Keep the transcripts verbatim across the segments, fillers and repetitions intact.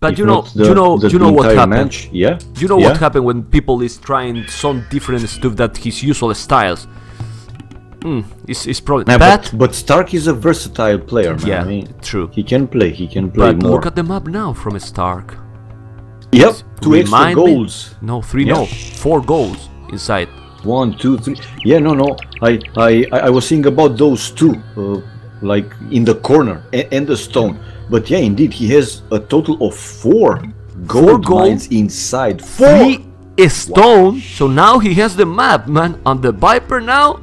But if you know, the, you know, the you know what happened. Match? Yeah. You know yeah. what happened when people is trying some different stuff that his usual styles. Mm, it's it's probably yeah, bad. But, but Stark is a versatile player, man. Yeah, I mean, true. He can play. He can play but more. Look at the map now from Stark. Yep, it's two extra goals. Me? No, three. Yeah. No, four goals inside. One, two, three. Yeah, no, no. I I I was thinking about those two, uh, like in the corner and, and the stone. But yeah, indeed, he has a total of four gold four mines inside. Four! Three is stone, wow. So now he has the map, man, on the Viper now,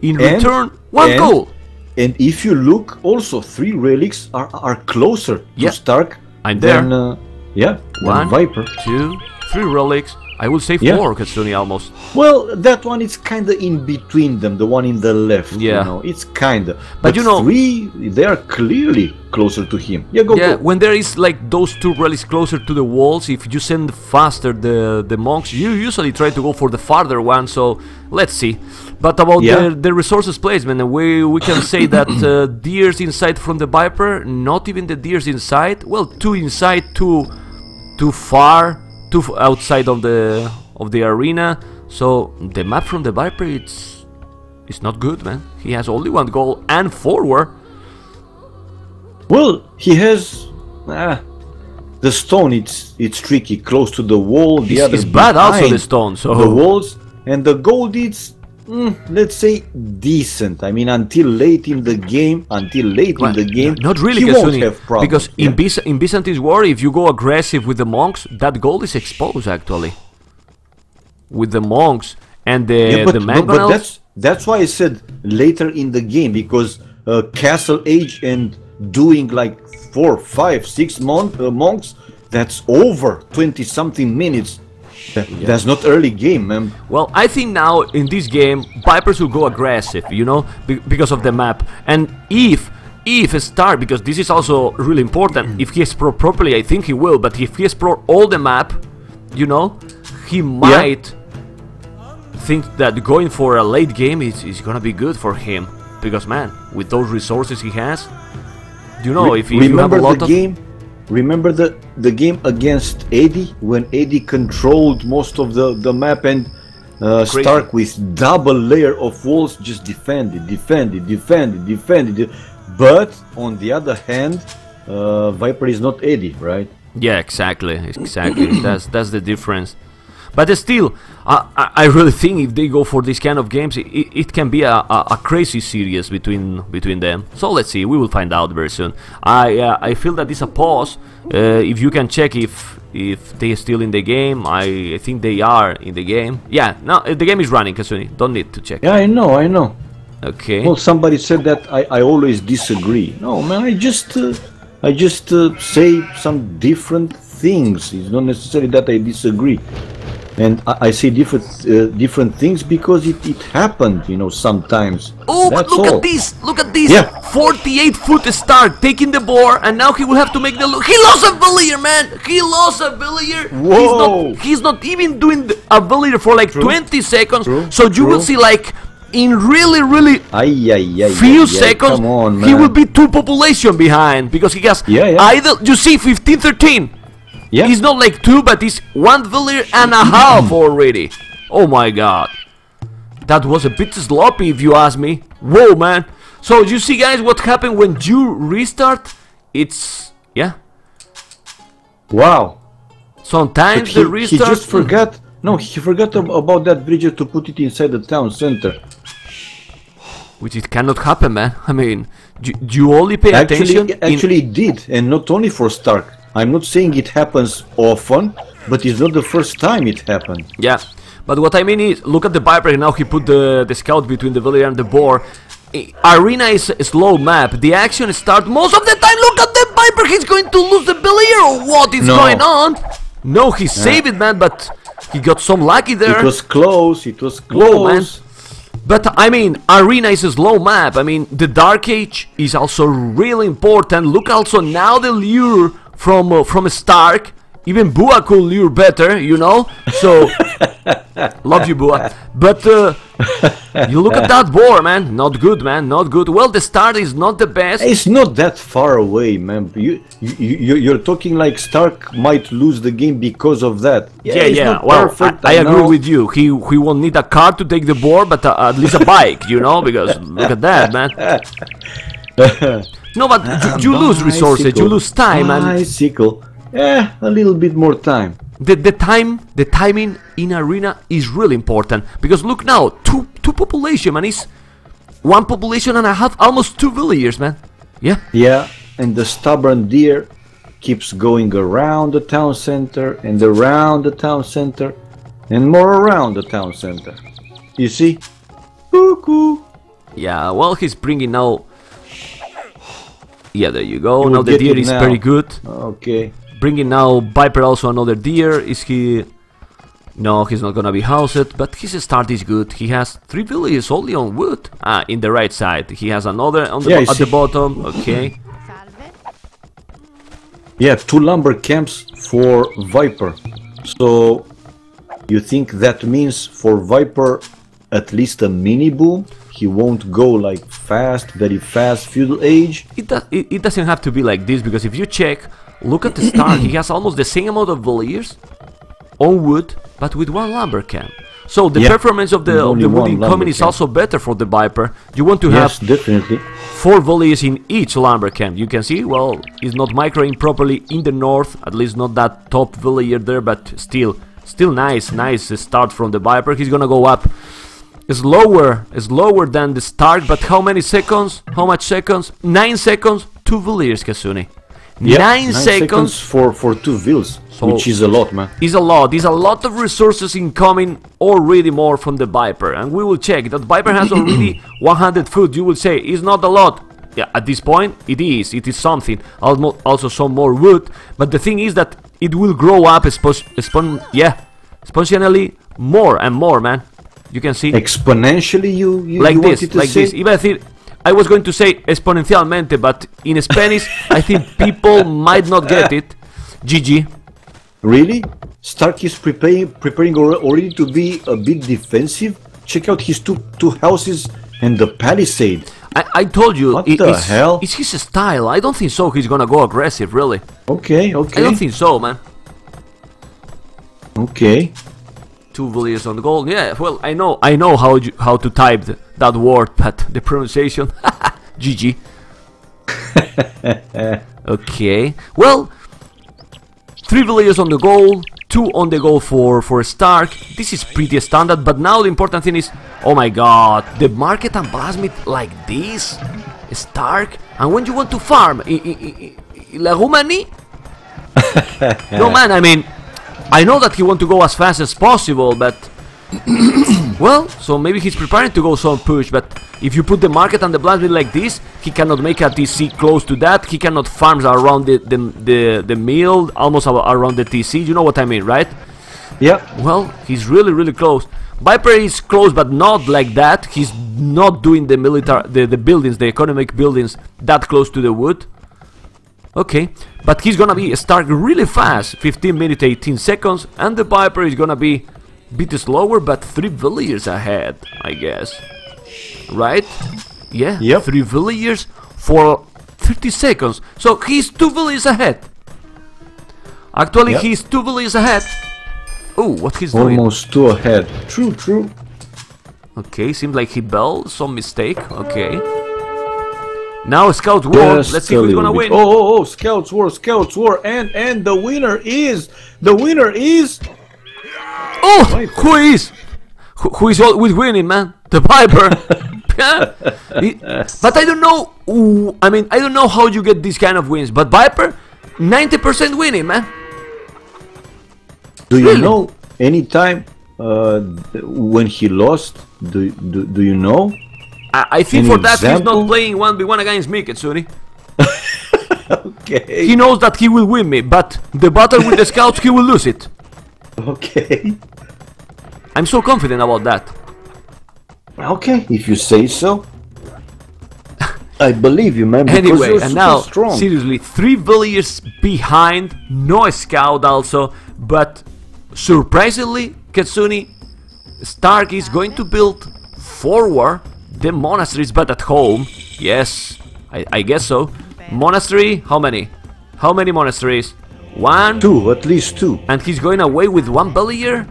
in and, return, one and, goal! And if you look, also, three relics are, are closer yeah. to Stark I'm than, there. Uh, yeah, one, than Viper. Two, three relics. I would say four, yeah. Katsuni, almost. Well, that one is kind of in between them, the one in the left. Yeah. You know, it's kind of. But, but you know, three, they are clearly closer to him. Yeah, go, yeah, go. When there is like those two relics closer to the walls, if you send faster the, the monks, you usually try to go for the farther one, so let's see. But about yeah. the, the resources placement, we, we can say that uh, deers inside from the Viper, not even the deers inside. Well, two inside, two too far. Two outside of the of the arena, so the map from the Viper it's it's not good, man. He has only one goal and forward. Well, he has ah, the stone. It's it's tricky, close to the wall. The other is bad also the stone. So the walls and the gold. It's mm, let's say decent. I mean, until late in the game, until late well, in the game, not really. He won't have problems. Because yeah. in, Byz in Byzantine's War, if you go aggressive with the monks, that gold is exposed actually. With the monks and the yeah, but, the mangonels. But, but that's that's why I said later in the game, because uh, castle age and doing like four, five, six month uh, monks, that's over twenty something minutes. That, yeah. That's not early game, man. Well, I think now in this game Vipers will go aggressive, you know, be because of the map. And if if Stark, because this is also really important, if he explore properly, I think he will. But if he explore all the map, you know, he might yeah. think that going for a late game is is gonna be good for him. Because man, with those resources he has, you know, Re if, if you have a lot the of game. Remember the, the game against Eddie, when Eddie controlled most of the, the map and uh, Stark with double layer of walls just defended, defended, defended, defended. But on the other hand, uh, Viper is not Eddie, right? Yeah, exactly, exactly. that's that's the difference. But still, I, I really think if they go for this kind of games, it, it can be a, a, a crazy series between between them. So let's see, we will find out very soon. I uh, I feel that it's a pause. Uh, if you can check if if they are still in the game, I, I think they are in the game. Yeah, no, the game is running, Katsuni. Don't need to check. Yeah, I know, I know. Okay. Well, somebody said that I, I always disagree. No, man, I just uh, I just uh, say some different things. It's not necessarily that I disagree. And I, I say different uh, different things because it, it happened, you know, sometimes. Oh, but look all. at this! Look at this! Yeah. forty-eight foot Stark taking the board, and now he will have to make the look. He lost a villager, man! He lost a villager! Whoa! He's not, he's not even doing a villager for like True. twenty seconds, True. so you True. will see like in really, really aye, aye, aye, few aye, seconds, on, he will be two population behind because he has yeah, yeah. either, you see, fifteen thirteen. Yeah. He's not like two, but he's one villager and a half already. Oh my god. That was a bit sloppy if you ask me. Whoa, man. So you see guys what happened when you restart? It's... yeah. Wow. Sometimes he, the restart... He just forgot... No, he forgot about that bridge to put it inside the town center. Which it cannot happen, man. I mean, do, do you only pay actually, attention... Actually it did, and not only for Stark. I'm not saying it happens often, but it's not the first time it happened. Yeah, but what I mean is, look at the Viper, now he put the, the scout between the villager and the boar. Arena is a slow map, the action starts most of the time. Look at the Viper, he's going to lose the villager or what is no. going on? No, he saved yeah. it, man, but he got some lucky there. It was close, it was close. Oh, but I mean, Arena is a slow map, I mean, the Dark Age is also really important. Look also now the lure from uh, from Stark Even Bua could lure better, you know? So, love you, Bua. But uh, you look at that boar, man. Not good, man. Not good. Well, the start is not the best. It's not that far away, man. You, you, you're talking like Stark might lose the game because of that. Yeah, yeah. yeah. Well, I, I agree with you. He, he won't need a car to take the boar, but uh, at least a bike, you know? Because look at that, man. No, but you, you lose resources, you lose time, and bicycle. Yeah, a little bit more time. The the time, the timing in arena is really important, because look now, two two population, man. It's one population and a half, almost two villagers, man. Yeah. Yeah, and the stubborn deer keeps going around the town center and around the town center and more around the town center. You see? Cuckoo. Yeah. Well, he's bringing now. Yeah, there you go. You now the deer is now. Very good. Okay. Bringing now Viper also another deer. Is he... No, he's not gonna be housed, but his start is good. He has three villages only on wood. Ah, in the right side. He has another on the yeah, at see. the bottom. Okay. Yeah, two lumber camps for Viper. So, you think that means for Viper at least a mini boom? He won't go like fast, very fast, feudal age. It, does, it, it doesn't have to be like this, because if you check, look at the start, he has almost the same amount of villagers on wood, but with one lumber camp. So the yeah. performance of the, of the wood incoming is camp. also better for the Viper. You want to yes, have definitely. four villagers in each lumber camp. You can see, well, he's not microing properly in the north, at least not that top villager there, but still, still nice, nice start from the Viper. He's gonna go up. It's lower, it's lower than the Stark, but how many seconds? How much seconds? Nine seconds, two villagers, Katsuni. Yep, nine, nine seconds, seconds for, for two vills, so which is a lot, man. It's a lot, it's a lot of resources incoming already more from the Viper. And we will check, that Viper has already one hundred food, you will say, it's not a lot. Yeah, at this point, it is, it is something. Also some more wood, but the thing is that it will grow up, spon yeah, spontaneously more and more, man. You can see exponentially. You, you like you this, to like say? this. Even I think I was going to say exponencialmente, but in Spanish, I think people might not get it. G G. Really? Stark is preparing, preparing already to be a bit defensive. Check out his two two houses and the palisade. I, I told you. What it, the it's, hell? It's his style. I don't think so. He's gonna go aggressive, really. Okay. Okay. I don't think so, man. Okay. Two villagers on the goal. Yeah, well, I know, I know how you, how to type the, that word, but the pronunciation, G G. Okay. Well, three villagers on the goal, two on the goal for for Stark. This is pretty standard. But now the important thing is, oh my God, the market and basement like this, Stark. And when you want to farm, I, I, I, la Romani. No man, I mean. I know that he wants to go as fast as possible, but... well, so maybe he's preparing to go some push, but if you put the market and the blacksmith like this, he cannot make a T C close to that, he cannot farm around the, the, the, the mill, almost around the T C, you know what I mean, right? Yeah. Well, he's really, really close. Viper is close, but not like that. He's not doing the military, the, the buildings, the economic buildings, that close to the wood. Okay, but he's gonna be Stark really fast, fifteen minutes, eighteen seconds, and the Viper is gonna be a bit slower, but three villagers ahead, I guess. Right? Yeah, yep. Three villagers for thirty seconds. So he's two villagers ahead. Actually, yep. he's two villagers ahead. Oh, what he's Almost doing? Almost two ahead. True, true. Okay, seems like he belled some mistake. Okay. Now Scouts War, yes, let's see who's gonna win. Oh, oh, oh, Scouts War, Scouts War, and and the winner is, the winner is... Oh, Viper. who is? Who, who is all with winning, man? The Viper. But I don't know, ooh, I mean, I don't know how you get these kind of wins, but Viper, ninety percent winning, man. Do you really? know any time uh, when he lost, do, do, do you know? I think An for example? that he's not playing one v one against me, Katsuni. Okay. He knows that he will win me, but the battle with the scouts, he will lose it. Okay. I'm so confident about that. Okay, if you say so. I believe you, man, because anyway, you're and now, strong. Seriously, three villagers behind, no scout also, but surprisingly, Katsuni, Stark is going to build forward the monasteries, but at home. Yes, I, I guess so. Monastery, how many? How many monasteries? One? Two, at least two. And he's going away with one villager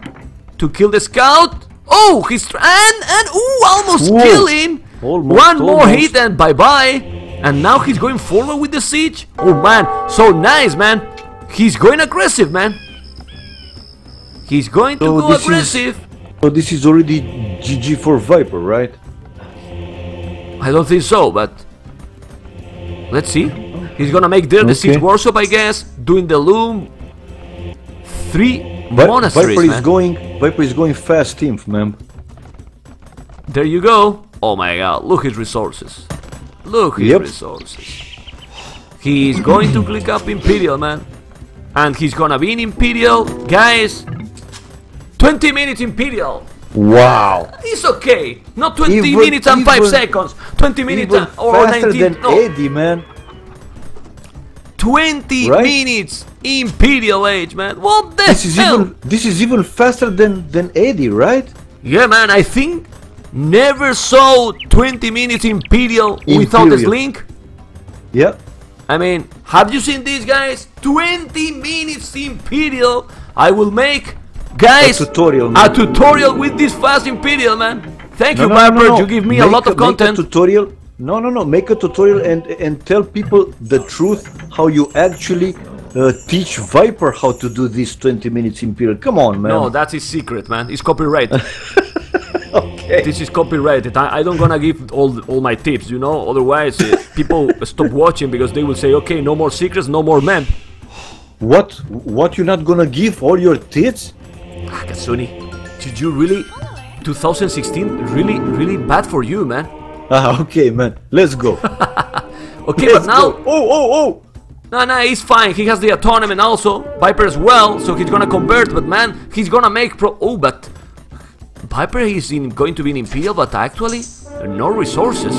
to kill the scout? Oh, he's... and, and, ooh, almost Whoa. kill him! Almost, One almost. more hit and bye-bye. And now he's going forward with the siege. Oh, man. So nice, man. He's going aggressive, man. He's going to so go aggressive. Is, so this is already G G for Viper, right? I don't think so, but... let's see. He's gonna make there the okay. siege workshop, I guess. Doing the loom. Three Vi monasteries, Viper is man. Going, Viper is going fast, inf, man. There you go. Oh my god, look his resources. Look his yep. resources. He's going to click up Imperial, man. And he's gonna be in Imperial. Guys, twenty minutes Imperial. Wow. It's okay. Not twenty even, minutes and even, five seconds. twenty minutes and, or nineteen. Than no. Eddie, man. twenty right? minutes Imperial age, man. What the this hell? Is even, this is even faster than, than Eddie, right? Yeah, man, I think... never saw twenty minutes Imperial, Imperial without a slink. Yep. I mean, have you seen these guys? twenty minutes Imperial. I will make, guys, a tutorial, a tutorial with this fast Imperial, man. Thank no, you, no, Viper. No, no. You give me make a lot of a, content. Make a tutorial. No, no, no. Make a tutorial and and tell people the truth how you actually uh, teach Viper how to do this twenty minutes Imperial. Come on, man. No, that's his secret, man. It's copyright. Okay. This is copyrighted. I, I don't gonna give all all my tips, you know. Otherwise, uh, people stop watching because they will say, "Okay, no more secrets, no more men." What? What? You're not gonna give all your tips? Ah, Katsuni, did you really? twenty sixteen, really, really bad for you, man. Ah, okay, man. Let's go. okay, Let's but now. Go. Oh, oh, oh. No, no, he's fine. He has the autonomy and also Viper as well, so he's gonna convert. But man, he's gonna make pro. Oh, but. Viper is in, going to be an Imperial, but actually, no resources.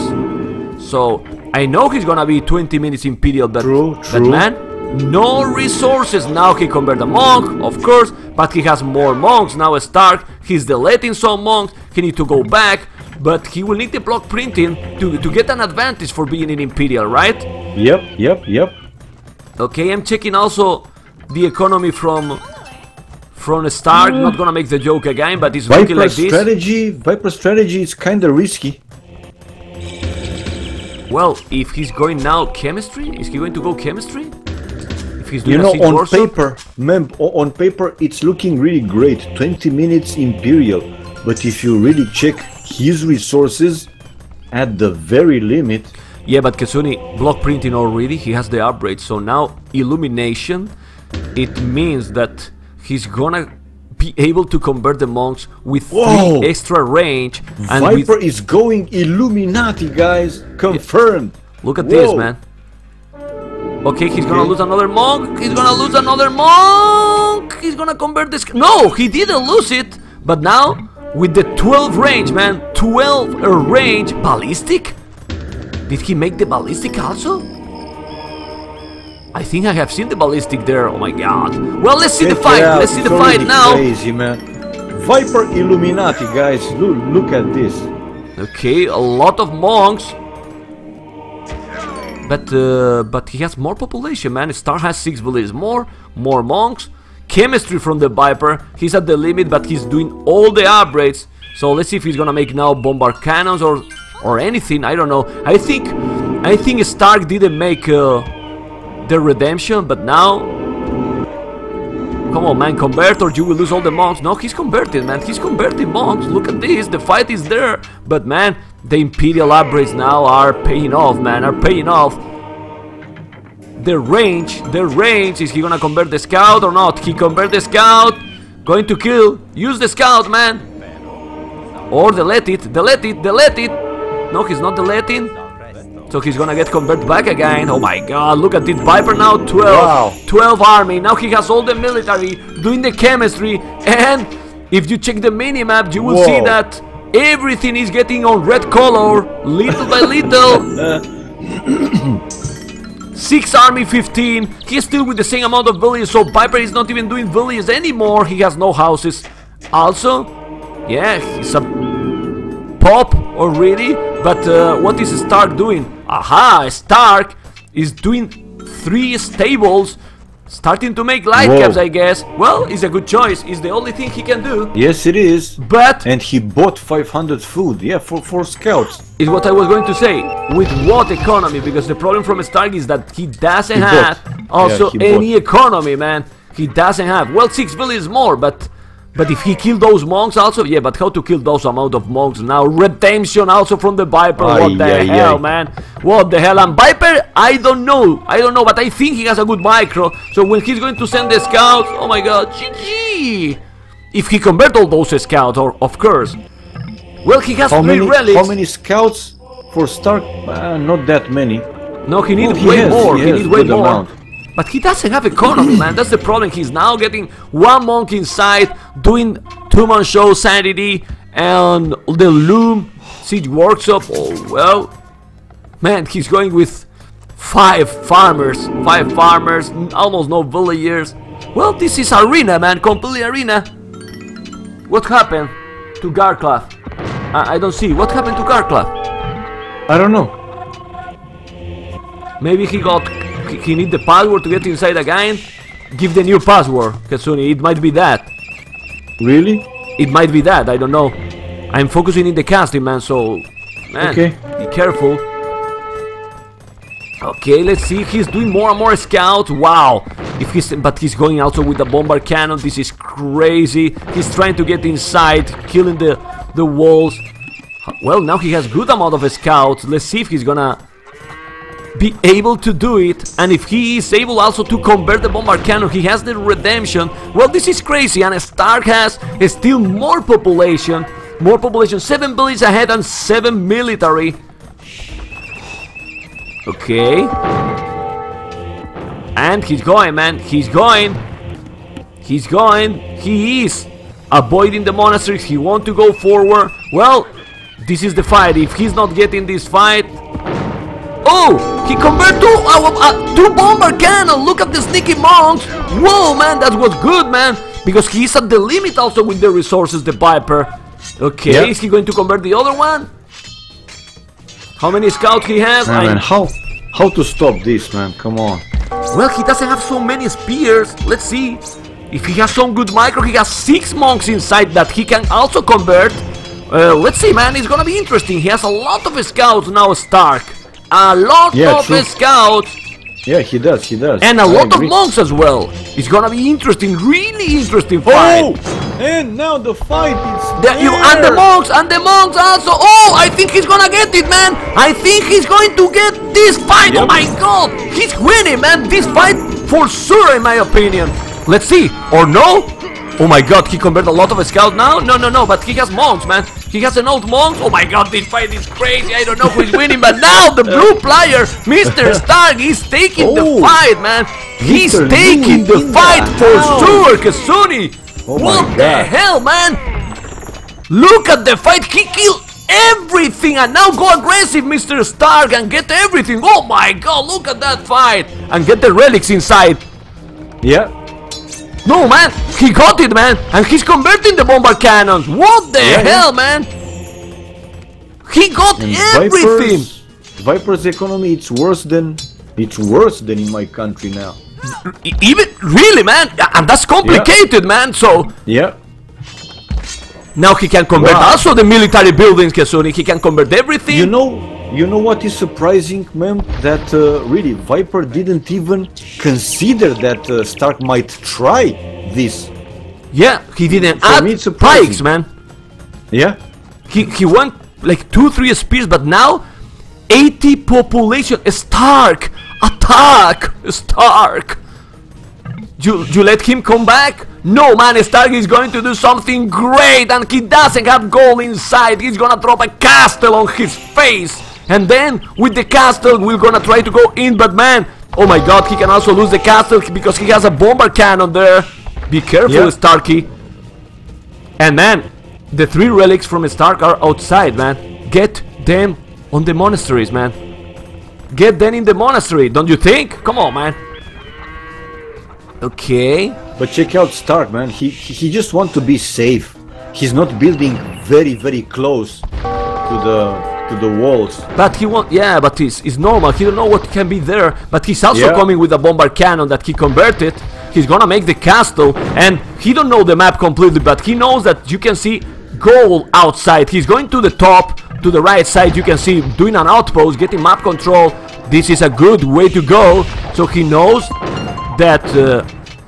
So, I know he's gonna be twenty minutes Imperial, but, true, true. but man, no resources. Now he converted a monk, of course, but he has more monks. Now Stark, he's deleting some monks, he needs to go back, but he will need the block printing to, to get an advantage for being an Imperial, right? Yep, yep, yep. Okay, I'm checking also the economy from... from Stark, mm. not gonna make the joke again, but it's looking like this. Strategy, Viper strategy is kinda risky. Well, if he's going now chemistry, is he going to go chemistry? If he's doing you know, a on workshop? paper, mem, on paper it's looking really great, twenty minutes Imperial. But if you really check his resources, at the very limit. Yeah, but Katsuni, block printing already, he has the upgrade, so now illumination, it means that he's gonna be able to convert the monks with Whoa. three extra range. And Viper is going Illuminati, guys. Confirmed. Look at Whoa. this, man. Okay, he's okay. gonna lose another monk. He's gonna lose another monk. He's gonna convert this. No, he didn't lose it. But now, with the twelve range, man. twelve range. Ballistic? Did he make the ballistic also? I think I have seen the ballistic there. Oh my god. Well, let's see Get the fight. Let's see it's the fight now. Crazy, man. Viper Illuminati, guys. Look, look at this. Okay, a lot of monks. But uh, but he has more population, man. Star has six villages more. More monks. Chemistry from the Viper. He's at the limit, but he's doing all the upgrades. So let's see if he's gonna make now bombard cannons or or anything. I don't know. I think I think Stark didn't make. Uh, The redemption, but now, come on, man, convert or you will lose all the monks. No, he's converting, man. He's converting monks. Look at this. The fight is there, but man, the Imperial upgrades now are paying off, man. Are paying off. The range, the range. Is he gonna convert the scout or not? He convert the scout. Going to kill. Use the scout, man. Or delete it. Delete it. Delete it. No, he's not deleting. So he's gonna get converted back again. Oh my god, look at this Viper now. twelve, wow. twelve army. Now he has all the military doing the chemistry. And if you check the minimap, you will Whoa. see that everything is getting on red color little by little. six army fifteen, he's still with the same amount of villages, so Viper is not even doing villages anymore, he has no houses. Also, yeah, he's a pop already, but uh, what is Stark doing? Aha, Stark is doing three stables, starting to make light Whoa. caps, I guess. Well, it's a good choice, it's the only thing he can do. Yes, it is. But... And he bought five hundred food, yeah, for, for scouts. Is what I was going to say. With what economy? Because the problem from Stark is that he doesn't he have bought. also yeah, any bought. economy, man. He doesn't have. Well, six villages more, but... But if he killed those monks also, yeah, but how to kill those amount of monks now? Redemption also from the Viper, aye, what the aye, hell, aye. man? What the hell, and Viper, I don't know, I don't know, but I think he has a good micro, so when he's going to send the scouts, oh my god, G G! If he convert all those scouts, or of course. Well, he has how three many, relics. How many scouts for Stark? Uh, not that many. No, he needs oh, way has, more, he, he needs way more. Amount. But he doesn't have economy, man, that's the problem. He's now getting one monk inside, doing two-man show, sanity, and the loom, siege workshop, oh well. Man, he's going with five farmers, five farmers, almost no villagers. Well, this is arena, man, completely arena. What happened to Garclath? I, I don't see, what happened to Garclath? I don't know. Maybe he got... He need the password to get inside again. Give the new password, Katsuni. It might be that. Really? It might be that. I don't know. I'm focusing in the casting, man. So, man, okay. Be careful. Okay, let's see. He's doing more and more scouts. Wow. If he's but he's going also with the bombard cannon. This is crazy. He's trying to get inside, killing the the walls. Well, now he has good amount of scouts. Let's see if he's gonna be able to do it, and if he is able also to convert the bombard cannon, he has the redemption. Well, this is crazy, and Stark has still more population, more population, seven villages ahead and seven military. Okay, and he's going, man, he's going, he's going, he is avoiding the monasteries, he wants to go forward. Well, this is the fight. If he's not getting this fight, oh, he converted two, uh, uh, two bomber cannon. Look at the sneaky monks. Whoa, man, that was good, man. Because he's at the limit also with the resources, the Viper. Okay, yep. Is he going to convert the other one? How many scouts he has? Man, I... man, how, how to stop this, man? Come on. Well, he doesn't have so many spears. Let's see. If he has some good micro, he has six monks inside that he can also convert. Uh, let's see, man. It's going to be interesting. He has a lot of scouts now, Stark. A lot yeah, of true. scouts. Yeah, he does, he does. And a I lot agree. of monks as well. It's gonna be interesting, really interesting fight. Oh, and now the fight is the, you, And the monks, and the monks also. Oh, I think he's gonna get it, man. I think he's going to get this fight. Yep. Oh my god, he's winning, man. This fight for sure, in my opinion. Let's see, or no? Oh my god, he converted a lot of scouts now? No, no, no, but he has monks, man. He has an old monk. Oh my god, this fight is crazy. I don't know who is winning, but now the blue player, Mister Stark, is taking oh, the fight, man. He's Mister taking Lou the fight the for sure, Katsuni. Oh what the hell, man? Look at the fight. He killed everything, and now go aggressive, Mister Stark, and get everything. Oh my god, look at that fight. And get the relics inside. Yeah. No, man, he got it, man, and he's converting the bombard cannons. What the yeah, hell, man? He got and everything. Viper's, Viper's economy, it's worse than it's worse than in my country now. Even really, man, and that's complicated, yeah. man. So yeah. Now he can convert wow. also the military buildings, Katsuni. He can convert everything. You know. You know what is surprising, man? That uh, really Viper didn't even consider that uh, Stark might try this. Yeah, he didn't add pikes, man. Yeah. He he went like two, three spears, but now eighty population. Stark, attack, Stark. You you let him come back? No, man, Stark is going to do something great, and he doesn't have gold inside. He's gonna drop a castle on his face. And then, with the castle, we're gonna try to go in, but man, oh my god, he can also lose the castle because he has a bombard cannon there. Be careful, yeah. Starky. And man, the three relics from Stark are outside, man. Get them on the monasteries, man. Get them in the monastery, don't you think? Come on, man. Okay. But check out Stark, man. He he just wants to be safe. He's not building very very close to the to the walls. But he won't. Yeah, but it's it's normal. He don't know what can be there. But he's also yeah. coming with a bombard cannon that he converted. He's gonna make the castle, and he don't know the map completely, but he knows that you can see goal outside. He's going to the top, to the right side. You can see doing an outpost, getting map control. This is a good way to go. So he knows that uh,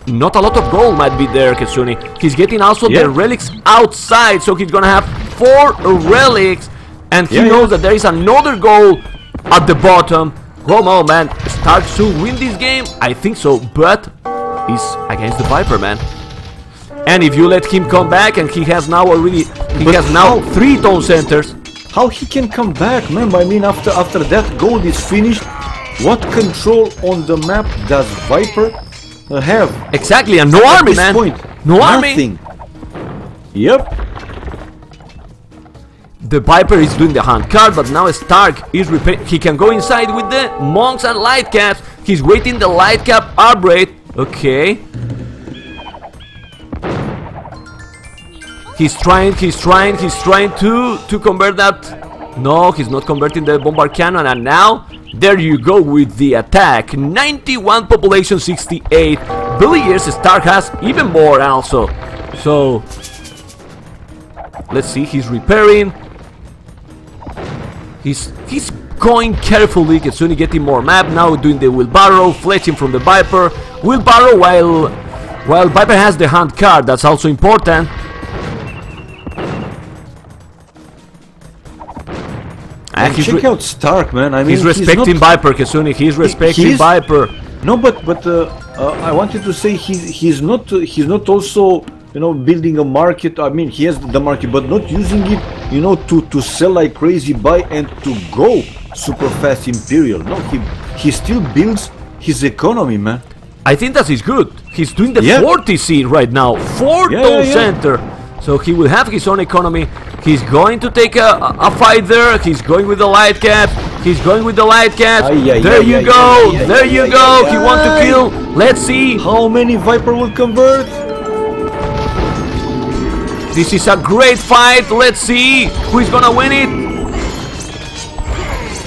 not a lot of gold might be there, Katsuni. He's getting also yeah. the relics outside, so he's gonna have four relics, and he yeah, knows yeah. that there is another goal at the bottom. Come on, man. Start to win this game? I think so, but he's against the Viper, man. And if you let him come back, and he has now already, he but has now how, three tone centers. How he can come back, man? I mean, after after that gold is finished, what control on the map does Viper have? Exactly, and no army, man. Point, no nothing. army. Yep. The Viper is doing the hand card, but now Stark is repairing. He can go inside with the monks and light caps. He's waiting the light cap upgrade. Okay. He's trying, he's trying, he's trying to to convert that. No, he's not converting the bombard cannon, and now there you go with the attack. ninety-one population, sixty-eight villagers. Stark has even more also. So let's see, he's repairing. He's he's going carefully. Katsuni getting more map now, doing the wheelbarrow, fletching from the Viper. Wheelbarrow while while Viper has the hand card, that's also important. And and check out Stark, man. I mean, he's respecting he's Viper, Katsuni. He's respecting he's, Viper. No, but but uh, uh, I wanted to say he's he's not uh, he's not also, you know, building a market. I mean, he has the market, but not using it, you know, to to sell like crazy, buy and to go super fast imperial. No, he he still builds his economy, man. I think that is good. He's doing the yeah. four T C right now, four yeah, yeah, yeah. center. So he will have his own economy. He's going to take a, a fight there. He's going with the light cap. He's going with the light cap. Aye, aye, there aye, you aye, go. Aye, there aye, you aye, go. Aye, he wants to kill. Let's see how many Viper will convert. This is a great fight. Let's see who's gonna win it.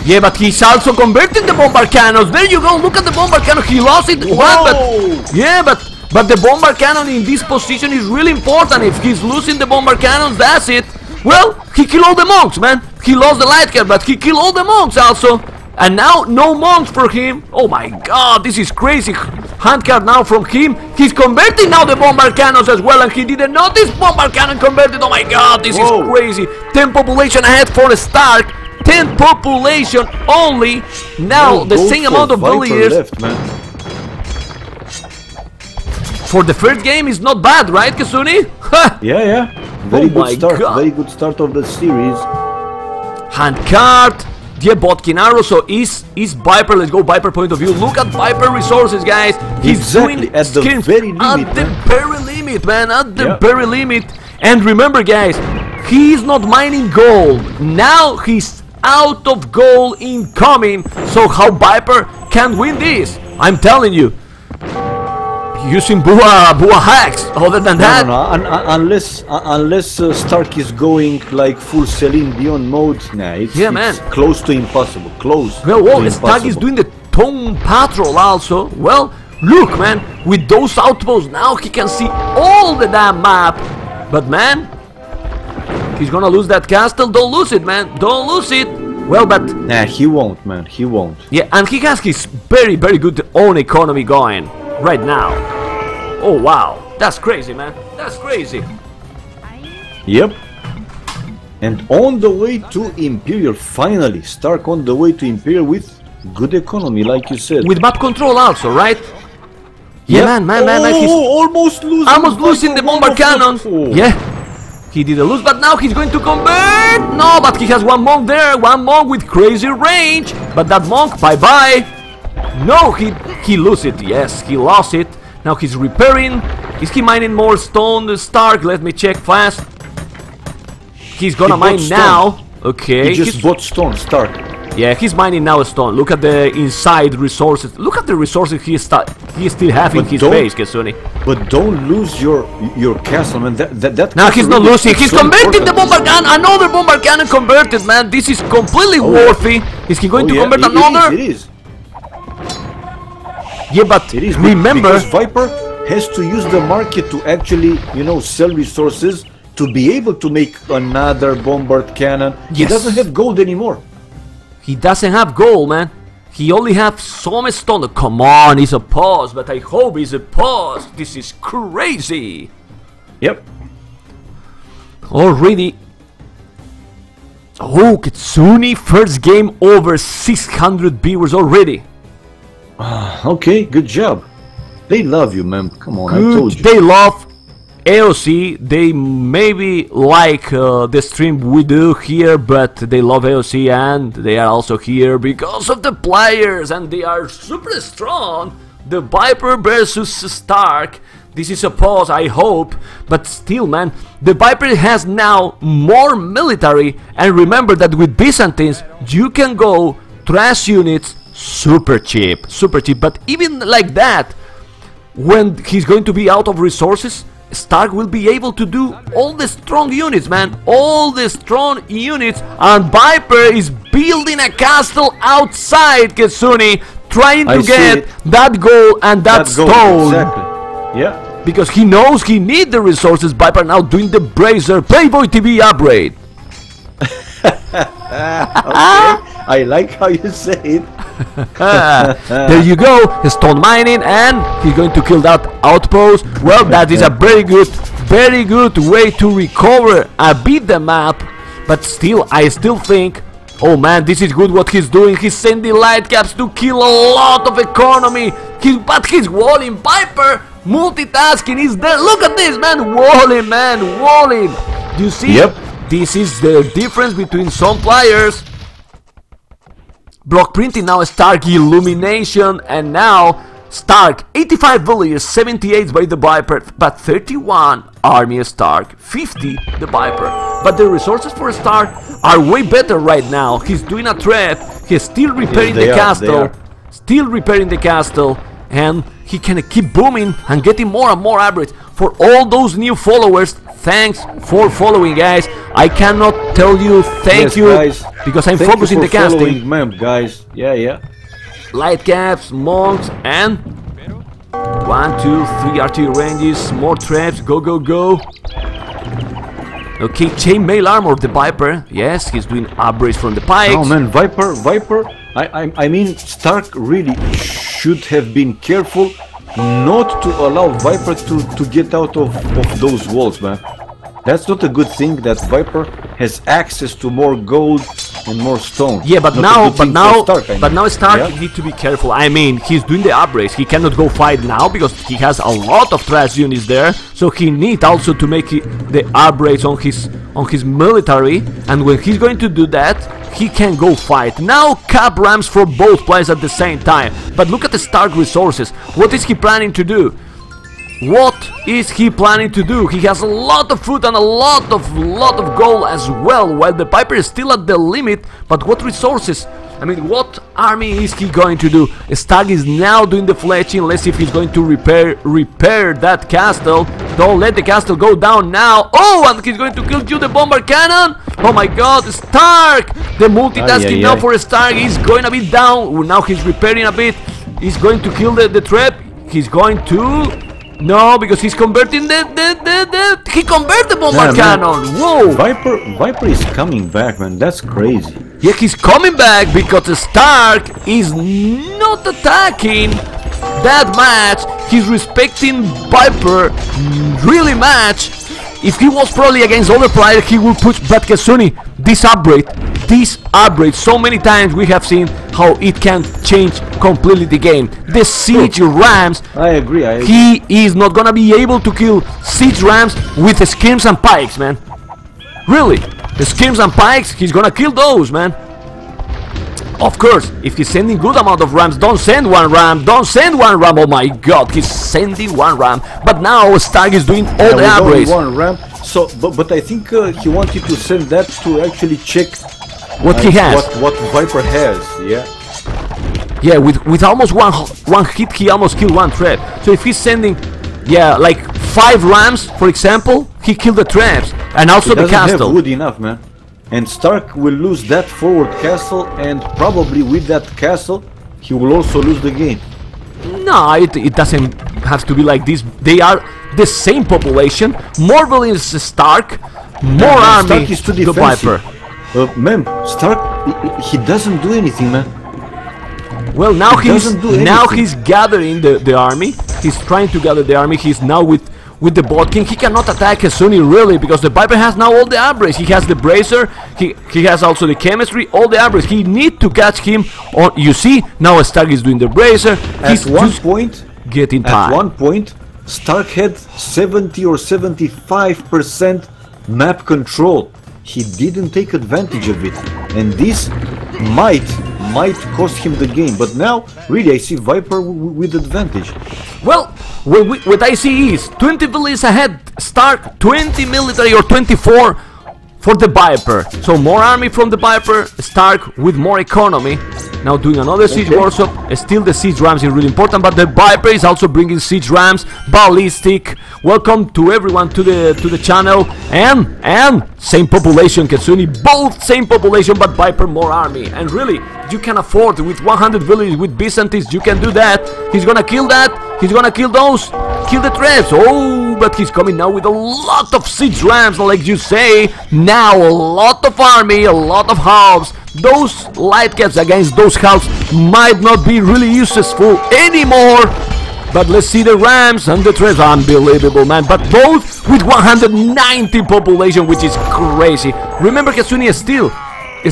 Yeah, but he's also converting the bombard cannons. There you go. Look at the bombard cannon. He lost it. One, but yeah, but. But the bombard cannon in this position is really important. If he's losing the bombard cannons, that's it. Well, he killed all the monks, man. He lost the light cap, but he killed all the monks also. And now, no monks for him. Oh my god, this is crazy. Hand card now from him. He's converting now the bombard cannons as well, and he didn't notice bombard cannon converted. Oh my god, this Whoa. is crazy. ten population ahead for Stark. ten population only. Now, no, the same amount of villagers. Left, man. For the first game is not bad, right, Katsuni? yeah, yeah. Very oh good start. God. Very good start of the series. Hand card. Yeah, Botkin Arrow. So is is Viper. Let's go Viper point of view. Look at Viper resources, guys. He's exactly. doing at the very limit. At the man. very limit, man. At the yeah. very limit. And remember, guys, he's not mining gold. Now he's out of gold incoming. So how Viper can win this? I'm telling you. Using Bua, Bua hacks. Other than that, no, no, no. Un un unless uh, unless uh, Stark is going like full Celine Dion mode, nah, it's, yeah, it's man. close to impossible. Close. Well, well Stark is doing the Tone Patrol also. Well, look, man, with those outposts now he can see all the damn map. But man, he's gonna lose that castle. Don't lose it, man. Don't lose it. Well, but nah, he won't, man. He won't. Yeah, and he has his very, very good own economy going right now. Oh wow, that's crazy, man, that's crazy. Yep. And on the way to Imperial, finally, Stark on the way to Imperial with good economy, like you said. With map control also, right? Yeah, yeah man, man, oh, man, like he's almost losing, almost losing the bombard cannon. Oh. Yeah, he didn't lose, but now he's going to convert. No, but he has one monk there, one monk with crazy range. But that monk, bye-bye. No, he, he lose it, yes, he lost it. Now he's repairing. Is he mining more stone, Stark? Let me check fast. He's gonna he mine now. Okay. He just he's... bought stone, Stark. Yeah, he's mining now a stone. Look at the inside resources. Look at the resources he st he still have in his base, Katsuni. But don't lose your your castle, man. That that, that now he's not really losing. He's so converting important. the bombard cannon. Another bombard cannon converted, man. This is completely oh, worthy. Is he going oh, to yeah, convert it, another? It is, it is. Yeah, but it is, remember, because Viper has to use the market to actually, you know, sell resources to be able to make another bombard cannon. Yes. He doesn't have gold anymore. He doesn't have gold, man. He only have some stone. Come on, it's a pause, but I hope it's a pause. This is crazy. Yep. Already. Oh, Katsuni, first game over six hundred viewers already. Uh, okay, good job. They love you, man. Come on, good, I told you. They love A O C. They maybe like uh, the stream we do here, but they love A O C and they are also here because of the players, and they are super strong. The Viper versus Stark. This is a pause, I hope, but still, man, the Viper has now more military, and remember that with Byzantines you can go trash units super cheap, super cheap. But even like that, when he's going to be out of resources, Stark will be able to do all the strong units, man, all the strong units. And Viper is building a castle outside, Katsuni, trying to I get that gold and that, that stone. Gold, exactly. Yeah, because he knows he needs the resources. Viper now doing the brazier Playboy T V upgrade. Okay. I like how you say it. There you go, stone mining, and he's going to kill that outpost. Well, that is a very good, very good way to recover a bit the map, but still, I still think, oh man, this is good what he's doing. He's sending light caps to kill a lot of economy, he, but he's walling. Viper multitasking is there. Look at this, man, walling, man, walling. Do you see? Yep. This is the difference between some players. Block printing now, Stark illumination, and now Stark eighty-five villagers, seventy-eight by the Viper, but thirty-one army Stark, fifty the Viper. But the resources for Stark are way better right now. He's doing a threat. He's still repairing yes, the are, castle, still repairing the castle, and he can keep booming and getting more and more average. For all those new followers, thanks for following, guys. I cannot tell you thank yes, you guys. Because I'm thank focusing you for the casting. Map, guys. Yeah, yeah. Light caps, monks, and one, two, three artillery ranges, more traps. Go, go, go. Okay, chainmail armor, the Viper. Yes, he's doing upgrades from the pikes. Oh man, Viper, Viper. I, I, I mean, Stark really should have been careful not to allow Viper to, to get out of, of those walls, man. That's not a good thing that Viper has access to more gold and more stone. Yeah, but now, but now, Stark, I mean. but now Stark yeah. need to be careful. I mean, he's doing the upgrades. He cannot go fight now because he has a lot of trash units there. So he needs also to make the upgrades on his on his military. And when he's going to do that, he can go fight. Now cap ramps for both players at the same time. But look at the Stark resources. What is he planning to do? What is he planning to do? He has a lot of food and a lot of lot of gold as well, while the Viper is still at the limit. But what resources? I mean, what army is he going to do? Stark is now doing the fletching. Let's see if he's going to repair repair that castle. Don't let the castle go down now. Oh, and he's going to kill you, the bombard cannon. Oh my god, Stark! The multitasking oh, yeah, yeah. now for Stark is going a bit down. Now he's repairing a bit. He's going to kill the, the trap. He's going to... No, because he's converting the, the, the, the he converted the bombard yeah, cannon. Whoa! Viper, Viper is coming back, man. That's crazy. Yeah, he's coming back because Stark is not attacking that much. He's respecting Viper really much. If he was probably against other player, he would push. But Katsuni, this upgrade, this upgrade, so many times we have seen how it can change completely the game. The siege rams. I agree. I agree. He is not gonna be able to kill siege rams with the skirms and pikes, man. Really, the skirms and pikes, he's gonna kill those, man. Of course, if he's sending good amount of rams, don't send one ram, don't send one ram. Oh my god, he's sending one ram. But now Stark is doing all yeah, the upgrades. One ram. So, but, but I think uh, he wanted to send that to actually check what like he has. What, what Viper has, yeah. Yeah, with, with almost one, one hit he almost killed one trap. So if he's sending, yeah, like five rams, for example, he killed the traps. And also the castle. He doesn't have wood enough, man. And Stark will lose that forward castle, and probably with that castle, he will also lose the game. No, it, it doesn't have to be like this. They are the same population. More villains Stark, more army. Stark is too defensive. Uh, man, Stark, he doesn't do anything, man. Well, now he he's now he's gathering the the army. He's trying to gather the army. He's now with with the bot king. He cannot attack Katsuni really because the Viper has now all the upgrades. He has the bracer. He he has also the chemistry. All the upgrades. He need to catch him. On you see now Stark is doing the bracer. He's at one point getting time. At one point, Stark had seventy or seventy-five percent map control. He didn't take advantage of it, and this might. might cost him the game, but now really I see Viper w with advantage. Well, what, we, what I see is twenty villains ahead, Stark, twenty military or twenty-four for the Viper. So more army from the Viper, Stark with more economy. Now doing another siege okay. workshop. Still the siege rams is really important, but the Viper is also bringing siege rams, ballistic. Welcome to everyone to the to the channel, and and same population Katsuni, both same population, but Viper more army. And really, you can afford with one hundred villages with Byzantines, you can do that. He's gonna kill that. He's gonna kill those. Kill the traps. Oh, but he's coming now with a lot of siege rams, like you say. Now a lot of army, a lot of halves. Those light caps against those halves might not be really useful anymore. But let's see the rams and the traps. Unbelievable, man. But both with one hundred ninety population, which is crazy. Remember, Katsuni is still.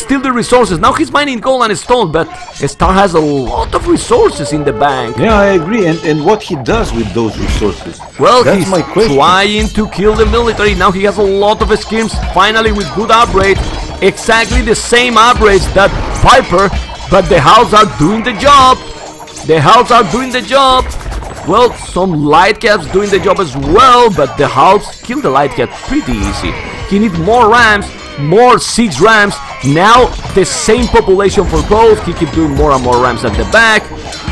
Still the resources. Now he's mining gold and stone, but Star has a lot of resources in the bank. Yeah, I agree. And and what he does with those resources? Well, that's he's my question. Trying to kill the military. Now he has a lot of schemes. Finally, with good upgrades, exactly the same upgrades that Viper, but the halves are doing the job. The halves are doing the job. Well, some light caps doing the job as well, but the halves kill the light cap pretty easy. He needs more rams. More siege rams. Now the same population for both. He keeps doing more and more rams at the back.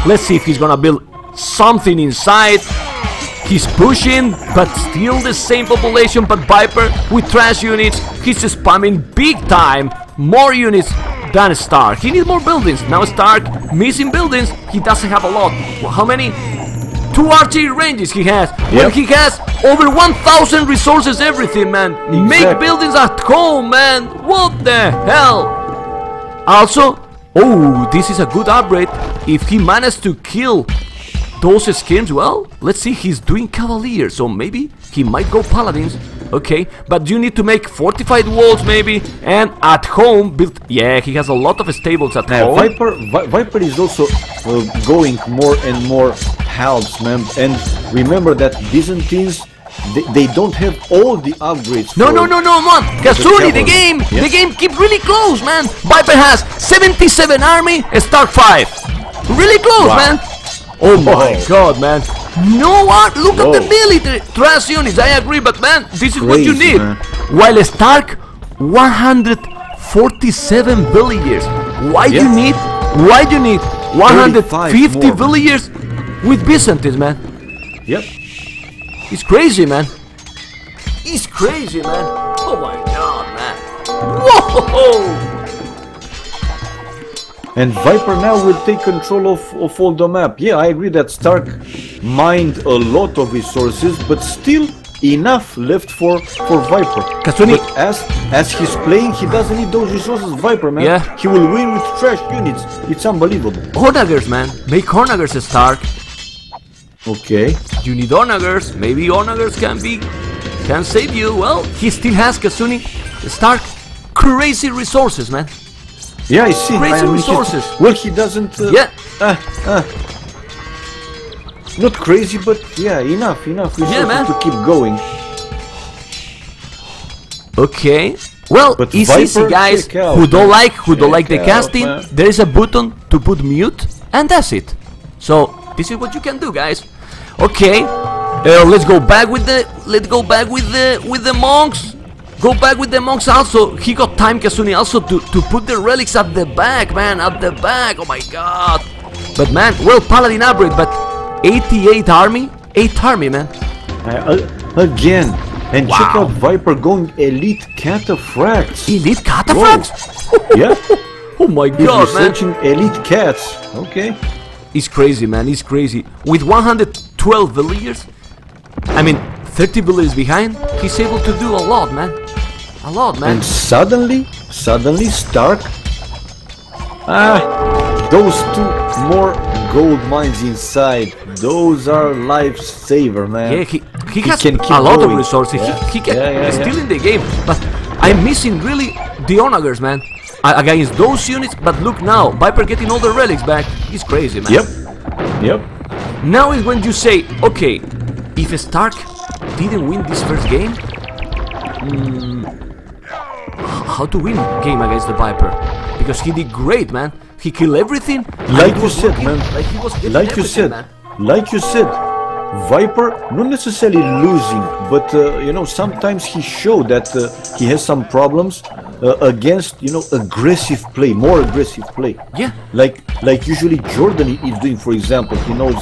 Let's see if he's gonna build something inside. He's pushing, but still the same population, but Viper with trash units. He's spamming big time more units than Stark. He needs more buildings. Now Stark missing buildings. He doesn't have a lot. Well, how many? Two archery ranges he has. Yep. Well, he has over one thousand resources, everything, man. Exactly. Make buildings at home, man. What the hell? Also, oh, this is a good upgrade. If he manages to kill those schemes, well, let's see, he's doing cavaliers, so maybe he might go paladins. Okay, but you need to make fortified walls, maybe, and at home build. Yeah, he has a lot of stables at now, home. Viper, Vi Viper is also uh, going more and more halves, man. And remember that Byzantines, they, they don't have all the upgrades. No, no, no, no, man. Katsuni, the, the game, yes. the game keeps really close, man. Viper has seventy-seven army, Stark five. Really close, wow. man. Oh my oh. god, man. No one, look Whoa. at the military trash units, I agree, but man, this is Crazy, what you need. Man. While Stark, one hundred forty-seven villagers. Why yes. you need, why you need one hundred fifty villagers with Byzantines, man? Yep. It's crazy, man. It's crazy, man. Oh my god, man. Whoa! And Viper now will take control of, of all the map. Yeah, I agree that Stark mined a lot of resources, but still enough left for, for Viper. Katsuni. But as, as he's playing, he doesn't need those resources, Viper, man. Yeah. He will win with trash units. It's unbelievable. Onagers, man. Make Onagers, Stark. Okay. You need Onagers. Maybe Onagers can be, can save you. Well, he still has Katsuni. Stark, crazy resources, man. Yeah, I see. Crazy I mean, resources. He, well, he doesn't. Uh, yeah. Uh, uh, not crazy, but yeah, enough, enough resources yeah, man. to keep going. Okay. Well, but it's Viper, easy, guys. Out, who don't like, who don't like the casting, out, there is a button to put mute, and that's it. So this is what you can do, guys. Okay. Uh, let's go back with the. Let's go back with the with the monks. Go back with the monks also. He got time, Katsuni, also to, to put the relics at the back, man. At the back. Oh my god. But man, well, Paladin upgrade, but eighty-eight army? eight army, man. Uh, again. And wow. Check out Viper going elite cataphracts. Elite cataphracts? Yeah. Oh my god, He's man. He's researching elite cats. Okay. It's crazy, man. It's crazy. With one hundred twelve villagers, I mean, thirty villagers behind, he's able to do a lot, man. A lot, man. And suddenly, suddenly, Stark. Ah, those two more gold mines inside. Those are lifesaver, man. Yeah, he, he, he has can keep a lot going. Of resources. Yeah. He, he can. Yeah, yeah, he's yeah. still in the game, but I'm missing really the onagers, man. Against those units, but look now, Viper getting all the relics back. He's crazy, man. Yep. Yep. Now is when you say, okay, if Stark didn't win this first game, mm, how to win game against the Viper? Because he did great, man. He killed everything. Like you said, man. Like he was getting everything, you said, man. Like you said, Viper, not necessarily losing, but uh, you know, sometimes he showed that uh, he has some problems. Uh, against, you know, aggressive play, more aggressive play. Yeah. Like, like usually Jordan is doing, for example. He knows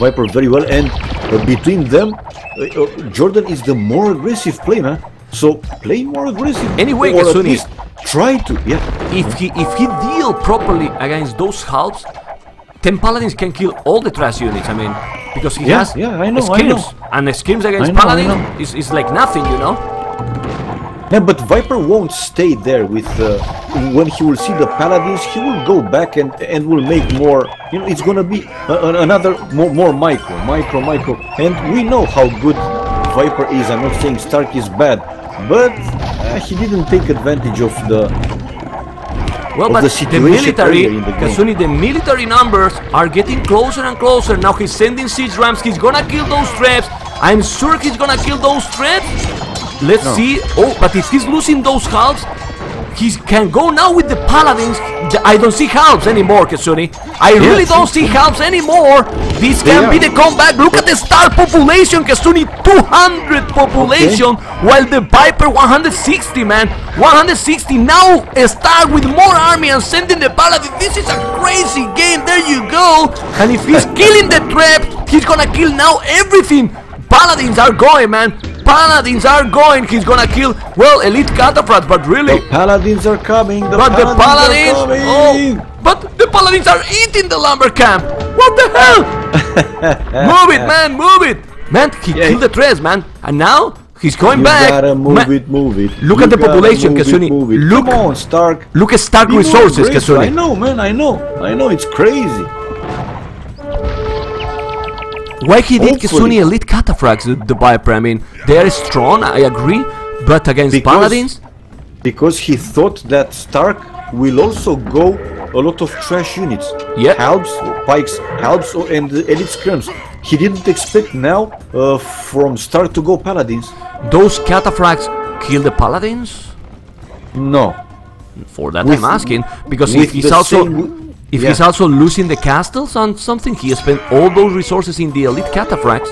Viper very well, and uh, between them, uh, uh, Jordan is the more aggressive play, man. So play more aggressive. Anyway, or at least try to. Yeah. If he if he deal properly against those halves, ten Paladins can kill all the trash units. I mean, because he yeah, has yeah, I know, escapes, I know. and escapes against I know, Paladins is is like nothing, you know. Yeah, but Viper won't stay there with, uh, when he will see the Paladins, he will go back and, and will make more, you know, it's gonna be a, another, more, more micro, micro, micro, and we know how good Viper is. I'm not saying Stark is bad, but uh, he didn't take advantage of the, well, of but the situation the military, in the game. Katsuni, the military numbers are getting closer and closer. Now he's sending siege ramps, he's gonna kill those traps, I'm sure he's gonna kill those traps. Let's no. see. Oh, but if he's losing those halves, he can go now with the Paladins. I don't see halves anymore, Katsuni. I yes. really don't see halves anymore. This they can are. be the comeback. Look at the Star population, Katsuni. two hundred population, okay. while the Viper one hundred sixty, man. one hundred sixty. Now a Star with more army and sending the Paladin. This is a crazy game. There you go. And if he's killing the trap, he's gonna kill now everything. Paladins are going, man. Paladins are going, he's gonna kill, well, elite cataphracts, but really... The Paladins are coming, the but Paladins, the paladins are oh, But the Paladins are eating the lumber camp! What the hell? Move it, man, move it! Man, he yeah. killed the tres, man, and now he's going you back. Gotta move man. it, move it. Look you at the population, Katsuni. Look Come on, Stark. Look at Stark Be resources, Katsuni. I know, man, I know. I know, it's crazy. Why he did Katsuni elite cataphracts, the Viper? I mean, they are strong, I agree, but against because, Paladins? Because he thought that Stark will also go a lot of trash units. Yeah. Halbs, pikes, halbs, and elite scrims. He didn't expect now uh, from Stark to go Paladins. Those cataphracts kill the Paladins? No. For that with, I'm asking, because if he's also... If yeah. he's also losing the castles on something, he spent all those resources in the elite cataphracts.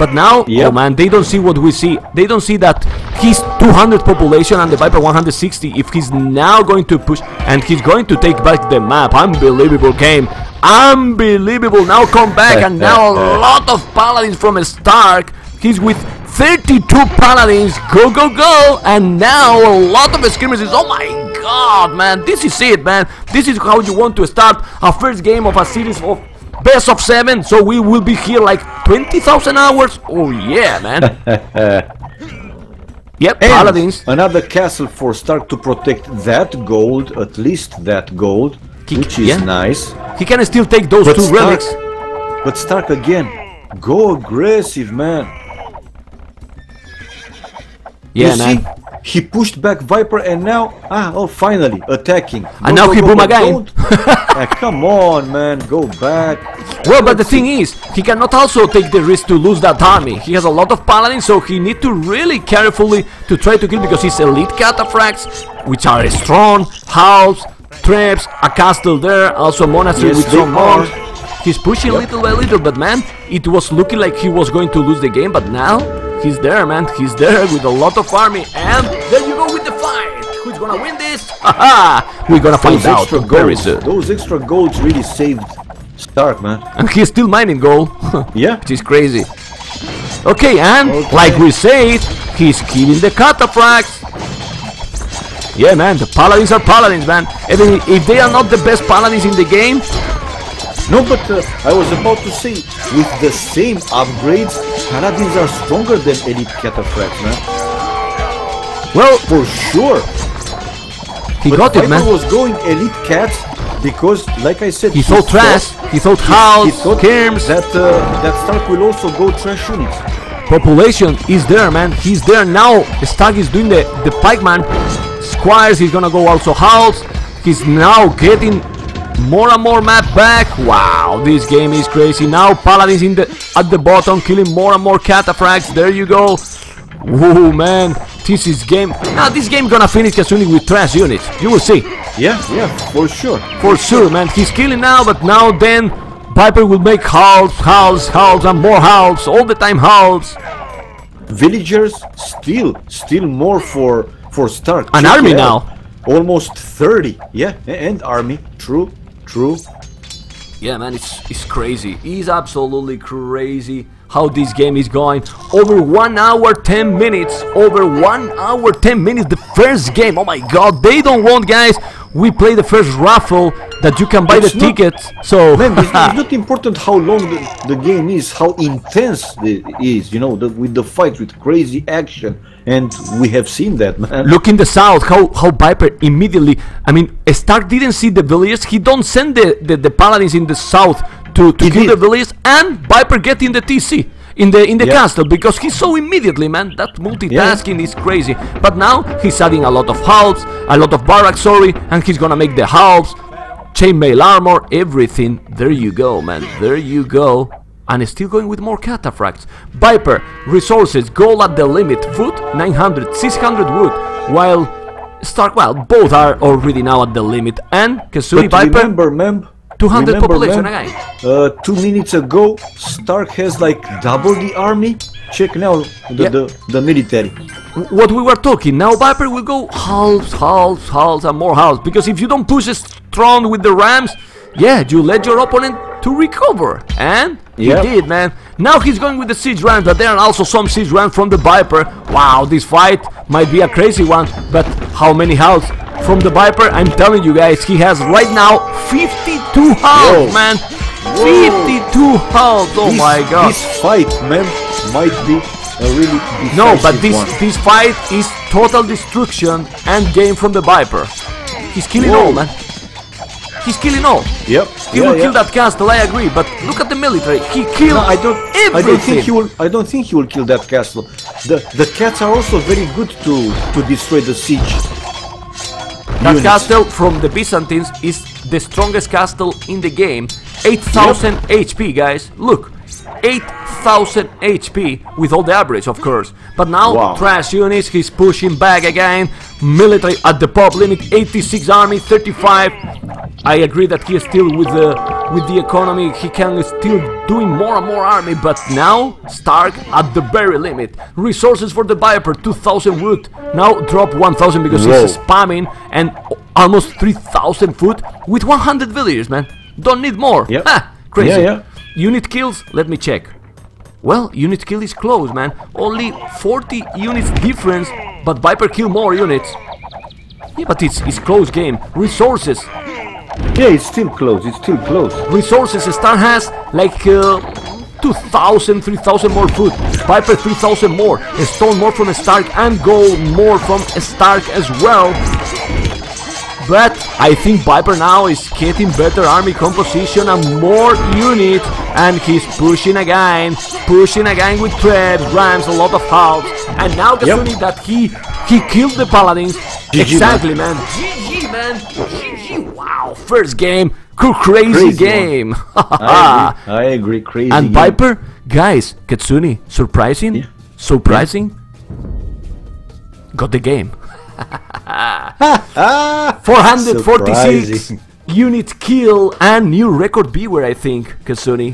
But now, yep. oh man, they don't see what we see. They don't see that he's two hundred population and the Viper one hundred sixty. If he's now going to push, and he's going to take back the map. Unbelievable game. Unbelievable. Now come back, and now a lot of Paladins from Stark. He's with thirty-two Paladins. Go, go, go. And now a lot of skirmishes. Oh my god. God, man, this is it, man. This is how you want to start a first game of a series of best of seven. So we will be here like twenty thousand hours. Oh, yeah, man. Yep, and Paladins. Another castle for Stark to protect that gold, at least that gold, he, which is yeah. nice. He can still take those but two Stark, relics. But Stark again, go aggressive, man. Yeah, you man. See? He pushed back Viper and now, ah, oh, finally, attacking. Go, and now go, he go, boom go, again. ah, come on, man, go back. Well, but the thing is, he cannot also take the risk to lose that army. He has a lot of Paladins, so he need to really carefully to try to kill, because his elite cataphracts, which are strong, halves, traps, a castle there, also monastery yes, with some monks. He's pushing yep. little by little, but man, it was looking like he was going to lose the game, but now... he's there, man. He's there with a lot of army. And there you go with the fight. Who's gonna win this? Haha! We're gonna find out very soon. Those extra golds really saved Stark, man. And he's still mining gold. Yeah. Which is crazy. Okay, and okay. like we said, he's killing the cataphracts. Yeah, man, the paladins are paladins, man. I mean, if they are not the best paladins in the game. No, but uh, I was about to say, with the same upgrades, paladins are stronger than elite cataphracts, man. Well, for sure. He but got Viper it, man. Was going elite cats because, like I said, he, he thought trash, he thought house, he thought Kerms. That uh, that Stark will also go trash units. Population is there, man. He's there now. Stark is doing the the pikeman. Squires, he's gonna go also house. He's now getting more and more map back. Wow, this game is crazy. Now paladins in the at the bottom, killing more and more cataphracts. There you go. Whoa, man, this is game. Now this game gonna finish Katsuni with trash units. You will see. Yeah, yeah, for sure. For sure, man. He's killing now, but now then Viper will make halves, halves, halves, and more halves, all the time halves. Villagers still, still more for for Stark. An army now. Almost thirty, yeah, and army. True, true. Yeah, man, it's it's crazy. It's absolutely crazy how this game is going. Over one hour, ten minutes. Over one hour, ten minutes. The first game. Oh my God, they don't want, guys. We play the first raffle that you can buy it's the not, ticket. So man, it's, it's not important how long the, the game is, how intense it is. You know, the, with the fights, with crazy action, and we have seen that, man. Look in the south, how how Viper immediately. I mean, Stark didn't see the villagers. He don't send the the, the paladins in the south to to he kill did. the villagers, and Viper get in the T C. In the in the yeah. castle, because he saw immediately, man. That multitasking yeah. is crazy. But now he's adding a lot of halves, a lot of barracks, sorry, and he's gonna make the halves, chainmail armor, everything. There you go, man. There you go. And it's still going with more cataphracts. Viper resources, gold at the limit, food nine hundred, six hundred wood, while Stark, well, both are already now at the limit. And Katsuni Viper. Remember, remember. two hundred Remember population when, again. Uh, two minutes ago, Stark has like double the army. Check now the, yeah. the, the military. What we were talking, now Viper will go halves, halves, halves and more halves. Because if you don't push strong with the rams, yeah, you let your opponent to recover. And he yeah. did, man. Now he's going with the siege rams, but there are also some siege rams from the Viper. Wow, this fight might be a crazy one, but how many halves? From the Viper, I'm telling you guys, he has right now fifty-two halves, man. fifty-two halves. Oh this, my God! This fight, man, might be a really decisive no, but this one. This fight is total destruction and game from the Viper. He's killing Whoa. all, man. He's killing all. Yep. He yeah, will yeah. kill that castle. I agree. But look at the military. He killed. No, I don't. Everything. I don't think he will. I don't think he will kill that castle. The the cats are also very good to to destroy the siege. That castle from the Byzantines is the strongest castle in the game. eight thousand yep. H P, guys. Look, eight thousand H P with all the average, of course. But now, wow. trash units, he's pushing back again. Military at the pop limit, eighty-six army, thirty-five. I agree that he is still with the with the economy. He can still doing more and more army. But now, Stark at the very limit. Resources for the Viper, two thousand wood. Now drop one thousand because Whoa. he's spamming and almost three thousand food with one hundred villagers, man. Don't need more. Yep. Ha, crazy. Yeah, yeah. Unit kills, let me check. Well, unit kill is close, man. Only forty units difference, but Viper kill more units. Yeah, but it's, it's close game. Resources. Yeah, it's still close, it's still close. Resources, Star has like uh, two thousand, three thousand more food. Viper three thousand more. A stone more from Stark and gold more from Stark as well. But I think Viper now is getting better army composition and more units, and he's pushing again, pushing again with treads, rams, a lot of halves, and now Katsuni yep. that he he killed the paladins. G G, exactly, man. man. G G, man. G G. Wow, first game, cool, crazy, crazy game. I, agree. I agree, crazy. And game. Viper, guys, Katsuni, surprising, yeah. surprising, yeah. got the game. four hundred forty-six unit kill and new record viewer, I think, Katsuni.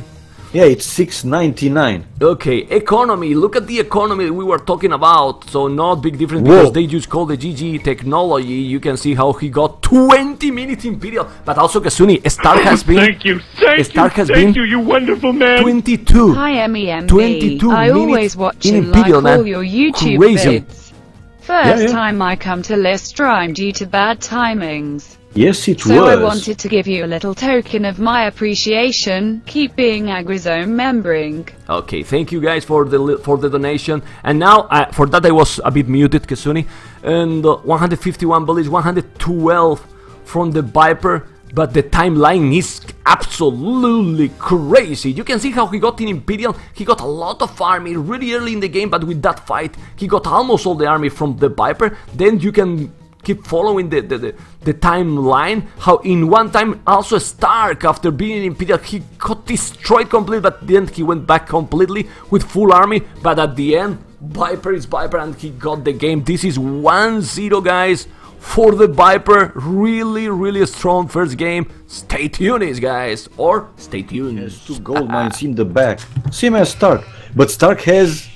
Yeah, it's six ninety-nine. Okay, economy. Look at the economy we were talking about. So not big difference. Whoa. Because they just call the G G technology. You can see how he got twenty minutes Imperial. But also Katsuni, Stark has been. Thank you, thank Stark you, has thank been you, you wonderful man. Twenty-two. Hi, M E M B. Twenty-two I minutes always watch in Imperial, like all man. Your YouTube crazy. Vids. First yeah, yeah. time I come to less stream due to bad timings. Yes, it so was. So I wanted to give you a little token of my appreciation. Keep being Agrizone membering. Okay, thank you guys for the for the donation. And now, I, for that I was a bit muted, Katsuni. And uh, one hundred fifty-one bullets, one hundred twelve from the Viper. But the timeline is absolutely crazy. You can see how he got in Imperial. He got a lot of army really early in the game. But with that fight, he got almost all the army from the Viper. Then you can keep following the, the, the, the timeline, how in one time also Stark, after being in Imperial, he got destroyed completely, but at the end he went back completely with full army, but at the end, Viper is Viper and he got the game. This is one zero, guys, for the Viper. Really, really strong first game. Stay tuned, guys, or stay tuned. There's two gold mines in the back, same as Stark, but Stark has,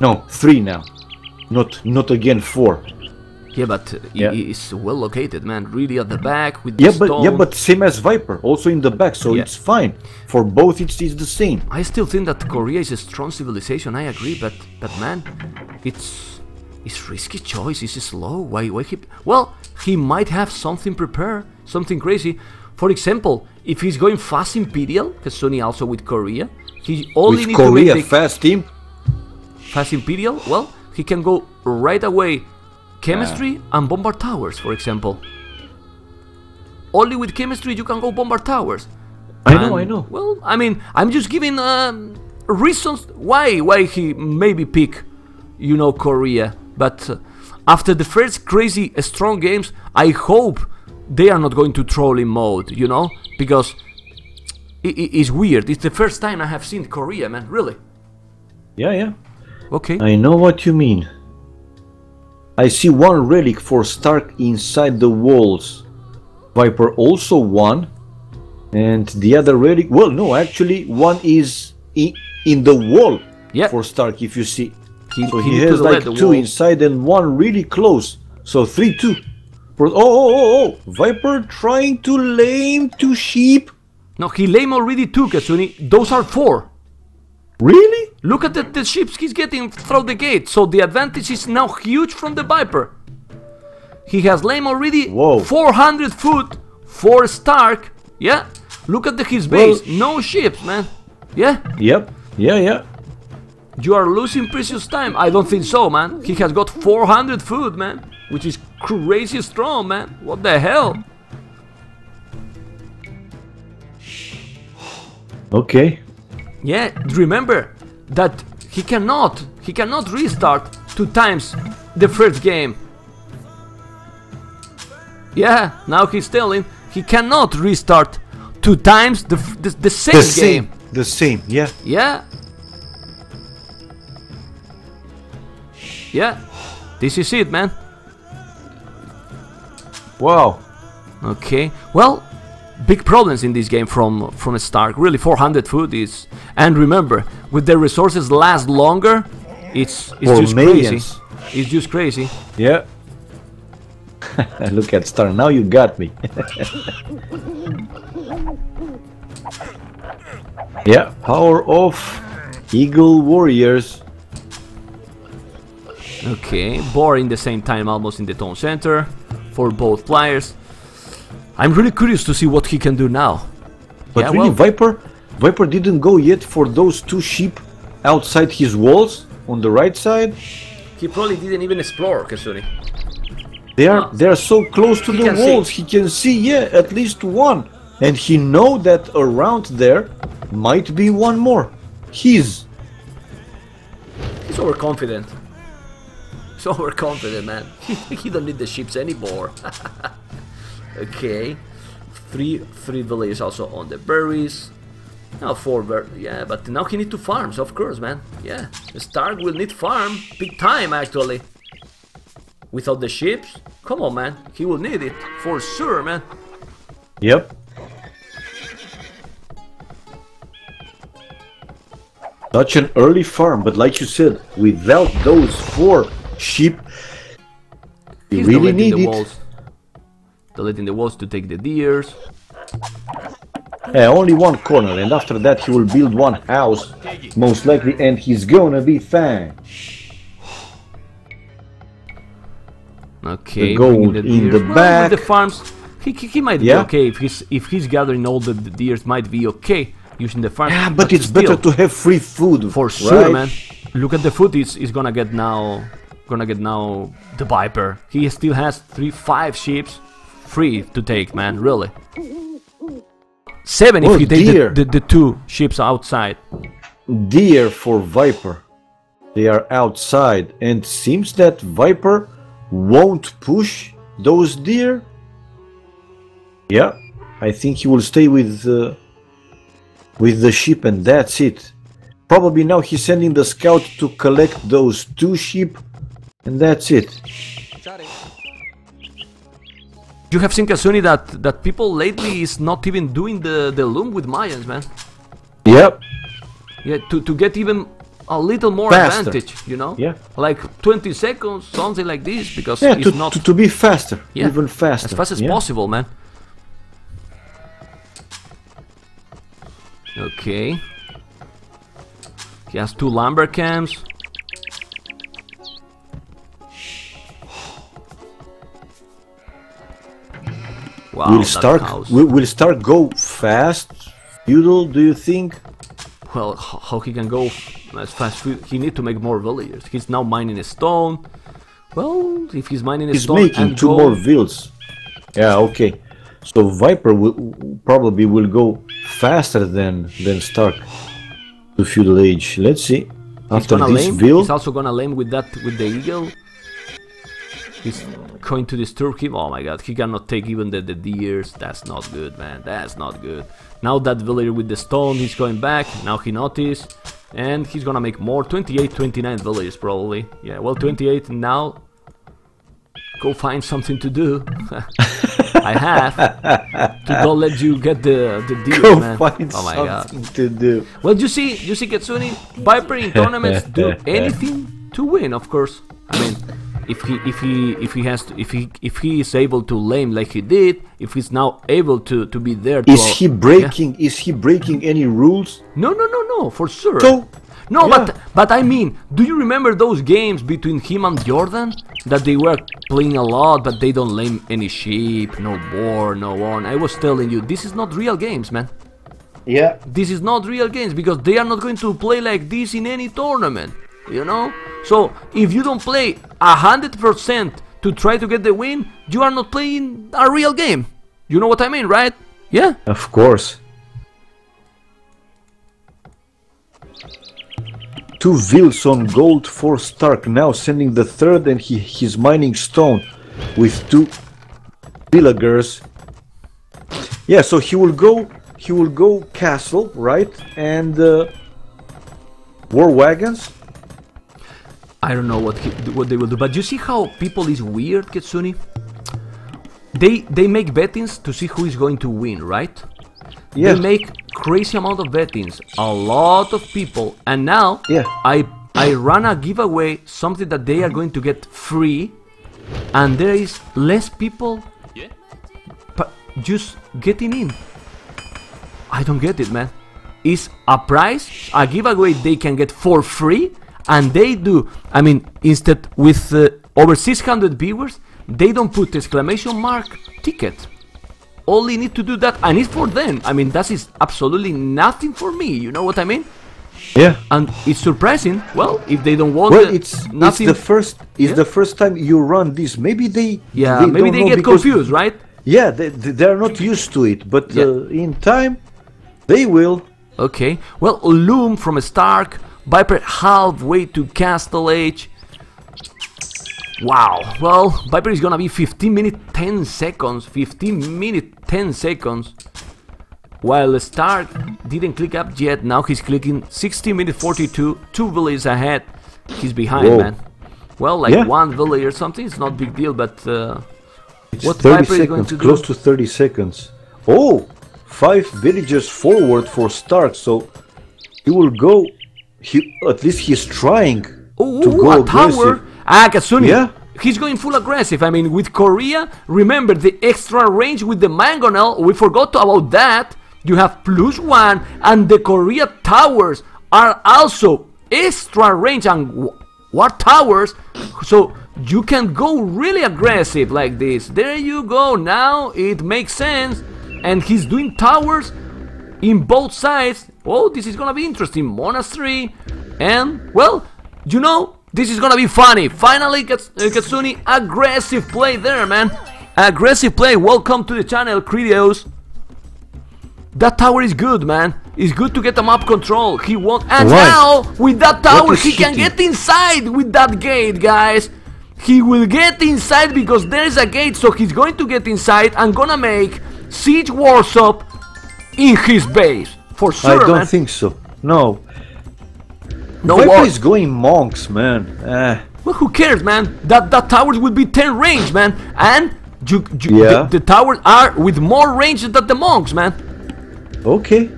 no, three now, not, not again four. Yeah, but yeah. it's well located, man. Really at the back with the yeah, but, stone. Yeah, but same as Viper, also in the back, so yeah. it's fine. For both, it's, it's the same. I still think that Korea is a strong civilization, I agree, but, but man, it's it's risky choice, it's slow. Why, why he, well, he might have something prepared, something crazy. For example, if he's going fast Imperial, Katsuni also with Korea, he only needs to make the fast team. Fast Imperial, well, he can go right away. Chemistry yeah. and bombard towers, for example. Only with chemistry you can go bombard towers. I and, know, I know. Well, I mean, I'm just giving um, reasons why why he maybe pick, you know, Korea. But uh, after the first crazy uh, strong games, I hope they are not going to trolling mode, you know, because it, it, it's weird. It's the first time I have seen Korea, man. Really? Yeah, yeah. Okay. I know what you mean. I see one relic for Stark inside the walls. Viper also one. And the other relic, well, no, actually one is in, in the wall yeah. for Stark, if you see. He, so he, he has like two wall. Inside and one really close. So three, two. Oh, oh, oh, oh, Viper trying to lame two sheep. No, he lame already two, Katsuni. Those are four. Really? Look at the, the ships he's getting through the gate, so the advantage is now huge from the Viper. He has lame already. Whoa. four hundred foot for Stark. Yeah, look at the, his base. Well, no ships, man. Yeah? Yep. Yeah, yeah. You are losing precious time. I don't think so, man. He has got four hundred foot, man, which is crazy strong, man. What the hell? Okay. Yeah, remember that he cannot, he cannot restart two times the first game. Yeah, now he's telling he cannot restart two times the the, the same the game. Same, the same, yeah. Yeah. Yeah, this is it, man. Wow. Okay, well, big problems in this game from from Stark. Really, four hundred foot is, and remember, with the resources last longer, it's it's or just millions. Crazy. It's just crazy. Yeah. Look at Stark. Now you got me. Yeah. Power of Eagle Warriors. Okay. Boring the same time, almost in the town center, for both players. I'm really curious to see what he can do now. But yeah, really, well, Viper, Viper didn't go yet for those two sheep outside his walls on the right side. He probably didn't even explore, Katsuni. They are no. they are so close to he the walls. See. He can see, yeah, at least one, and he know that around there might be one more. He's he's overconfident. He's overconfident, man. He don't need the sheep anymore. Okay, three three villages also on the berries. Now four berries, yeah, but now he need to farm, so of course, man. Yeah, Stark will need farm big time, actually. Without the ships, come on, man, he will need it for sure, man. Yep. Such an early farm, but like you said, without those four sheep, we He's really need the it. Walls. Deleting the walls to take the deers. Yeah, only one corner, and after that he will build one house, most likely, and he's gonna be fine. Okay, the gold the in the back. With the farms, he, he, he might yeah. be okay if he's if he's gathering all the, the deers. Might be okay using the farm. Yeah, but, but it's still, better to have free food for sure, right? man. Look at the food is is gonna get now. Gonna get now the Viper. He still has three five sheep free to take, man. Really, seven oh, if you take the, the the two sheep outside. Deer for Viper. They are outside, and seems that Viper won't push those deer. Yeah, I think he will stay with uh, with the sheep, and that's it. Probably now he's sending the scout to collect those two sheep, and that's it. You have seen, Katsuni, that that people lately is not even doing the the loom with Mayans, man. Yep. Yeah, to to get even a little more faster. advantage, you know? Yeah. Like twenty seconds, something like this, because yeah, it's to, not... to, to be faster, yeah. even faster. As fast as yeah. possible, man. Okay. He has two lumber camps. Wow, will Stark, will Stark go fast, feudal, do you think? Well, how he can go as fast? He need to make more villagers. He's now mining a stone. Well, if he's mining a he's stone, he's making two gold. more vills. Yeah, okay. So Viper will probably will go faster than than Stark to feudal age. Let's see. After he's this vill, he's also gonna lame with that with the eagle. He's going to disturb him. Oh my god, he cannot take even the, the deers. That's not good, man. That's not good. Now that villager with the stone, he's going back. Now he noticed. And he's gonna make more. twenty-eight, twenty-nine villagers probably. Yeah, well, twenty-eight now. Go find something to do. I have. To don't let you get the, the deers, go man. Find oh my something god. to do. Well, you see, you see, Katsuni, Viper in tournaments do anything to win, of course. I mean, If he if he if he has to, if he if he is able to lame like he did, if he's now able to to be there. To is all, he breaking? Yeah. Is he breaking any rules? No, no, no, no, for sure. So, no, yeah. but but I mean, do you remember those games between him and Jordan that they were playing a lot, but they don't lame any sheep, no boar, no one? I was telling you, this is not real games, man. Yeah. This is not real games because they are not going to play like this in any tournament. You know? So, if you don't play one hundred percent to try to get the win, you are not playing a real game. You know what I mean, right? Yeah? Of course. Two vills on gold for Stark, now sending the third, and he, he's mining stone with two villagers. Yeah, so he will go, he will go castle, right? And uh, war wagons. I don't know what he, what they will do, but you see how people is weird, Katsuni? They they make bettings to see who is going to win, right? Yeah. They make crazy amount of bettings, a lot of people, and now yeah. I I run a giveaway, something that they are going to get free, and there is less people yeah. just getting in. I don't get it, man. It's a prize, a giveaway they can get for free. And they do, I mean, instead with uh, over six hundred viewers, they don't put exclamation mark ticket. All they need to do that, and it's for them. I mean, that is absolutely nothing for me, you know what I mean? Yeah. And it's surprising, well, if they don't want well, the, it's, nothing. It's the first, it's yeah? the first time you run this, maybe they Yeah, they maybe they get confused, right? Yeah, they, they're not used to it, but yeah. uh, in time, they will. Okay, well, Loom from Stark, Viper halfway to Castle Age. Wow. Well, Viper is gonna be fifteen minutes ten seconds. fifteen minutes ten seconds. While Stark didn't click up yet. Now he's clicking sixteen minutes forty-two. Two villages ahead. He's behind, Whoa. man. Well, like yeah. one village or something. It's not a big deal, but uh, it's what Viper is going to do? Close to thirty seconds. Oh, five villages forward for Stark. So he will go He, at least he's trying ooh, to go a aggressive. Tower. Ah, Katsuni. Yeah. He's going full aggressive. I mean, with Korea, remember the extra range with the mangonel. We forgot about that. You have plus one, and the Korea towers are also extra range and war towers. So you can go really aggressive like this. There you go. Now it makes sense. And he's doing towers in both sides. Oh, this is gonna be interesting. Monastery. And, well, you know, this is gonna be funny. Finally, Kats uh, Katsuni, aggressive play there, man. Aggressive play. Welcome to the channel, Creedios. That tower is good, man. It's good to get him up control. He won't. And right now, with that tower, he shitty. can get inside with that gate, guys. He will get inside because there is a gate, so he's going to get inside and gonna make Siege Warsaw in his base, for sure. I don't man. think so. No. No. Viper is going monks, man. Uh. Well, who cares, man? That that towers would be ten range, man, and you, you, yeah. the, the towers are with more range than the monks, man. Okay.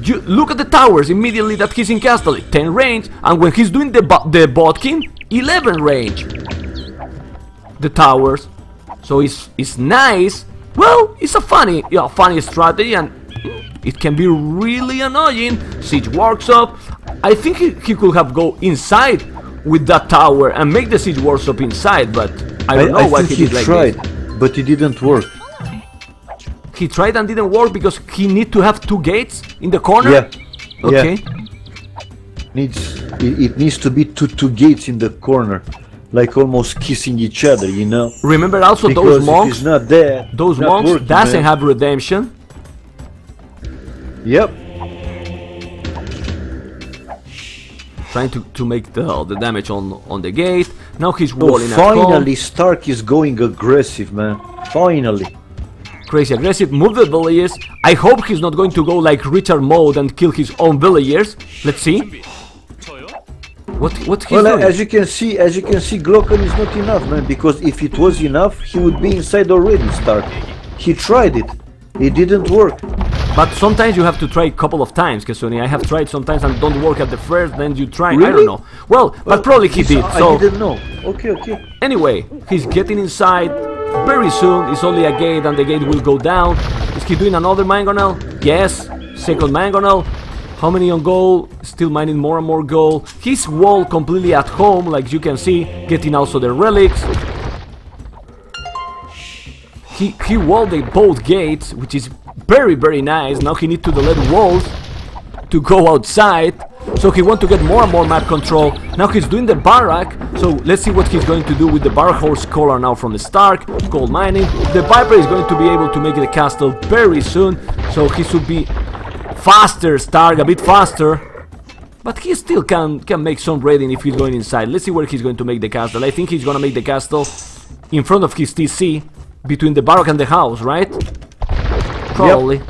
You look at the towers immediately that he's in Castelli, ten range, and when he's doing the the Botkin, eleven range. The towers, so it's it's nice. Well, it's a funny, yeah, funny strategy, and it can be really annoying. Siege Workshop. I think he, he could have go inside with that tower and make the Siege Workshop inside, but I don't I, know I why he, he did tried, like this. But it didn't work. He tried and didn't work because he need to have two gates in the corner. Yeah. Okay. Yeah. Needs it, it needs to be two two gates in the corner. Like almost kissing each other, you know. Remember also because those monks. It is not there, those not monks working, doesn't man. have redemption. Yep. Trying to to make the the damage on on the gate. Now he's walling. Oh, finally, Stark is going aggressive, man. Finally. Crazy aggressive. Move the villagers. I hope he's not going to go like Richard mode and kill his own villagers. Let's see. What, what he's well, doing? as you can see, as you can see, Glocken is not enough, man. Because if it was enough, he would be inside already. Stark. He tried it, it didn't work. But sometimes you have to try a couple of times, Katsuni. I have tried sometimes and don't work at the first. Then you try. Really? I don't know. Well, well, but probably he did. So I didn't know. Okay, okay. Anyway, he's getting inside very soon. It's only a gate, and the gate will go down. Is he doing another mangonel? Yes, second mangonel. How many on goal? Still mining more and more goal. His wall completely at home, like you can see, getting also the relics. He he walled the both gates, which is very very nice. Now he need to delete walls to go outside. So he want to get more and more map control. Now he's doing the barrack. So let's see what he's going to do with the barrack horse collar now from the Stark. Gold mining. The Viper is going to be able to make the castle very soon. So he should be faster, Stark, a bit faster, but he still can can make some raiding if he's going inside. Let's see where he's going to make the castle. I think he's gonna make the castle in front of his T C, between the barrack and the house, right? Probably. Yep.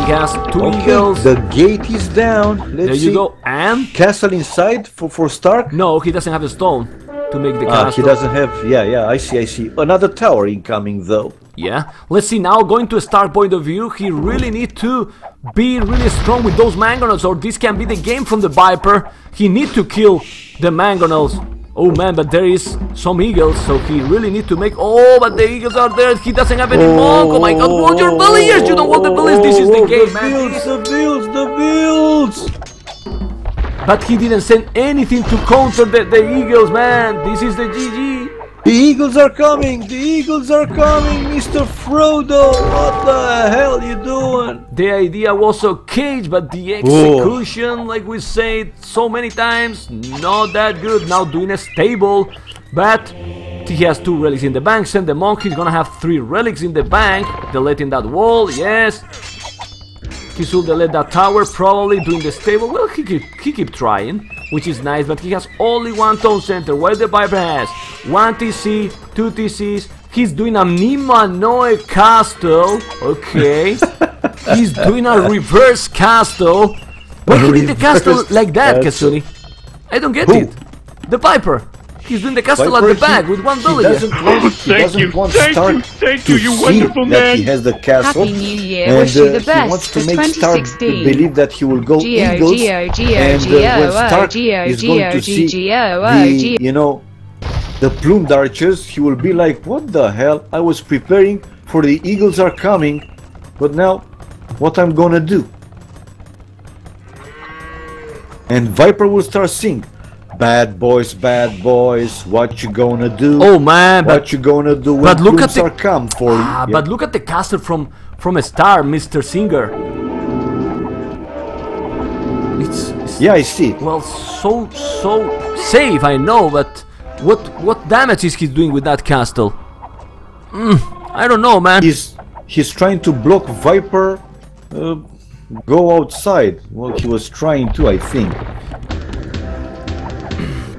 He has two okay, eagles. The gate is down. Let's there you see. go. And castle inside for for Stark. No, he doesn't have a stone to make the ah, castle. He doesn't have. Yeah, yeah. I see. I see. Another tower incoming though. Yeah, let's see now, going to a Stark point of view, he really need to be really strong with those mangonels, or this can be the game from the Viper. He need to kill the mangonels. Oh man, but there is some eagles, so he really need to make... Oh, but the eagles are there, he doesn't have any monk, oh my god, what your villagers, you don't want the villagers, this is the game, the man. Builds, the builds, the builds! But he didn't send anything to counter the, the eagles, man, this is the G G. The eagles are coming! The eagles are coming, Mister Frodo! What the hell are you doing? The idea was okay, but the execution, oh. like we said so many times, not that good. Now doing a stable, but he has two relics in the bank. Send the monk, he's gonna have three relics in the bank. Deleting that wall, yes. He should delete that tower, probably doing the stable. Well, he keep, he keep trying, which is nice, but he has only one town center, where the Viper has one T C, two T Cs, he's doing a Nimanoe castle, okay, he's doing a reverse castle. Why he did the castle like that, Katsuni? I don't get Who? it, the Viper, he's in the castle Viper, at the back he, with one dollar. He doesn't want, oh, he thank doesn't you, want thank Stark you, thank you, you wonderful man. That he has the castle, Happy New Year. and Wish uh, you the best. he wants to make Stark believe that he will go eagles, and uh, when Stark is going to see the, you know, the plumed archers, he will be like, what the hell? I was preparing for the eagles are coming, but now what I'm gonna do? And Viper will start singing, bad boys, bad boys, what you gonna do? Oh man, what but, you gonna do when but look at the, are come for ah, you? But yeah. Look at the castle from from a star, Mister Singer. It's, it's yeah, I see. Well, so so safe, I know, but what what damage is he doing with that castle? Mm, I don't know, man. He's he's trying to block Viper. Uh, Go outside. Well, he was trying to, I think.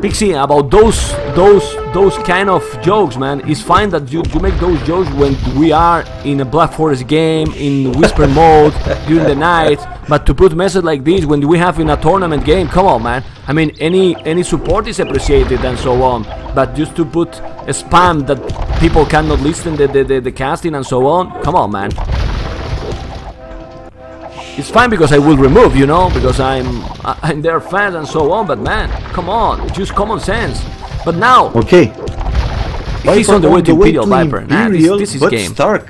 Pixie, about those, those, those kind of jokes, man. It's fine that you, you make those jokes when we are in a Black Forest game, in whisper mode during the night. But to put message like this when we have in a tournament game, come on, man. I mean, any any support is appreciated and so on. But just to put a spam that people cannot listen to the the, the, the casting and so on, come on, man. It's fine because I will remove, you know, because I'm I'm their fans and so on. But man, come on, just common sense. But now, okay, he's Viper on the way to Imperial Viper. Imperial, nah, this, this is but game. Stark,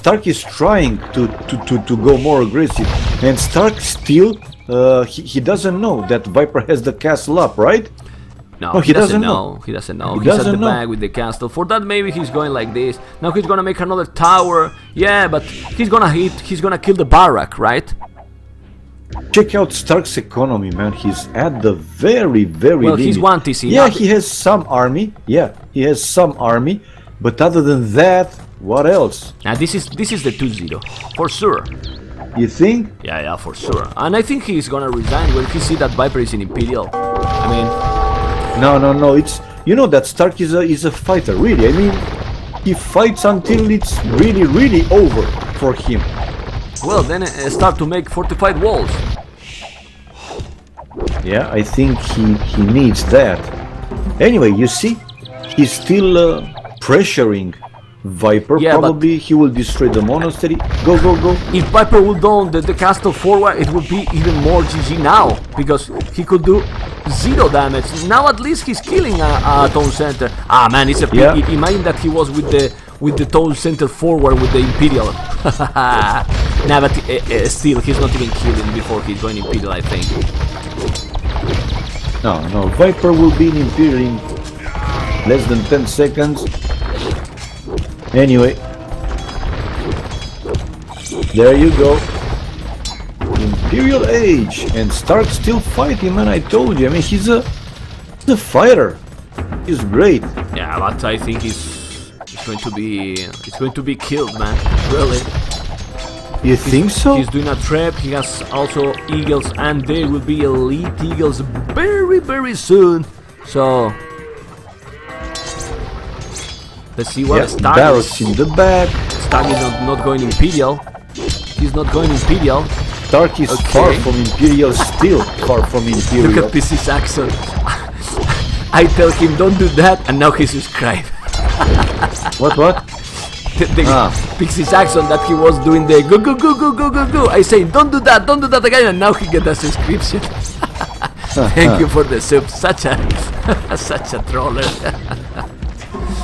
Stark is trying to, to to to go more aggressive, and Stark still uh, he he doesn't know that Viper has the castle up, right? No, oh, he, he doesn't, doesn't know. know. He doesn't know. He he's doesn't at the know. back with the castle. For that, maybe he's going like this. Now he's gonna make another tower. Yeah, but he's gonna hit. He's gonna kill the barrack, right? Check out Stark's economy, man. He's at the very, very. Well, limit. he's one T C. Yeah, he has some army. Yeah, he has some army. But other than that, what else? Now this is this is the two zero for sure. You think? Yeah, yeah, for sure. And I think he's gonna resign when he see that Viper is in Imperial. I mean. No, no, no, it's, you know that Stark is a, is a fighter, really, I mean, he fights until it's really, really over for him. Well, then uh, start to make fortified walls. Yeah, I think he, he needs that. Anyway, you see, he's still uh, pressuring Viper, yeah, probably he will destroy the monastery. Go, go, go. If Viper would down the, the castle forward, it would be even more G G now, because he could do zero damage. Now at least he's killing a, a town center. Ah man, it's a pity. Yeah. Imagine that he was with the with the town center forward with the Imperial. Nah, but uh, uh, still, he's not even killing before he's going Imperial, I think. No, no, Viper will be in Imperial in less than ten seconds. Anyway, there you go, Imperial Age, and Stark still fighting, man, I told you, I mean, he's a, he's a fighter, he's great. Yeah, but I think he's, he's going to be, he's going to be killed, man, really. You he's, think so? He's doing a trap, he has also eagles, and they will be elite eagles very, very soon, so... Let's see what yeah, Stark Barracks is. in the back. Stark is not, not going Imperial. He's not going Imperial. Stark is okay. far from Imperial, still far from Imperial. Look at P C's accent. I tell him don't do that, and now he subscribes. What, what? The, the ah. Pixie's accent that he was doing the go go go go go go go. I say don't do that, don't do that again, and now he gets a subscription. Thank you for the sub. Such a such a troller.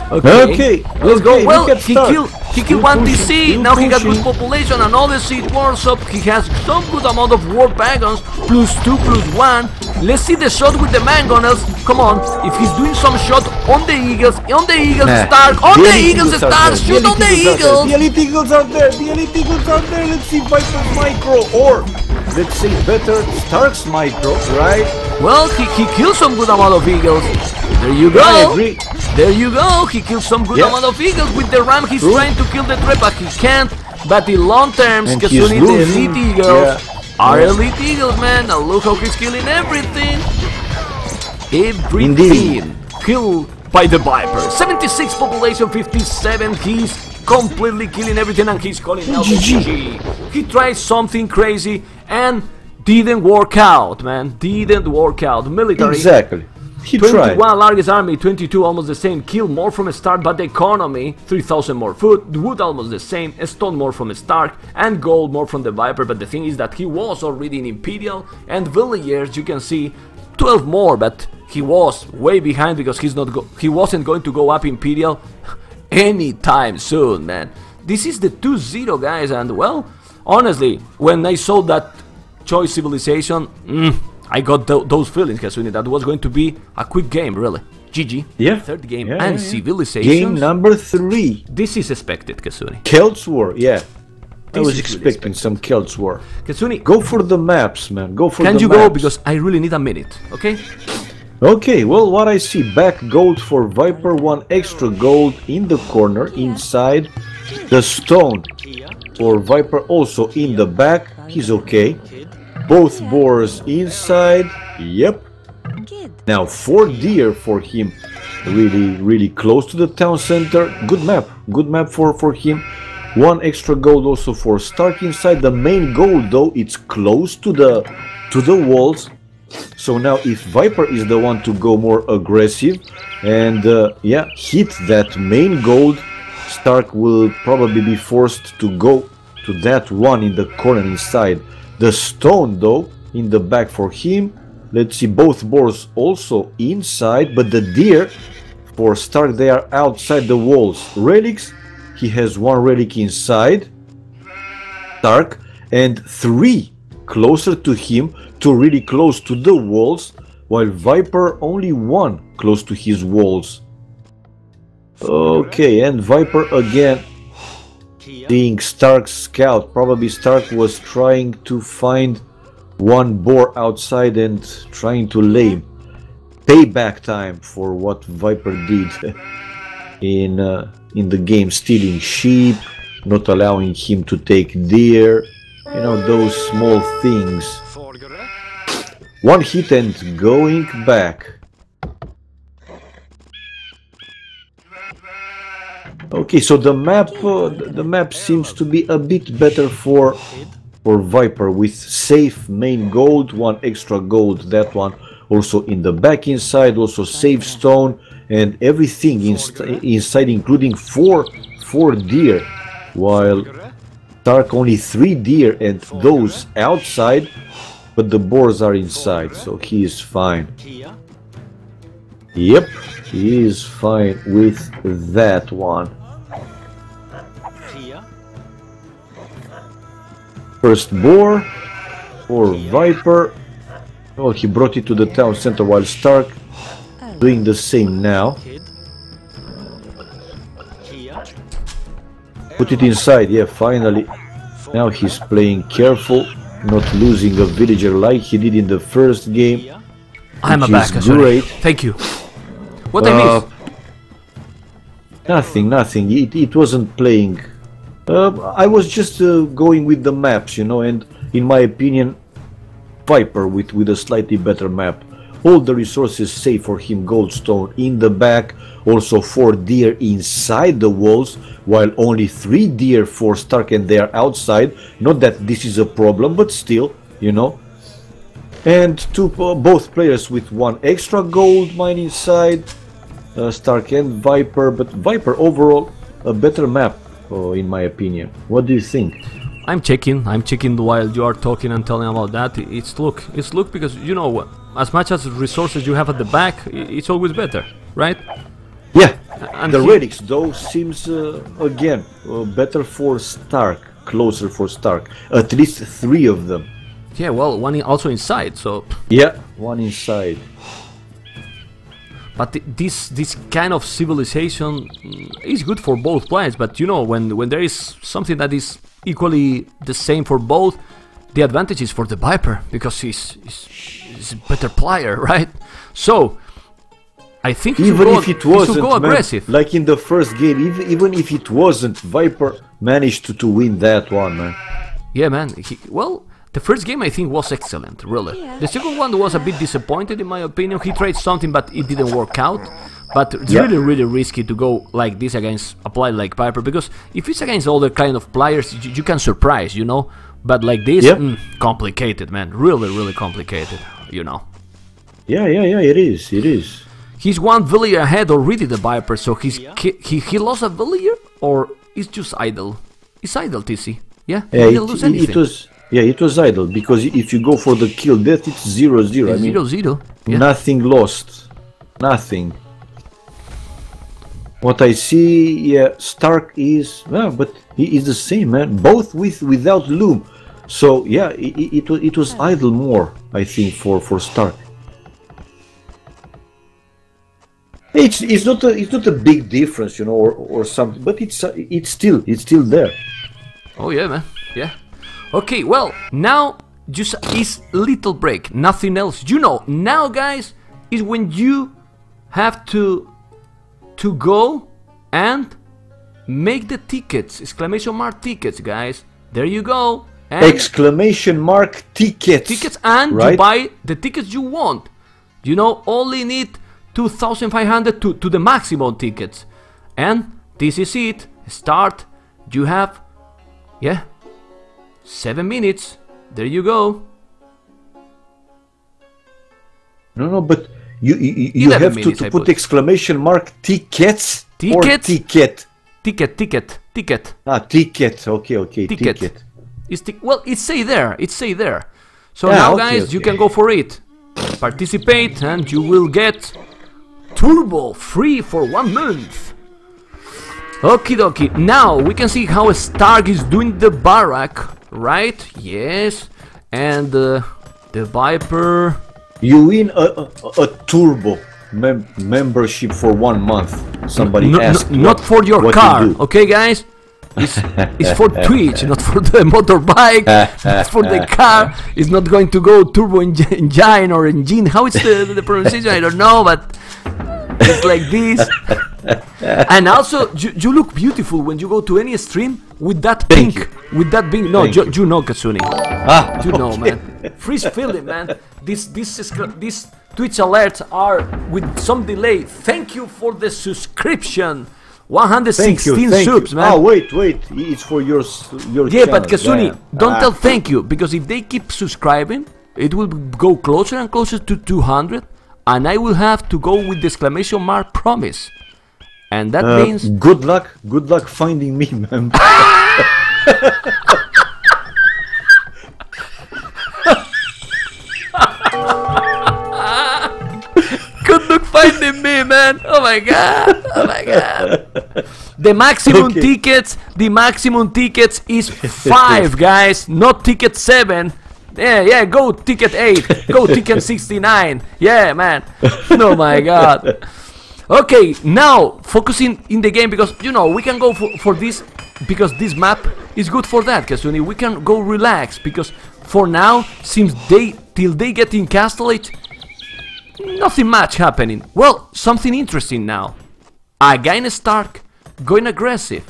Okay. okay, let's okay, go. Well, he killed, he killed one D C, now he got good population, another siege wars up, he has some good amount of war wagons, plus two, plus one. Let's see the shot with the mangonels. Come on, if he's doing some shot on the eagles, on the eagles, nah. Stark, on the, the eagles, eagles Stark, shoot on the eagles. The elite eagles are there, the elite eagles are there, let's see Viper's micro, or let's see better Stark's micro, right? Well, he, he killed some good amount of eagles. There you go. I agree. There you go. He killed some good yeah. amount of eagles with the ram. He's Ooh. trying to kill the trap, but he can't. But in long terms, Katsuni, the elite eagles yeah. are yeah. elite eagles, man. Now look how he's killing everything. Everything. Indeed. Killed by the Viper. seventy-six population, fifty-seven. He's completely killing everything, and he's calling out G G. He tried something crazy and didn't work out, man. Didn't work out. Military. Exactly. He twenty-one tried. Largest army, twenty-two almost the same, kill more from a Stark, but the economy, three thousand more food, wood almost the same, a stone more from a Stark, and gold more from the Viper, but the thing is that he was already in Imperial, and villagers, you can see, twelve more, but he was way behind because he's not go he wasn't going to go up Imperial anytime soon, man. This is the two zero, guys, and well, honestly, when I saw that choice civilization, mm, I got th those feelings, Katsuni, that was going to be a quick game, really. G G. Yeah. Third game, yeah, and yeah, yeah. Civilization. Game number three. This is expected, Katsuni. Celts War, yeah. This I was expecting really some Celts War. Katsuni, go for the maps, man. Go for the maps. Can you go? Because I really need a minute, okay? Okay, well, what I see, back gold for Viper, one extra gold in the corner, inside the stone. For Viper also in the back, he's okay. Both boars inside, yep. Now four deer for him, really, really close to the town center. Good map, good map for, for him. One extra gold also for Stark inside. The main gold though, it's close to the, to the walls. So now if Viper is the one to go more aggressive and uh, yeah, hit that main gold, Stark will probably be forced to go to that one in the corner inside. The stone though, in the back for him. Let's see, both boars also inside, but the deer for Stark, they are outside the walls. Relics, he has one relic inside, Stark, and three closer to him, two really close to the walls, while Viper only one close to his walls. Okay, and Viper again. Being Stark's scout, probably Stark was trying to find one boar outside and trying to lay him. Payback time for what Viper did in uh, in the game, stealing sheep, not allowing him to take deer, you know, those small things. One hit and going back. Okay, so the map uh, the map seems to be a bit better for for Viper with safe main gold, one extra gold, that one also in the back inside, also safe stone and everything inst inside, including four four deer, while Stark only three deer and those outside, but the boars are inside, so he is fine. Yep, he is fine with that one. First boar or Viper. Oh, he brought it to the town center, while Stark doing the same now. Put it inside, yeah, finally. Now he's playing careful, not losing a villager like he did in the first game. I'm a backer, great. Thank you. What uh, I missed? Nothing, nothing. It, it wasn't playing. Uh, I was just uh, going with the maps, you know, and in my opinion, Viper with, with a slightly better map. All the resources safe for him, goldstone in the back, also four deer inside the walls, while only three deer for Stark and they are outside. Not that this is a problem, but still, you know. And two, uh, both players with one extra gold mine inside. Uh, Stark and Viper, but Viper overall a better map, oh, in my opinion. What do you think? I'm checking, I'm checking while you are talking and telling about that. It's look, it's look because, you know, as much as resources you have at the back, it's always better, right? Yeah, and the relics though seems, uh, again, uh, better for Stark, closer for Stark, at least three of them. Yeah, well, one also inside, so... Yeah, one inside. But this this kind of civilization is good for both players, but you know, when, when there is something that is equally the same for both, the advantage is for the Viper, because he's, he's, he's a better player, right? So, I think even go, if it wasn't, go aggressive. Man, like in the first game, even, even if it wasn't, Viper managed to, to win that one, man. Yeah, man, he, well... The first game I think was excellent, really. The second one was a bit disappointed in my opinion. He tried something but it didn't work out. But it's yeah. really, really risky to go like this against a player like Viper, because if it's against other kind of players, you, you can surprise, you know. But like this, yeah. mm, complicated, man. Really, really complicated, you know. Yeah, yeah, yeah, it is, it is. He's one villager ahead already, the Viper, so he's yeah. he, he lost a villager, or he's just idle? He's idle, T C, yeah? He yeah, didn't it, lose anything. It was, yeah, it was idle, because if you go for the kill death, it's zero zero. Zero, zero. I mean, zero, zero. Yeah. Nothing lost, nothing. What I see, yeah, Stark is, well, but he is the same, man, both with without loom. So, yeah, it, it, it was idle more, I think, for, for Stark. It's it's not a it's not a big difference, you know, or or something, but it's it's still it's still there. Oh yeah, man, yeah. Okay, well now just is little break, nothing else. You know, now guys is when you have to to go and make the tickets! Exclamation mark tickets, guys. There you go. And exclamation mark tickets. Tickets and right? You buy the tickets you want. You know, only need two thousand five hundred to, to the maximum tickets, and this is it. Start. You have, yeah, seven minutes. There you go. No, no, but you you, you have minutes, to, to put exclamation mark tickets, ticket? Or ticket, ticket, ticket, ticket. Ah, ticket. Okay, okay, ticket. ticket. It's tic well, it's say there. It's say there. So yeah, now, okay, guys, okay. You can go for it. Participate, and you will get turbo free for one month. Okie dokie. Now we can see how Stark is doing the barrack, right? Yes, and uh, the Viper. You win a, a, a turbo mem membership for one month. Somebody no, asked. No, what, not for your car, you okay, guys? It's, it's for Twitch, not for the motorbike. It's for the car. It's not going to go turbo engine or engine. How is the, the pronunciation? I don't know, but it's like this. And also, you, you look beautiful when you go to any stream with that pink, you. with that pink. No, you, you know, Katsuni. Ah, you okay. know, man. Freeze feeling, man. This this this Twitch alerts are with some delay. Thank you for the subscription. one hundred sixteen subs, man. Oh wait, wait, it's for your your yeah, channel. But Katsuni, yeah. don't ah. tell thank you, because if they keep subscribing, it will go closer and closer to two hundred, and I will have to go with the exclamation mark promise, and that uh, means good luck, good luck finding me, man. Finding me, man. Oh my god. Oh my god. The maximum okay. tickets, the maximum tickets is five, guys. Not ticket seven. Yeah, yeah, go ticket eight. Go ticket sixty-nine. Yeah, man. Oh my god. Okay, now focusing in the game, because you know we can go for, for this, because this map is good for that, Katsuni. We can go relax, because for now seems they till they get in Castellate, nothing much happening. Well, something interesting now. Again Stark going aggressive,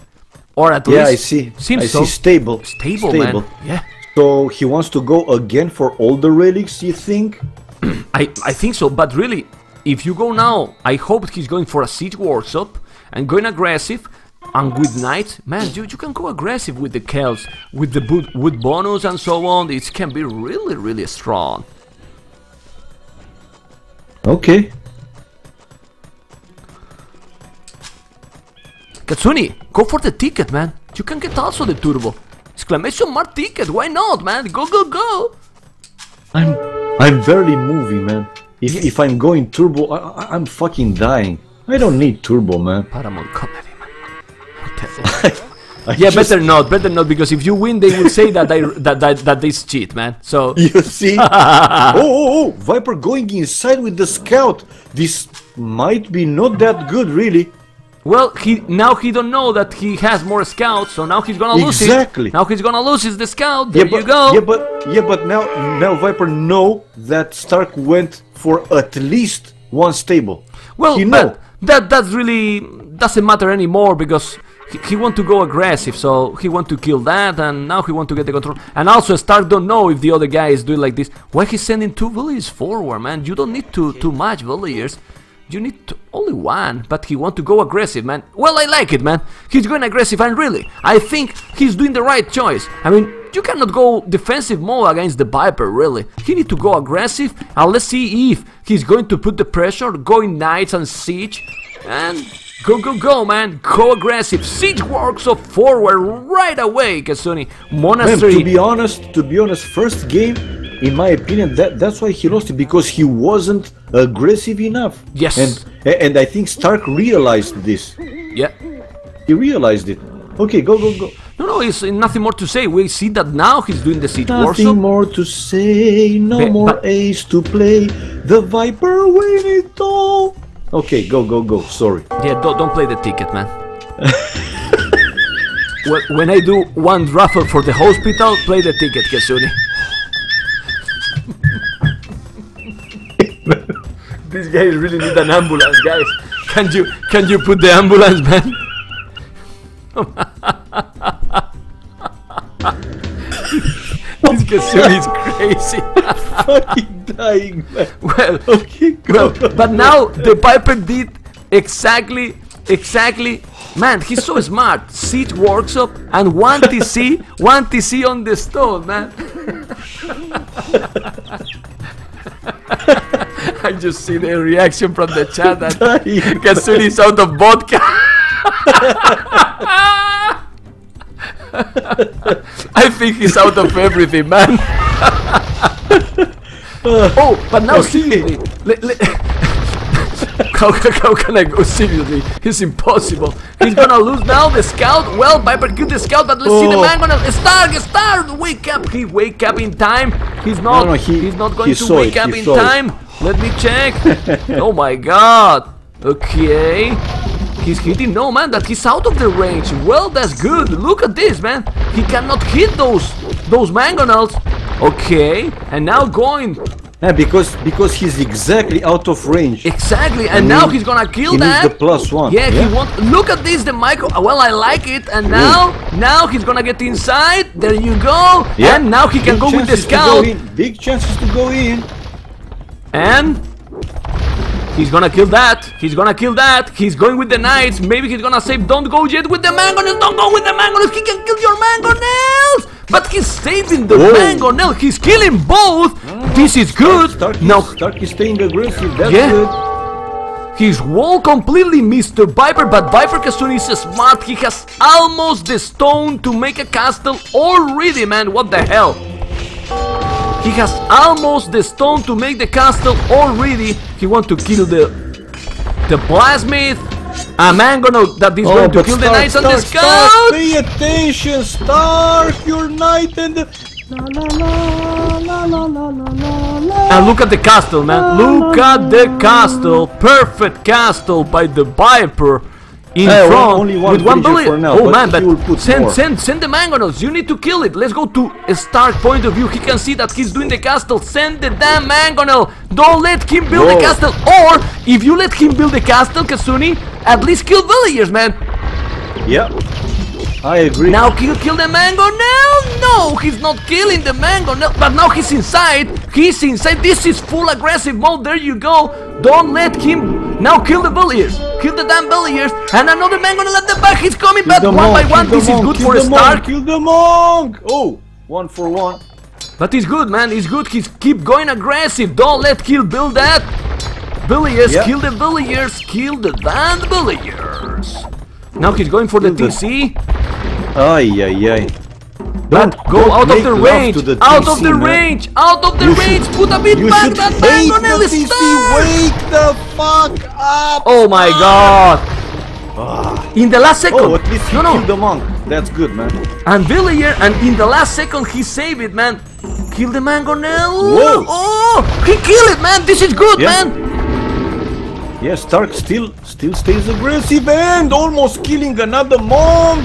or at yeah, least I see. Seems I so. see stable. stable, stable, man. Yeah. So he wants to go again for all the relics. You think? I I think so. But really, if you go now, I hope he's going for a siege workshop and going aggressive. And with knights, man, you you can go aggressive with the Kells, with the wood bonus and so on. It can be really really strong. Okay. Katsuni, go for the ticket, man. You can get also the turbo. Exclamation mark ticket, why not, man? Go, go, go. I'm I'm barely moving, man. If, yeah. if I'm going turbo, I, I, I'm fucking dying. I don't need turbo, man. Paramount comedy, man. I yeah, just... better not, better not, because if you win, they will say that I that, that that this cheat, man. So you see, oh, oh, oh, Viper going inside with the scout. This might be not that good, really. Well, he now he don't know that he has more scouts, so now he's gonna lose exactly. It. Now he's gonna lose his the scout. There yeah, but, you go. Yeah, but yeah, but now now Viper know that Stark went for at least one stable. Well, he know. that that really doesn't matter anymore, because. He, he want to go aggressive, so he want to kill that, and now he want to get the control. And also Stark don't know if the other guy is doing like this. Why he's sending two villagers forward, man? You don't need too too much villagers. You need to, only one. But he want to go aggressive, man. Well, I like it, man. He's going aggressive, and really, I think he's doing the right choice. I mean, You cannot go defensive mode against the Viper, really. He needs to go aggressive, and let's see if he's going to put the pressure, go in Knights and Siege, and go, go, go, man, go aggressive. Siege works up forward right away, Katsuni. Monastery... Man, to be honest, to be honest, first game, in my opinion, that that's why he lost it, because he wasn't aggressive enough. Yes. And, and I think Stark realized this. Yeah. He realized it. Okay, go, go, go. No, no, it's nothing more to say. We see that now he's doing the siege workshop. Nothing more to say, no but, more but, ace to play. The Viper win it all. Okay, go, go, go. Sorry. Yeah, don't, don't play the ticket, man. Well, when I do one raffle for the hospital, play the ticket, Katsuni. These guys really need an ambulance, guys. Can you, can you put the ambulance, man? This Katsuni is crazy. Fucking dying, man. Well, okay, go. Well, but now the Viper did exactly, exactly. Man, he's so smart. Siege workshop and one T C, one T C on the stone, man. I just see the reaction from the chat that Katsuni is out of vodka. I think he's out of everything, man. Oh, but now seriously, how, how can I go seriously? It's impossible. He's gonna lose now the scout. Well, Viper killed the scout, but let's oh. see the man gonna start, start, wake up. He wake up in time. He's not. No, no, he, he's not going he to wake it, up in time. It. Let me check. Oh my God. Okay. He's hitting, no man, that he's out of the range. Well, that's good. Look at this, man. He cannot hit those those mangonels. Okay, and now going. Yeah, because because he's exactly out of range. Exactly, and, and now he, he's gonna kill he that. Needs the plus one. Yeah, yeah, he won't. Look at this, the micro. Well, I like it. And now, yeah. now he's gonna get inside. There you go. Yeah. And now he can Big go with the scout. Big chances to go in. And. He's gonna kill that, he's gonna kill that, he's going with the knights, maybe he's gonna save, don't go yet with the mangonels, don't go with the mangonels, he can kill your mangonels! But he's saving the Whoa. mangonel, he's killing both, oh, this is good! Stark, Stark now, is, Stark is staying aggressive, that's yeah. good! His wall completely missed the Viper, but Viper Katsuni is smart, he has almost the stone to make a castle already, man, what the hell! He has almost the stone to make the castle already. He wants to kill the the blacksmith. A mangonel that is oh, going to kill Stark, the knights Stark, on the scout. Stark, pay attention, Stark, your knight and the. La, la, la, la, la, la, la. And look at the castle, man. Look at the castle. Perfect castle by the Viper. In uh, front only one with one bullet. Now, oh man, but send, send, send the mangonels. You need to kill it. Let's go to a Stark point of view. He can see that he's doing the castle. Send the damn mangonel. Don't let him build Whoa. the castle. Or if you let him build the castle, Katsuni, at least kill villagers, man. Yep, I agree. Now kill, kill the mangonel. No, he's not killing the mangonel. But now he's inside. He's inside. This is full aggressive mode. There you go. Don't let him. Now kill the villagers, kill the damn villagers, and another man gonna let the back, he's coming back one by one, this is good for a Stark. Kill the monk, oh, one for one. But it's good, man, it's good, he's keep going aggressive, don't let kill build that. Villagers, yeah. kill the villagers, kill the damn villagers. Now he's going for the T C. Ay, ay, ay. Don't, don't go out of the range, the out T C, of the man. range, out of the you range, should, put a bit back that mangonel is Wake the fuck up! Oh my God! Ah. In the last second! Oh, at least he no, killed no. the monk, that's good, man. And Villier, and in the last second he saved it, man. Kill the mangonel! Whoa. Oh! He killed it, man, this is good, yeah. man! Yeah, Stark still, still stays aggressive and almost killing another monk!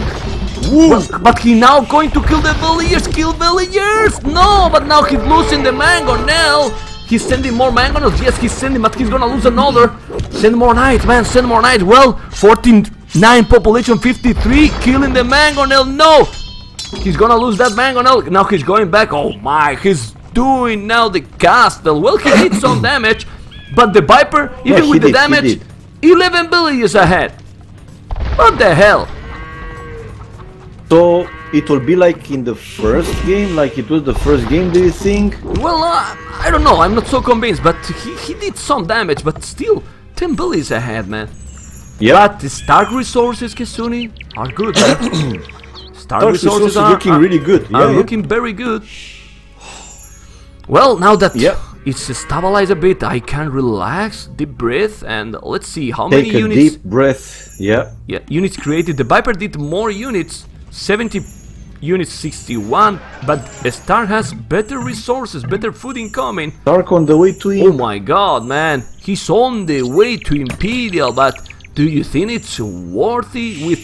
But, but he now going to kill the villagers, kill villagers! No, but now he's losing the mangonel! He's sending more mangonels, yes he's sending, but he's gonna lose another! Send more knights, man, send more knights! Well, forty-nine population, fifty-three, killing the mangonel, no! He's gonna lose that mangonel, now he's going back, oh my, he's doing now the castle! Well, he did some damage, but the Viper, even yeah, with the did, damage, eleven villagers ahead! What the hell? So it will be like in the first game, like it was the first game, do you think? Well, uh, I don't know, I'm not so convinced, but he, he did some damage, but still, ten bullies ahead, man. Yeah. But the Stark resources, Katsuni, are good, right? Stark, Stark resources are looking are, really good. Yeah, are yeah. looking very good. Well, now that yeah. it's stabilized a bit, I can relax, deep breath, and let's see how Take many a units... deep breath, yeah. Yeah, units created. The Viper did more units, seventy units sixty-one, but Stark has better resources, better food incoming. Stark on the way to him. Oh my god, man, he's on the way to Imperial, but do you think it's worthy with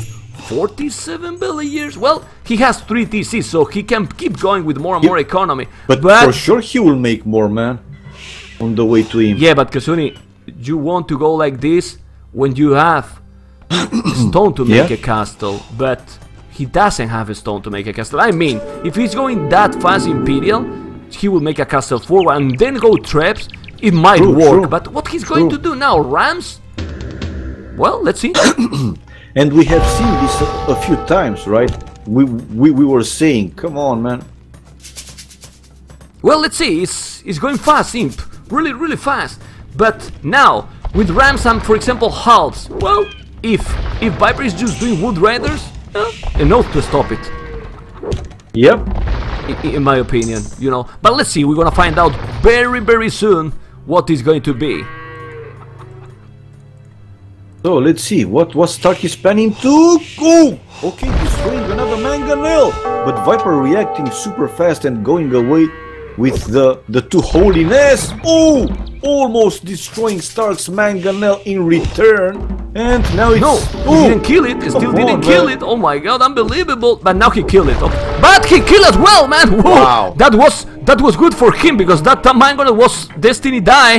forty-seven billion years? Well, he has three T C, so he can keep going with more and more economy. But, but for sure he will make more, man, on the way to him. Yeah, but Katsuni, you want to go like this when you have stone to make yeah. a castle, but... he doesn't have a stone to make a castle. I mean, if he's going that fast Imperial, he will make a castle forward and then go traps. It might true, work, true, but what he's true. going to do now, Rams? Well, let's see. And we have seen this a, a few times, right? We, we we were saying, come on, man. Well, let's see. It's, it's going fast, Imp. Really, really fast. But now, with Rams and, for example, halves. Well, if, if Viper is just doing Wood Raiders, enough to stop it. Yep. In, in my opinion, you know. But let's see, we're gonna find out very, very soon what is going to be. So let's see what was Stark is planning to go. Okay, destroying another mangonel, but Viper reacting super fast and going away with the the two holiness. Oh, almost destroying Stark's mangonel in return. And now it's... No, oh, he didn't kill it, he still didn't on, kill man. it, oh my god, unbelievable, but now he killed it, okay. But he killed it well, man, whoa, wow. that was that was good for him, because that mangonel was destiny die.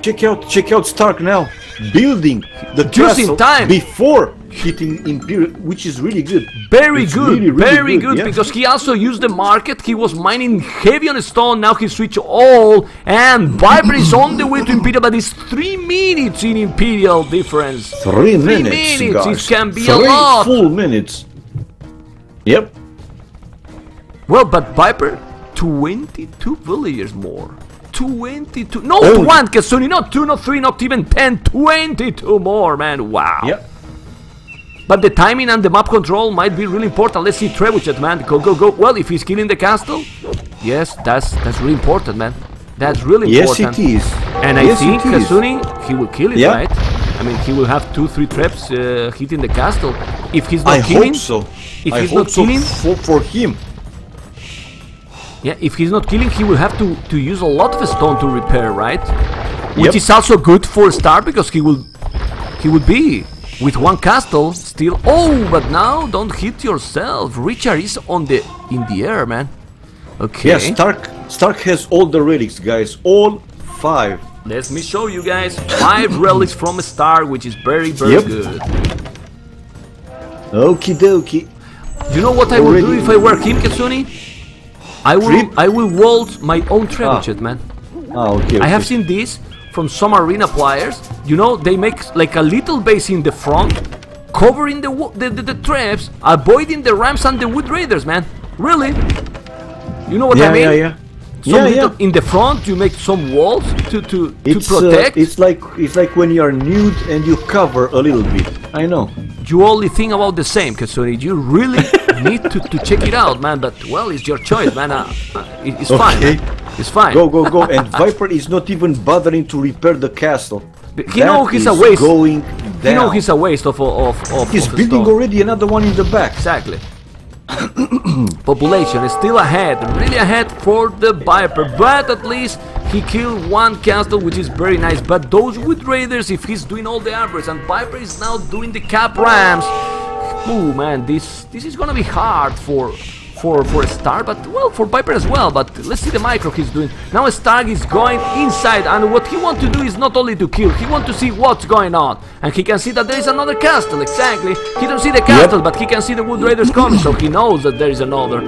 Check out, check out Stark now, building the Just castle in time. before hitting Imperial, which is really good. Very it's good, really, really very good, good yeah. because he also used the market, he was mining heavy on stone, now he switched all, and Viper is on the way to Imperial, but it's three minutes in Imperial difference. Three, three minutes, minutes. Gosh. It can be three a lot. Three full minutes. Yep. Well, but Viper, twenty-two villagers more. twenty-two, not oh. one, Katsuni, not two, not three, not even ten, twenty-two more, man, wow. Yep. But the timing and the map control might be really important. Let's see Trebuchet, man. Go, go, go. Well, if he's killing the castle, yes, that's that's really important, man. That's really yes, important. Yes, it is. And yes, I think Katsuni, he will kill it, yeah. right? I mean, he will have two, three traps uh, hitting the castle. If he's not I killing, hope so. If I he's hope not so killing, for, for him. Yeah, if he's not killing, he will have to to use a lot of stone to repair, right? Which yep. is also good for Star, because he will he would be. With one castle, still... Oh, but now don't hit yourself. Richard is on the in the air, man. Okay. Yeah, Stark, Stark has all the relics, guys. All five. Let me show you guys. Five relics from a Star, which is very, very yep. good. Okie dokie. You know what I would do if I were him, Katsuni? I will, I will vault my own Trebuchet, ah. man. Ah, okay, okay. I have seen this from some arena players, you know, they make like a little base in the front, covering the the, the, the traps, avoiding the Rams and the Wood Raiders, man. Really? You know what yeah, I mean? Yeah, yeah. Some yeah, little, yeah. In the front, you make some walls to to, it's, to protect. Uh, it's like it's like when you are nude and you cover a little bit. I know. You only think about the same, Katsuni. You really need to to check it out, man. But well, it's your choice, man. Uh, it, it's okay. fine. Man. It's fine. Go, go, go. And Viper is not even bothering to repair the castle. You know he's a waste. Going down. You know he's a waste of... of, of he's of building stone. already another one in the back. Exactly. Population is still ahead. Really ahead for the Viper. But at least he killed one castle, which is very nice. But those Wood Raiders, if he's doing all the average, and Viper is now doing the cap Rams. Oh man, this, this is gonna be hard for... For, for Stark, but well, for Viper as well, but let's see the micro he's doing. Now Stark is going inside, and what he wants to do is not only to kill, he wants to see what's going on. And he can see that there is another castle, exactly. He don't see the castle, yep. but he can see the Wood Raiders coming, so he knows that there is another.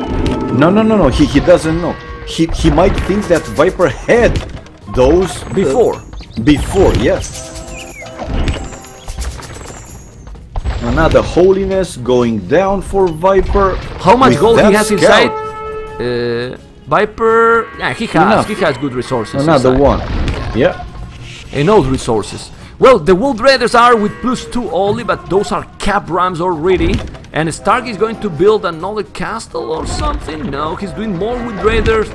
No, no, no, no, he, he doesn't know. He, he might think that Viper had those... Before. Uh, before, yes. Another holiness going down for Viper. How much gold he has scout. inside? Uh, Viper, yeah, he has. Enough. He has good resources. Another inside. one. Yeah. And old resources. Well, the Wold Raiders are with plus two only, but those are cap rams already. And Stark is going to build another castle or something. No, he's doing more with raiders.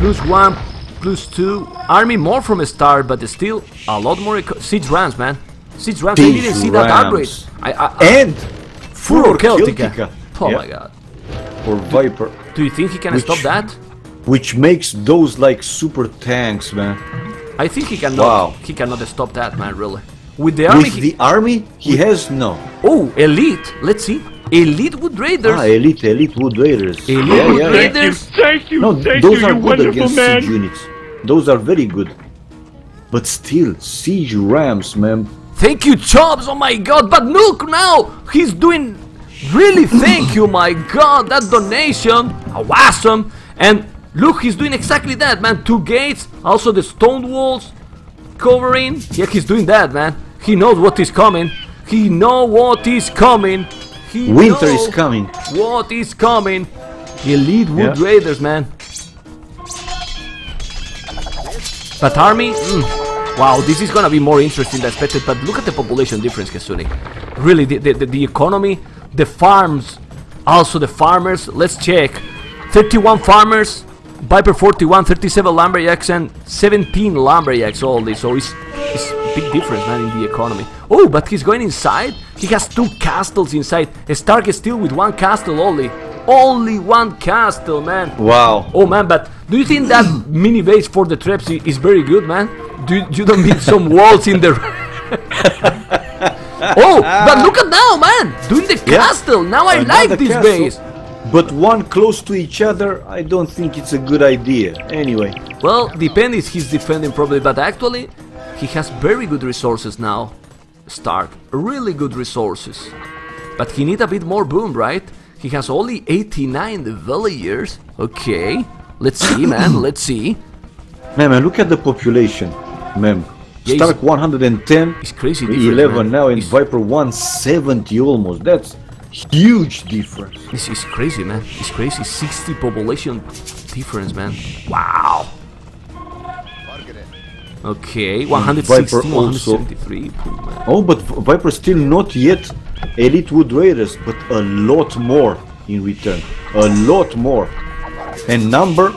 Plus one, plus two. Army more from Stark, but still a lot more siege rams, man. Siege rams. Siege I didn't see that upgrade. I, I, I, and Furor Celtica. Celtica. Oh yeah. my God. Or Viper. Do, do you think he can which, stop that? Which makes those like super tanks, man. I think he cannot. Wow. He cannot stop that, man. Really. With the army. With he, the army, he with, has no. Oh, elite. Let's see. Elite Wood Raiders. Ah, elite, elite Wood Raiders. Elite yeah, Wood yeah, Raiders. Thank you, thank you, no, thank those you, are you good against man. siege units. Those are very good. But still, siege rams, man. Thank you, Chobs. Oh my God. But look now, he's doing. Really, thank you, my God. That donation. Awesome. And. Look, he's doing exactly that, man. Two gates, also the stone walls covering. Yeah, he's doing that, man. He knows what is coming. He know what is coming. He Winter is coming. What is coming? Elite Wood yeah. Raiders, man. But army, mm. wow, this is gonna be more interesting than expected. But look at the population difference, Katsuni. Really, the the, the the economy, the farms, also the farmers. Let's check. thirty-one farmers. Viper forty-one, thirty-seven lumberjacks and seventeen lumberjacks only, so it's, it's a big difference, man, in the economy. Oh, but he's going inside? He has two castles inside. Stark is still with one castle only. Only one castle, man. Wow. Oh, man, but do you think that mini base for the traps is very good, man? Do you don't need some walls in the... oh, but look at now, man! Doing the yeah. castle! Now I, I like this castle. base! But one close to each other, I don't think it's a good idea, anyway. Well, depend is he's defending probably, but actually, he has very good resources now, Stark. Really good resources. But he needs a bit more boom, right? He has only eighty-nine villagers. Okay, let's see, man, let's see. Man, man, look at the population, man. Yeah, Stark it's, one hundred ten, it's crazy eleven man. now, and it's, Viper one seventy almost, that's... huge difference. This is crazy, man. It's crazy. sixty population difference, man. Wow. Okay, one hundred sixteen, one hundred seventy-three. Oh, but Viper still not yet elite Wood Raiders, but a lot more in return. A lot more. And number,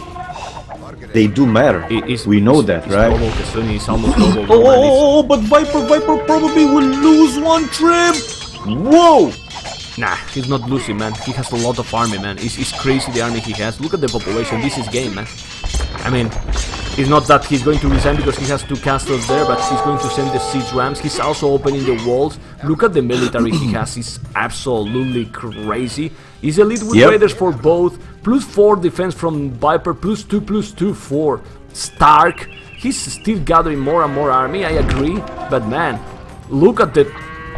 they do matter. It is, we know it's, that, it's right? It's almost oh, oh, but Viper, Viper probably will lose one trip. Whoa! Nah, he's not losing, man. He has a lot of army, man. It's, it's crazy the army he has. Look at the population. This is game, man. I mean, it's not that he's going to resign because he has two castles there, but he's going to send the siege rams. He's also opening the walls. Look at the military he has. It's absolutely crazy. He's elite with yep. raiders for both. Plus four defense from Viper. Plus two, plus two, four. Stark. He's still gathering more and more army. I agree. But, man, look at the...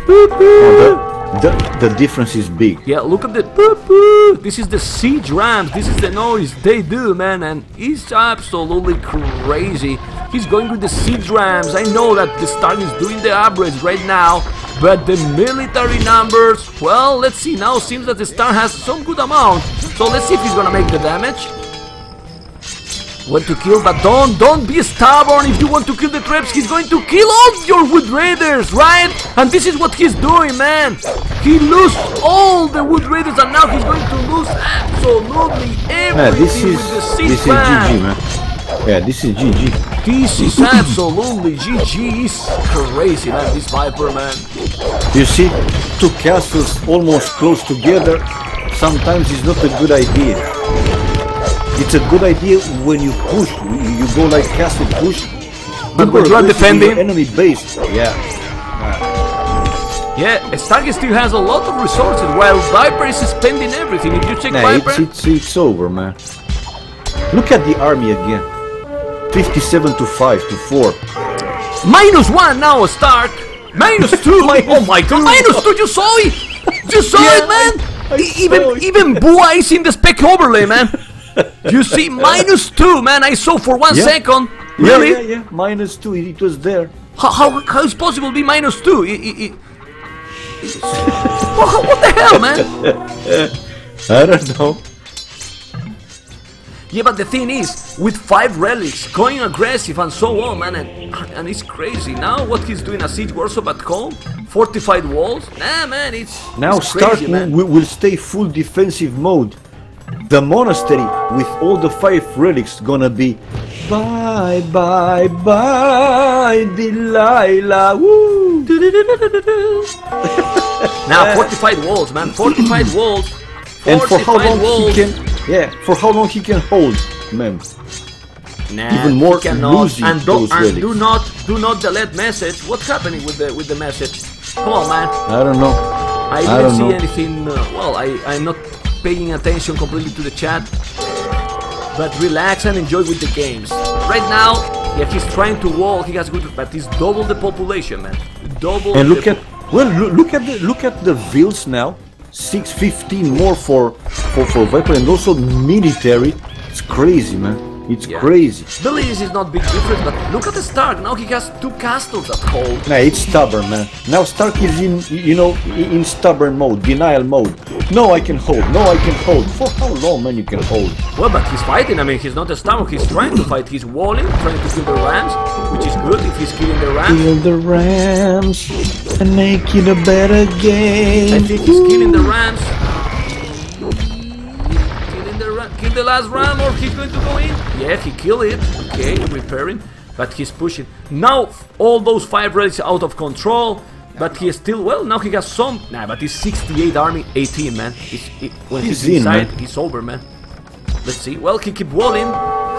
Okay. The, the difference is big. Yeah, look at the poo-poo. This is the siege rams. This is the noise they do, man, and it's absolutely crazy. He's going with the siege rams. I know that the Stark is doing the upgrades right now, but the military numbers, well, let's see. Now seems that the Stark has some good amount, so let's see if he's gonna make the damage. Want to kill, but don't, don't be stubborn. If you want to kill the traps, he's going to kill all your Wood Raiders, right? And this is what he's doing, man. He lost all the Wood Raiders, and now he's going to lose absolutely everything yeah, this is, with the siege This man. is G G, man. Yeah, this is G G. This is absolutely G G. It's crazy, man, this Viper, man. You see, two castles almost close together, sometimes it's not a good idea. It's a good idea when you push, you go like castle push. But when you are defending enemy base, yeah. Yeah, Stark still has a lot of resources, while Viper is spending everything. If you check nah, Viper... It's, it's, it's over, man. Look at the army again. fifty-seven to five to four. Minus one now, Stark. Minus two, my, oh my God. Minus two, you saw it? You saw yeah, it, man? I, I even it. even Bua is in the spec overlay, man. You see, minus two, man. I saw for one yeah. second. Really? Yeah, yeah, yeah. Minus two. It was there. How how, how is possible to be minus two? It, it, it, Whoa, what the hell, man? I don't know. Yeah, but the thing is, with five relics, going aggressive and so on, man, and, and it's crazy. Now what he's doing, a siege workshop at home, fortified walls, nah, man, it's now it's crazy, Stark man. will, will stay full defensive mode. The monastery, with all the five relics, gonna be bye, bye, bye, Delilah, woo! Now, fortified walls, man, fortified walls, fortified and for how long walls. He can, yeah, for how long he can hold, man. Nah, even more losing and do, those and relics. do not, do not delete message. What's happening with the with the message? Come on, man. I don't know. I didn't I don't see know. anything. Uh, well, I I'm not paying attention completely to the chat, but relax and enjoy with the games. Right now, yeah, he's trying to wall. He has good, but he's double the population, man. Double. And look at well, look at the look at the vills now. six fifteen more for, for for Viper, and also military. It's crazy, man. It's yeah. crazy. Belize is not big difference, but look at the Stark. Now he has two castles at home. Nah, it's stubborn, man. Now Stark is in, you know, in stubborn mode, denial mode. No, I can hold. No, I can hold. For how long, man, you can hold? Well, but he's fighting. I mean, he's not a stubborn. He's trying to fight. He's walling, trying to kill the rams, which is good if he's killing the rams. Kill the rams and make it a better game. I think he's killing the rams. Kill the last ram, or he's going to go in. Yeah, he killed it. Okay, repairing, but he's pushing. Now all those five relics out of control, but he is still well. Now he has some. Nah, but his sixty-eight army, eighteen man. He's, he, when he's, he's inside, in, he's over, man. Let's see. Well, he keep walling.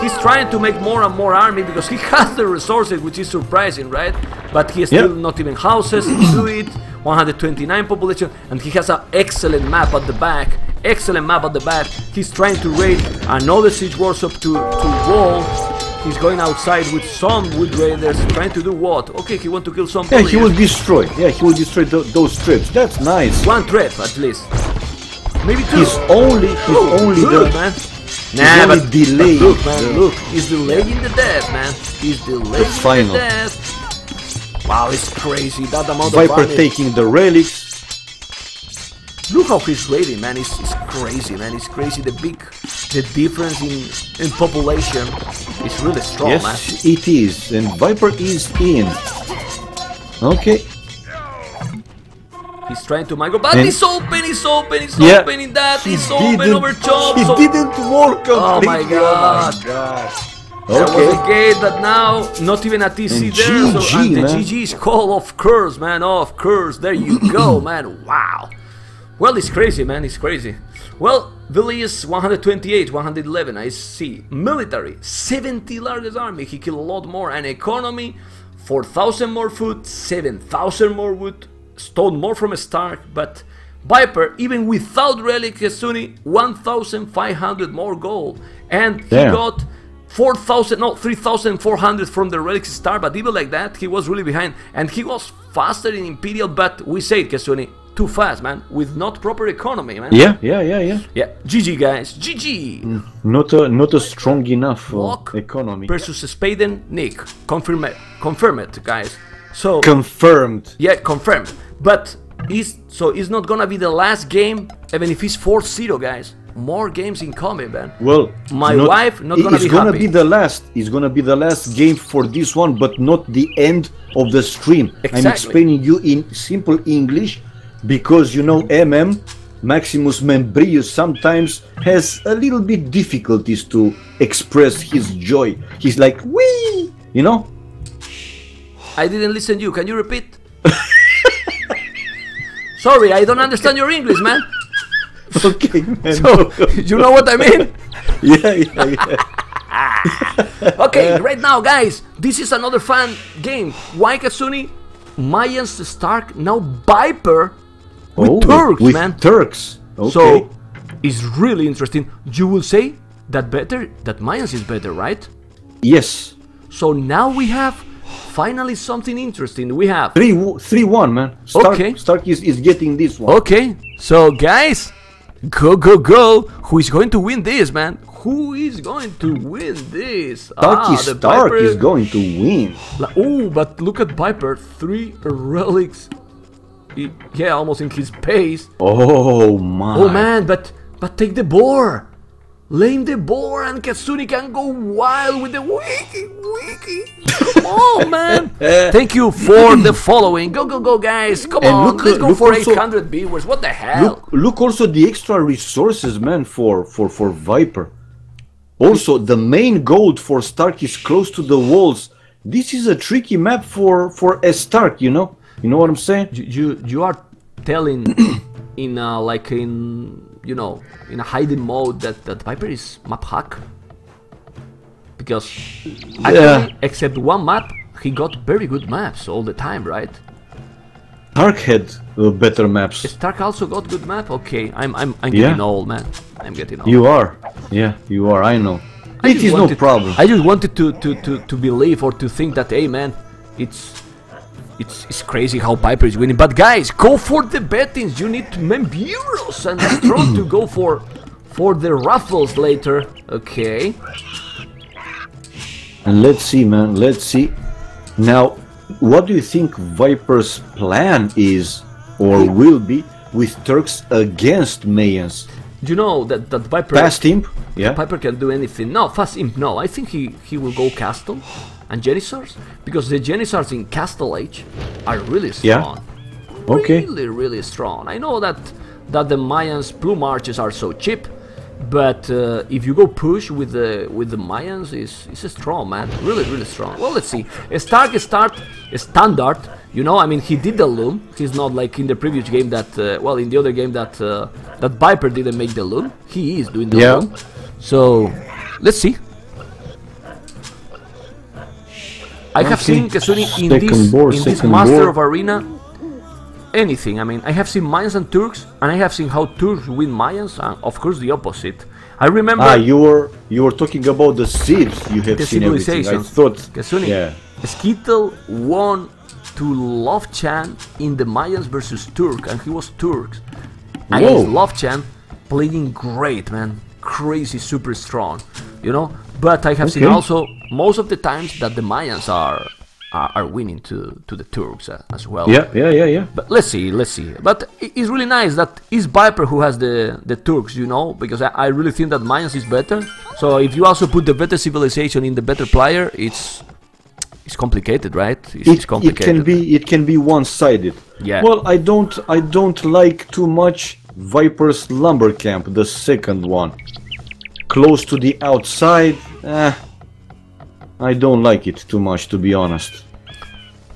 He's trying to make more and more army because he has the resources, which is surprising, right? But he is yep. still not even houses to it. one hundred twenty-nine population, and he has an excellent map at the back. Excellent map at the back. He's trying to raid another siege workshop to, to wall. He's going outside with some wood raiders. Trying to do what? Okay, he wants to kill some. Yeah, players. He will destroy. Yeah, he will destroy th those trips. That's nice. One trip at least. Maybe two. He's only, he's oh, only good, the man. Nah, but, delayed, but look, man, the, look, he's delaying the death, man. He's delaying the, final. the death. Wow, it's crazy that amount Viper of Viper taking the relics. Look how he's raiding, man. It's, it's crazy, man. It's crazy. The big, the difference in in population is really strong, yes, man. Yes, it is. And Viper is in. Okay. He's trying to micro, but and he's open. He's open. He's yeah. open in that. He's he open over chops. He so didn't work completely. Oh my god. Oh my god. Okay. That was a gate, but now not even a T C and there. G G, so, and the G G is called, of course, man. Oh, of course. There you go, man. Wow. Well, it's crazy, man, it's crazy. Well, Villiers one hundred twenty-eight, one hundred eleven, I see. Military, seventy largest army, he killed a lot more. And economy, four thousand more food, seven thousand more wood, stone more from Stark. But Viper, even without Relic Katsuni, one thousand five hundred more gold. And he Damn. got four thousand, no, three thousand four hundred from the Relic Star, but even like that, he was really behind. And he was faster in Imperial, but we said, Katsuni, too fast, man, with not proper economy, man. Yeah, yeah, yeah, yeah. Yeah, G G, guys, G G! Not a, not a strong enough uh, economy. Versus Spaden, Nick, confirm it, confirm it, guys. So confirmed. Yeah, confirmed. But, he's, so it's not gonna be the last game, even if it's four zero, guys. More games in coming, man. Well, my not, wife not gonna be happy. It's gonna be the last. It's gonna be the last game for this one, but not the end of the stream. Exactly. I'm explaining you in simple English, because you know M M, Maximus Membrius, sometimes has a little bit difficulties to express his joy. He's like, wee, you know? I didn't listen to you, can you repeat? Sorry, I don't understand your English, man. Okay, man. So, you know what I mean? Yeah, yeah, yeah. Okay, right now, guys, this is another fun game. Why Katsuni? Mayans, Stark, now Viper with oh, Turks, with man. Turks. Okay. So it's really interesting. You will say that better, that Mayans is better, right? Yes. So now we have finally something interesting. We have three one, man. Stark, okay. Stark is, is getting this one. Okay. So guys, go go go! Who is going to win this, man? Who is going to win this? Stark, ah, the Stark Viper is going to win. Oh, but look at Viper. Three relics. he, yeah, almost in his pace. Oh my! Oh man, but but take the boar, lame the boar, and Katsuni can go wild with the wiki wiki. Come on, man! Thank you for the following. Go go go, guys! Come and on, look, let's go look for also, eight hundred viewers. What the hell? Look, look also the extra resources, man, for for for Viper. Also, the main goal for Stark is close to the walls. This is a tricky map for for a Stark, you know. You know what I'm saying? You you, you are telling in uh, like in you know in a hiding mode that that Viper is map hack, because yeah. Actually, except one map, he got very good maps all the time, right? Stark had uh, better maps. Stark also got good map. Okay, I'm I'm I'm getting yeah. old, man. I'm getting old. You are. Yeah, you are. I know. I it is wanted, no problem. I just wanted to, to, to, to believe or to think that, hey man, it's, it's it's crazy how Viper is winning. But guys, go for the bettings. You need Memburos and Astron to go for for the raffles later. Okay. And let's see, man. Let's see. Now, what do you think Viper's plan is or will be with Turks against Mayans? Do you know that, that Viper... Fast Imp? Yeah. Viper can do anything. No, Fast Imp, no. I think he, he will go Castle and Janissars, because the Janissars in Castle Age are really strong. Yeah. Okay. Really, really strong. I know that, that the Mayans' Blue Marches are so cheap, but uh, if you go push with the with the Mayans, it's, it's strong, man. Really, really strong. Well, let's see. Stark start standard, you know, I mean, he did the loom. He's not like in the previous game that, uh, well, in the other game that... Uh, That Viper didn't make the loom. He is doing the yeah. loom. So, let's see. I have seen Katsuni in this, board, in this Master board. of Arena. Anything. I mean, I have seen Mayans and Turks, and I have seen how Turks win Mayans, and of course the opposite. I remember. Ah, you were you were talking about the seeds. You have the seen everything. I thought Katsuni, yeah. Skittle won to Love Chan in the Mayans versus Turk, and he was Turks. And his Love Chan playing great, man, crazy, super strong, you know. But I have okay. seen also most of the times that the Mayans are are, are winning to to the Turks uh, as well. Yeah, yeah, yeah, yeah. But let's see, let's see. But it's really nice that it's Viper who has the the Turks, you know, because I, I really think that Mayans is better. So if you also put the better civilization in the better player, it's it's complicated, right? It's, it, it's complicated. It can be it can be one-sided. Yeah. Well, I don't, I don't like too much Viper's lumber camp, the second one, close to the outside. Eh, I don't like it too much, to be honest.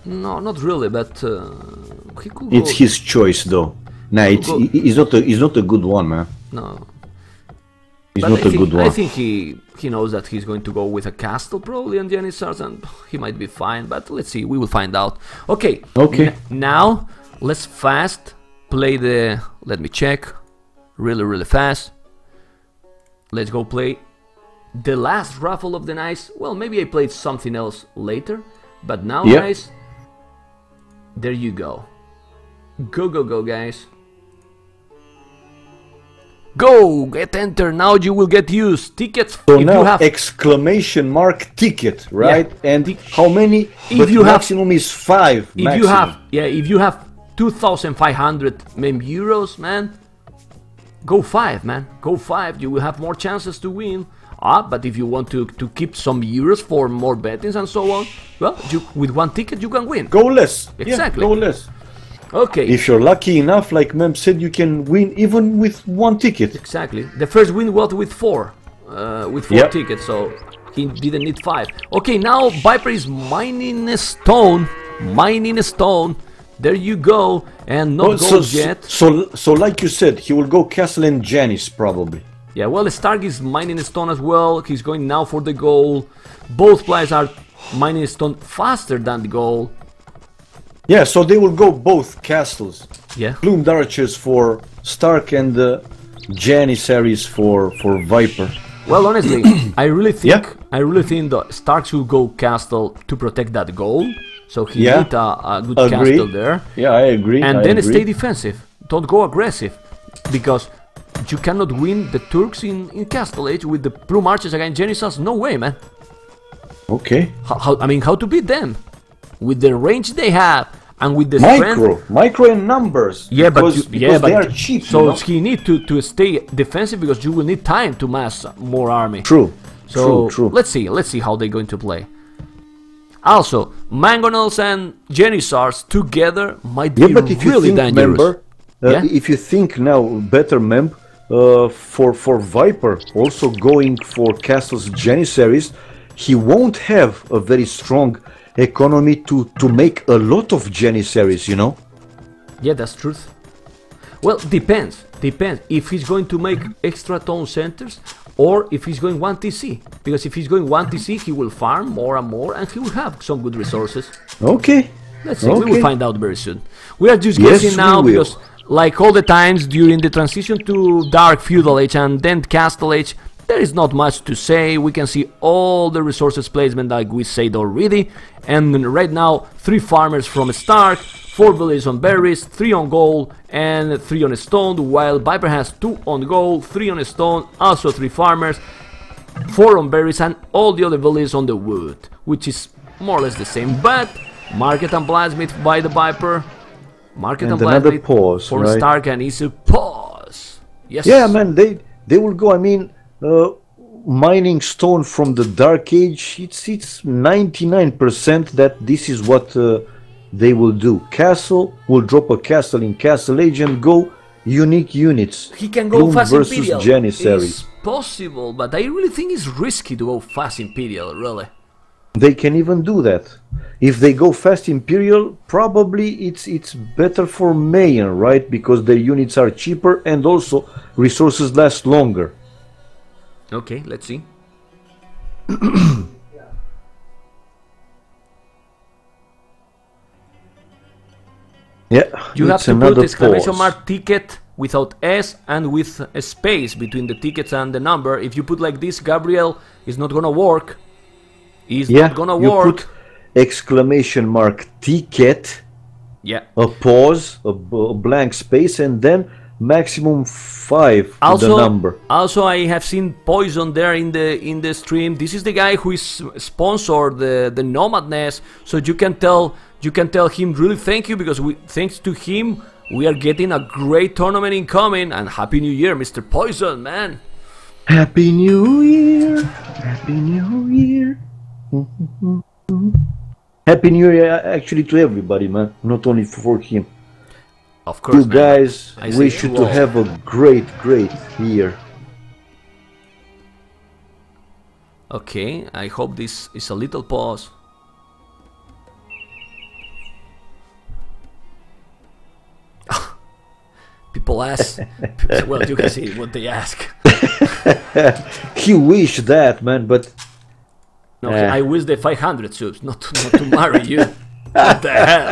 No, not really, but uh, he could it's go. his choice, though. Nah, it's, it's not a, it's not a good one, man. No, it's not I a think, good one. I think he, he knows that he's going to go with a castle probably and Janissars, and he might be fine. But let's see, we will find out. Okay. Okay. N now let's fast play the. Let me check. Really, really fast. Let's go play the last raffle of the night. Well, maybe I played something else later, but now, yep. guys, there you go. Go, go, go, guys. Go, get enter, now you will get used, tickets, so if now you have... exclamation mark ticket, right? Yeah. And how many, if but you maximum have, is five, if maximum. you have, yeah, if you have two thousand five hundred mem euros, man, go five, man, go five, you will have more chances to win, ah, but if you want to, to keep some euros for more bettings and so on, well, you, with one ticket you can win. Go less, exactly. Yeah, go less. Okay. If you're lucky enough, like Mem said, you can win even with one ticket. Exactly. The first win was with four, uh, with four yep. tickets, so he didn't need five. Okay, now Viper is mining a stone, mining a stone. There you go, and not well, gold so, yet. So, so like you said, he will go Castle and Janis probably. Yeah. Well, Stark is mining a stone as well. He's going now for the goal. Both players are mining a stone faster than the goal. Yeah, so they will go both castles. Yeah. Plumed Archers for Stark and the Janissaries for for Viper. Well, honestly, I really think yeah. I really think the Stark should go castle to protect that goal. So he yeah. hit a, a good agree. castle there. Yeah, I agree. And I then agree. stay defensive. Don't go aggressive, because you cannot win the Turks in in Castle Age with the Blue Marches against Janissars. No way, man. Okay. How, how I mean, how to beat them? With the range they have and with the micro, strength, micro in numbers. Yeah, because, but you, yeah, because but they are cheap. So you know? He need to to stay defensive because you will need time to mass more army. True. So true, true. Let's see, let's see how they're going to play. Also, mangonels and Janissars together might be yeah, but if really you think, dangerous. Member, uh, yeah? If you think now, better member uh, for for Viper also going for Castle's Janissaries, he won't have a very strong economy to to make a lot of Janissaries, you know. Yeah, that's truth. Well, depends, depends if he's going to make extra town centers. Or if he's going one T C, because if he's going one T C, he will farm more and more, and he will have some good resources. Okay. Let's see. Okay. We will find out very soon. We are just yes, guessing now because, like all the times during the transition to Dark Feudal Age and then Castle Age, there is not much to say. We can see all the resources placement like we said already. And right now, three farmers from Stark, four villages on berries, three on gold and three on stone, while Viper has two on gold, three on stone, also three farmers, four on berries, and all the other villages on the wood, which is more or less the same. But market and blacksmith by the Viper, market and, and blacksmith pause, for right? Stark and easy pause. Yes. Yeah, man, they they will go. I mean, uh, mining stone from the Dark Age. It's it's ninety-nine percent that this is what. Uh, They will do castle, will drop a castle in Castle Age and go unique units. He can go fast imperial. It's possible, but I really think it's risky to go fast imperial, really. They can even do that. If they go fast imperial, probably it's it's better for Mayan, right? Because their units are cheaper and also resources last longer. Okay, let's see. Yeah, you have to put exclamation mark ticket without S and with a space between the tickets and the number. If you put like this, Gabriel, it's not gonna work. It's yeah, not gonna work. You put exclamation mark ticket, yeah, a pause, a, a blank space, and then maximum five also, the number. Also, I have seen Poison there in the in the stream. This is the guy who is sponsored the the Nomadness, so you can tell. You can tell him really thank you because we, thanks to him we are getting a great tournament incoming, and Happy New Year, Mister Poison, man! Happy New Year! Happy New Year! Happy New Year actually to everybody, man, not only for him. Of course, you man. guys I wish you to have a great, great year. Okay, I hope this is a little pause. People ask, well, you can see what they ask. He wished that, man, but... No, uh. I wish the five hundred subs, not to, not to marry you. What the hell?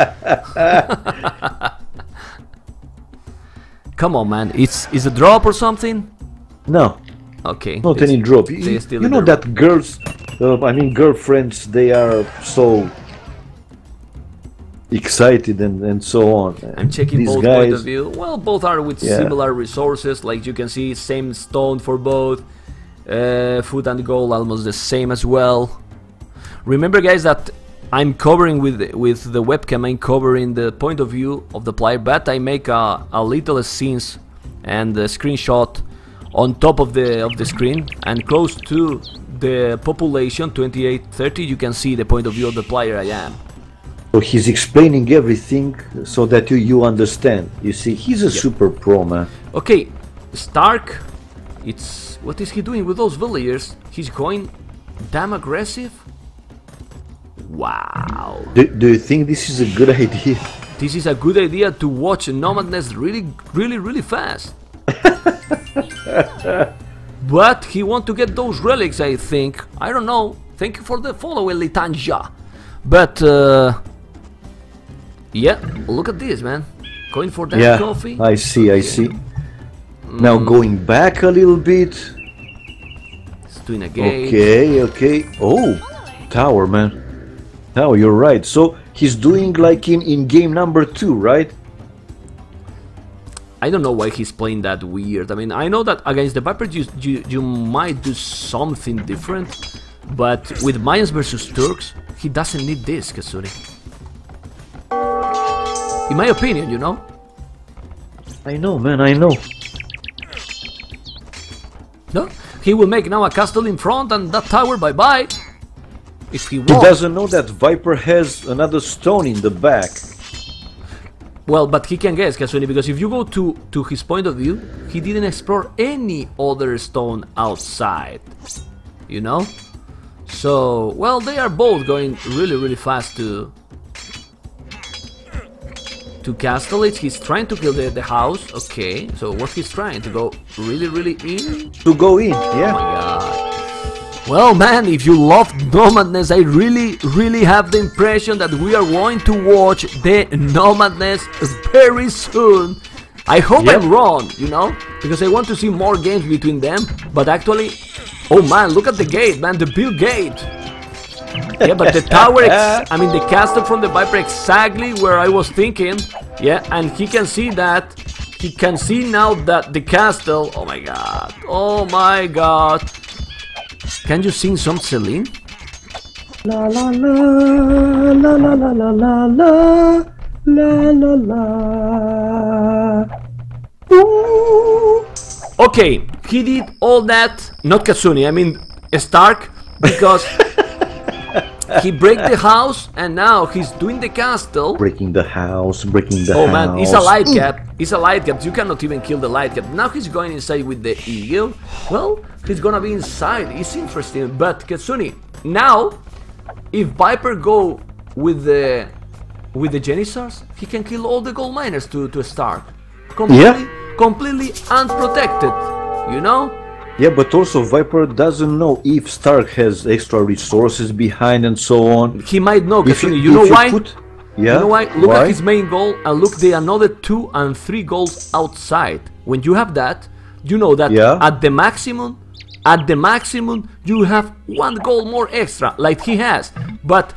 Come on, man, it's, is a drop or something? No. Okay. Not any drop. You, you know that girls, uh, I mean girlfriends, they are so... excited and, and so on. I'm checking both points of view. Well, both are with yeah. similar resources, like you can see, same stone for both. Uh, food and gold almost the same as well. Remember, guys, that I'm covering with with the webcam. I'm covering the point of view of the player, but I make a, a little scenes and a screenshot on top of the of the screen and close to the population twenty-eight thirty. You can see the point of view of the player I am. So he's explaining everything so that you, you understand. You see, he's a yeah. super pro, man. Okay, Stark, it's... what is he doing with those villagers? He's going damn aggressive? Wow. Do, do you think this is a good idea? This is a good idea to watch Nomadness really, really, really fast. But he wants to get those relics, I think. I don't know. Thank you for the follow, Litanja. But... Uh, yeah, look at this, man. Going for that yeah, coffee. I see, I see. Mm. Now going back a little bit. It's doing a game. Okay, okay. Oh, tower, man. Now you're right. So he's doing like in, in game number two, right? I don't know why he's playing that weird. I mean, I know that against the Viper you, you, you might do something different. But with Mayans versus Turks, he doesn't need this, Katsuni. In my opinion, you know. I know, man, I know. No? He will make now a castle in front and that tower bye-bye. If he won't. He doesn't know that Viper has another stone in the back. Well, but he can guess, Katsuni, because if you go to, to his point of view, he didn't explore any other stone outside, you know? So, well, they are both going really, really fast to to castle it. He's trying to kill the, the house, okay, so what he's trying, to go really, really in? To go in, yeah. Oh my god. Well, man, if you love Nomadness, I really, really have the impression that we are going to watch the Nomadness very soon. I hope yep. I'm wrong, you know, because I want to see more games between them, but actually, oh man, look at the gate, man, the Bill Gate. Yeah, but the tower, ex I mean the castle from the Viper, exactly where I was thinking. Yeah, and he can see that. He can see now that the castle, oh my god, oh my god. Can you sing some Celine? La la la, la la la la la la, la la la. Ooh. Okay, he did all that, not Katsuni, I mean Stark, because he break the house and now he's doing the castle. Breaking the house, breaking the oh, house. Oh man, it's a light cap. It's a light cap. You cannot even kill the light cap. Now he's going inside with the eagle. Well, he's gonna be inside. It's interesting. But Katsuni, now if Viper go with the with the Janissars, he can kill all the gold miners to, to Stark. Completely yeah. completely unprotected. You know? Yeah, but also Viper doesn't know if Stark has extra resources behind and so on. He might know, Katsuni. You know why? You, put, yeah, you know why? Look why? at his main goal and look the another two and three goals outside. When you have that, you know that yeah. at the maximum, at the maximum, you have one goal more extra, like he has. But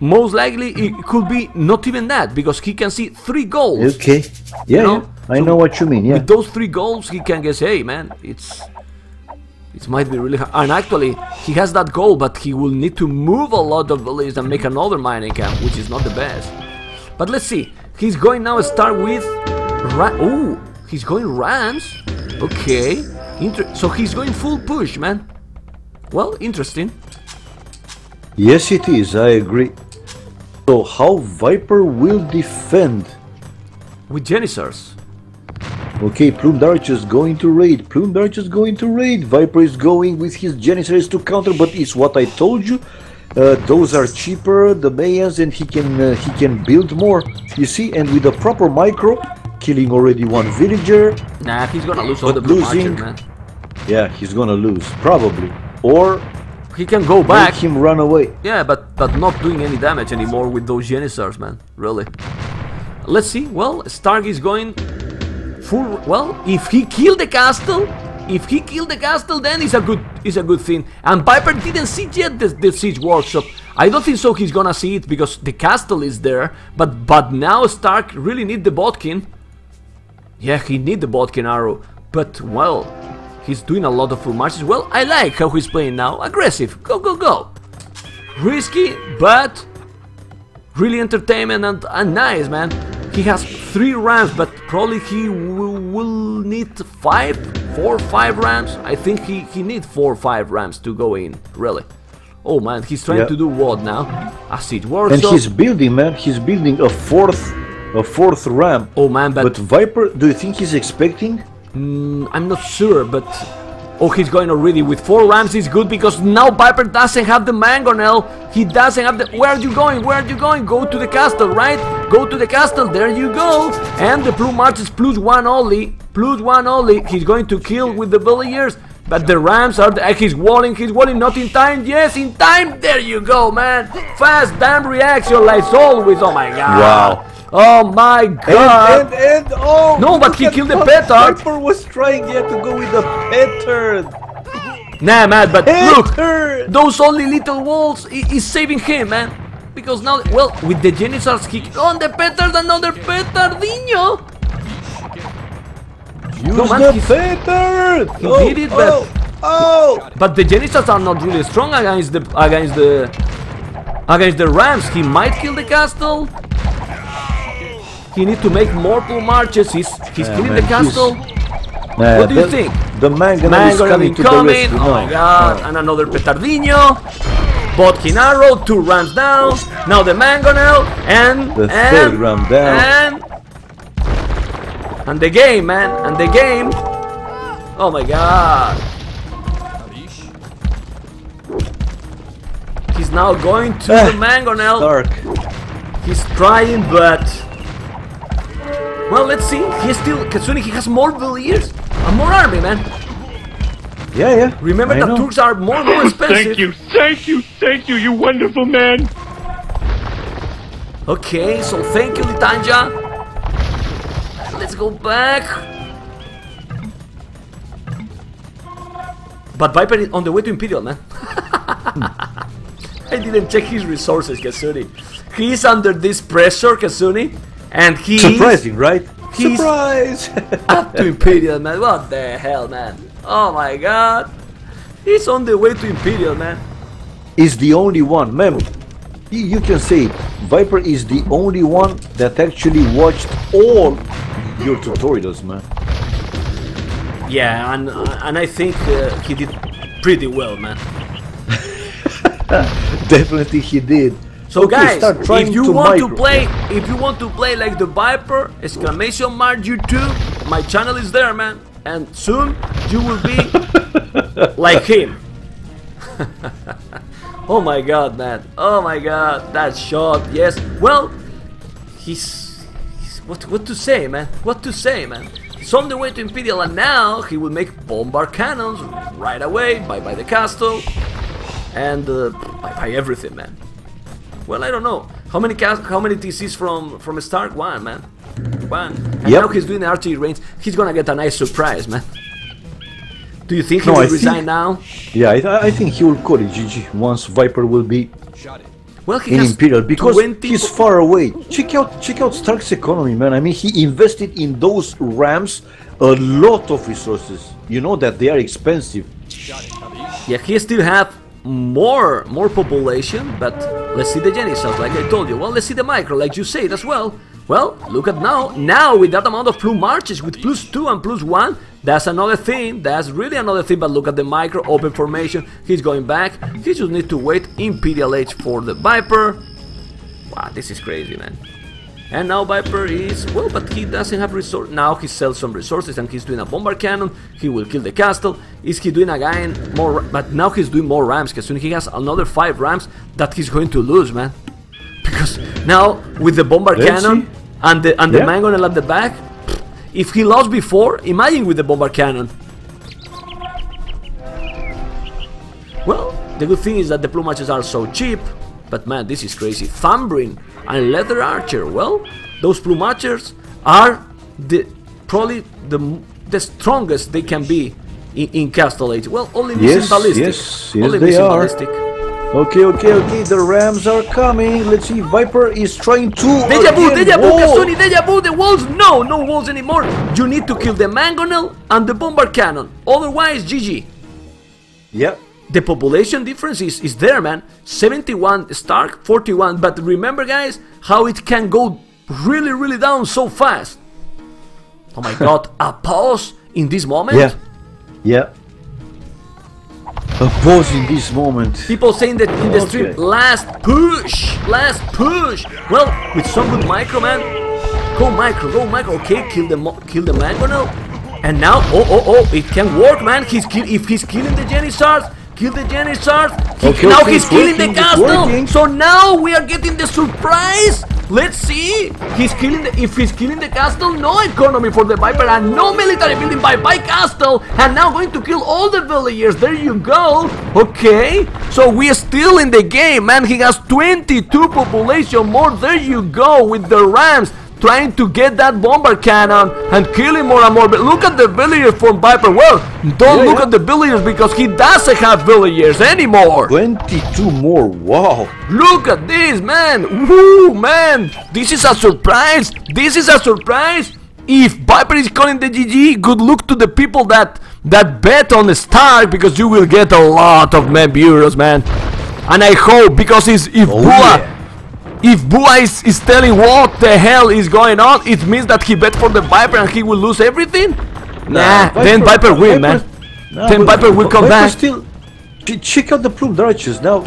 most likely it could be not even that, because he can see three goals. Okay. Yeah, you know? yeah. I so know what you mean. Yeah. With those three goals, he can guess. Hey, man, it's. It might be really hard, and actually, he has that goal, but he will need to move a lot of villages and make another mining camp, which is not the best. But let's see, he's going now to start with... Ran Ooh, he's going Rams? Okay, Inter so he's going full push, man. Well, interesting. Yes, it is, I agree. So, how Viper will defend? With Janissars. Okay, Plumed Archers going to raid, Plumed Archers going to raid, Viper is going with his Janissaries to counter, but it's what I told you, uh, those are cheaper, the Mayans, and he can uh, he can build more, you see, and with a proper micro, killing already one villager. Nah, he's gonna lose all the Plumed Archers, man. Yeah, he's gonna lose, probably, or he can go back, make him run away. Yeah, but, but not doing any damage anymore with those Janissaries, man, really. Let's see, well, Stark is going... Full, well, if he killed the castle, if he killed the castle, then it's a good, it's a good thing. And Viper didn't see yet the, the siege workshop. I don't think so. He's gonna see it because the castle is there. But but now Stark really need the Botkin. Yeah, he need the Botkin arrow. But well, he's doing a lot of full marches. Well, I like how he's playing now. Aggressive. Go go go. Risky, but really entertainment and, and nice, man. He has three rams, but probably he will need five, four, five rams. I think he, he needs four, five rams to go in, really. Oh man, he's trying yeah. to do what now? As it works. And he's building, man, he's building a fourth, a fourth ram. Oh man, but, but Viper, do you think he's expecting? Mm, I'm not sure, but oh, he's going already with four rams. Is good because now Viper doesn't have the mangonel. He doesn't have the. Where are you going? Where are you going? Go to the castle, right? Go to the castle. There you go. And the blue marches plus one only. Plus one only. He's going to kill with the villagers, but the rams are. The, uh, he's walling. He's walling. Not in time. Yes, in time. There you go, man. Fast damn reaction, like always. Oh my god. Wow. Oh my god! And, and, and oh! No, but he killed the petard! Viper was trying yet to go with the petard! Nah, man, but petard. Look! Those only little walls is he, saving him, man! Because now, well, with the Janissars, he on the petard, another petardinho! Use no, man, the petard! He oh, did it, oh, but... Oh! But the Janissars are not really strong against the... against the... against the rams. He might kill the castle. He needs to make mortal marches. He's he's yeah, killing man, the castle. Yeah, what do the, you think? The manganel is coming to the rescue. Oh my god! Yeah. And another petardino. Botkin arrow. Two rounds down. Now the mangonel and the and, third round down. And and the game, man. And the game. Oh my god! He's now going to uh, the mangonel. Stark. He's trying, but well, let's see. He's still Katsuni. He has more veliers and more army, man. Yeah, yeah. Remember I that know. Turks are more more expensive. Thank you, thank you, thank you, you wonderful man. Okay, so thank you, Litanja. Let's go back. But Viper is on the way to Imperial, man. hmm. I didn't check his resources, Katsuni. He is under this pressure, Katsuni, and he surprising, is, right? He's surprise! Up to Imperial, man. What the hell, man? Oh my god! He's on the way to Imperial, man. Is the only one, man. You can say it. Viper is the only one that actually watched all your tutorials, man. Yeah, and and I think uh, he did pretty well, man. Definitely he did. So okay, guys, if you to want micro. to play, if you want to play like the Viper, exclamation mark YouTube, my channel is there, man, and soon you will be like him. Oh my god, man! Oh my god, that shot! Yes, well, he's, he's what? What to say, man? What to say, man? He's on the way to Imperial, and now he will make bombard cannons right away. Bye bye the castle. And uh, I buy everything, man. Well, I don't know how many cast, how many T Cs from from Stark. One, man. One. And yep. Now he's doing the archery range. He's gonna get a nice surprise, man. Do you think he no, will I resign think, now? Yeah, I, I think he will call it G G once Viper will be Shot it. Well, he in has Imperial because he's far away. Check out check out Stark's economy, man. I mean, he invested in those ramps a lot of resources. You know that they are expensive. Shot it. Yeah, he still have. More, more population, but let's see the Genisals, like I told you. Well, let's see the micro, like you said as well. Well, look at now. Now, with that amount of plus marches, with plus two and plus one, that's another thing. That's really another thing. But look at the micro, open formation. He's going back. He just needs to wait Imperial Age for the Viper. Wow, this is crazy, man. And now Viper is well, but he doesn't have resource. Now he sells some resources, and he's doing a bombard cannon. He will kill the castle. Is he doing again more? But now he's doing more ramps. Because soon he has another five ramps that he's going to lose, man. Because now with the bombard Let's cannon see. and the and yeah. the mangonel at the back, if he lost before, imagine with the bombard cannon. Well, the good thing is that the plumages are so cheap. But man, this is crazy. Thumbrin and Leather Archer. Well, those Plume Archers are the probably the the strongest they can be in, in Castle Age. Well, only missing yes, ballistic. Yes, yes, only they missing are. ballistic. Okay, okay, okay. The Rams are coming. Let's see. Viper is trying to. Deja vu, Deja vu, Katsuni, Deja vu. The walls. No, no walls anymore. You need to kill the mangonel and the bombard cannon. Otherwise, G G. Yep. The population difference is, is there, man. seventy-one Stark, forty-one. But remember, guys, how it can go really, really down so fast. Oh my god, a pause in this moment? Yeah. Yeah. A pause in this moment. People saying that in the stream, okay. last push, last push. Well, with some good micro, man. Go micro, go micro. Okay, kill the, kill the mangonel. And now, oh, oh, oh, it can work, man. He's kill if he's killing the Janissars. Kill the Janissars. Okay, now okay, he's killing working, the castle. So now we are getting the surprise. Let's see. He's killing the. If he's killing the castle, no economy for the Viper and no military building by by castle. And now going to kill all the villagers. There you go. Okay. So we are still in the game, man. He has twenty-two population more. There you go with the Rams. Trying to get that bombard cannon and killing more and more. But look at the villagers from Viper. Well, don't yeah, look yeah. at the villagers because he doesn't have villagers anymore. twenty-two more. Wow. Look at this, man. Woo, man. This is a surprise. This is a surprise. If Viper is calling the G G, good luck to the people that that bet on the Stark because you will get a lot of man bureaus, man. And I hope because it's if oh, Bua. Yeah. If Bua is, is telling what the hell is going on, it means that he bet for the Viper and he will lose everything? Nah, Viper, then Viper win, Viper's, man. Nah, then Viper will come Viper's back. Still, check out the plumed archers, now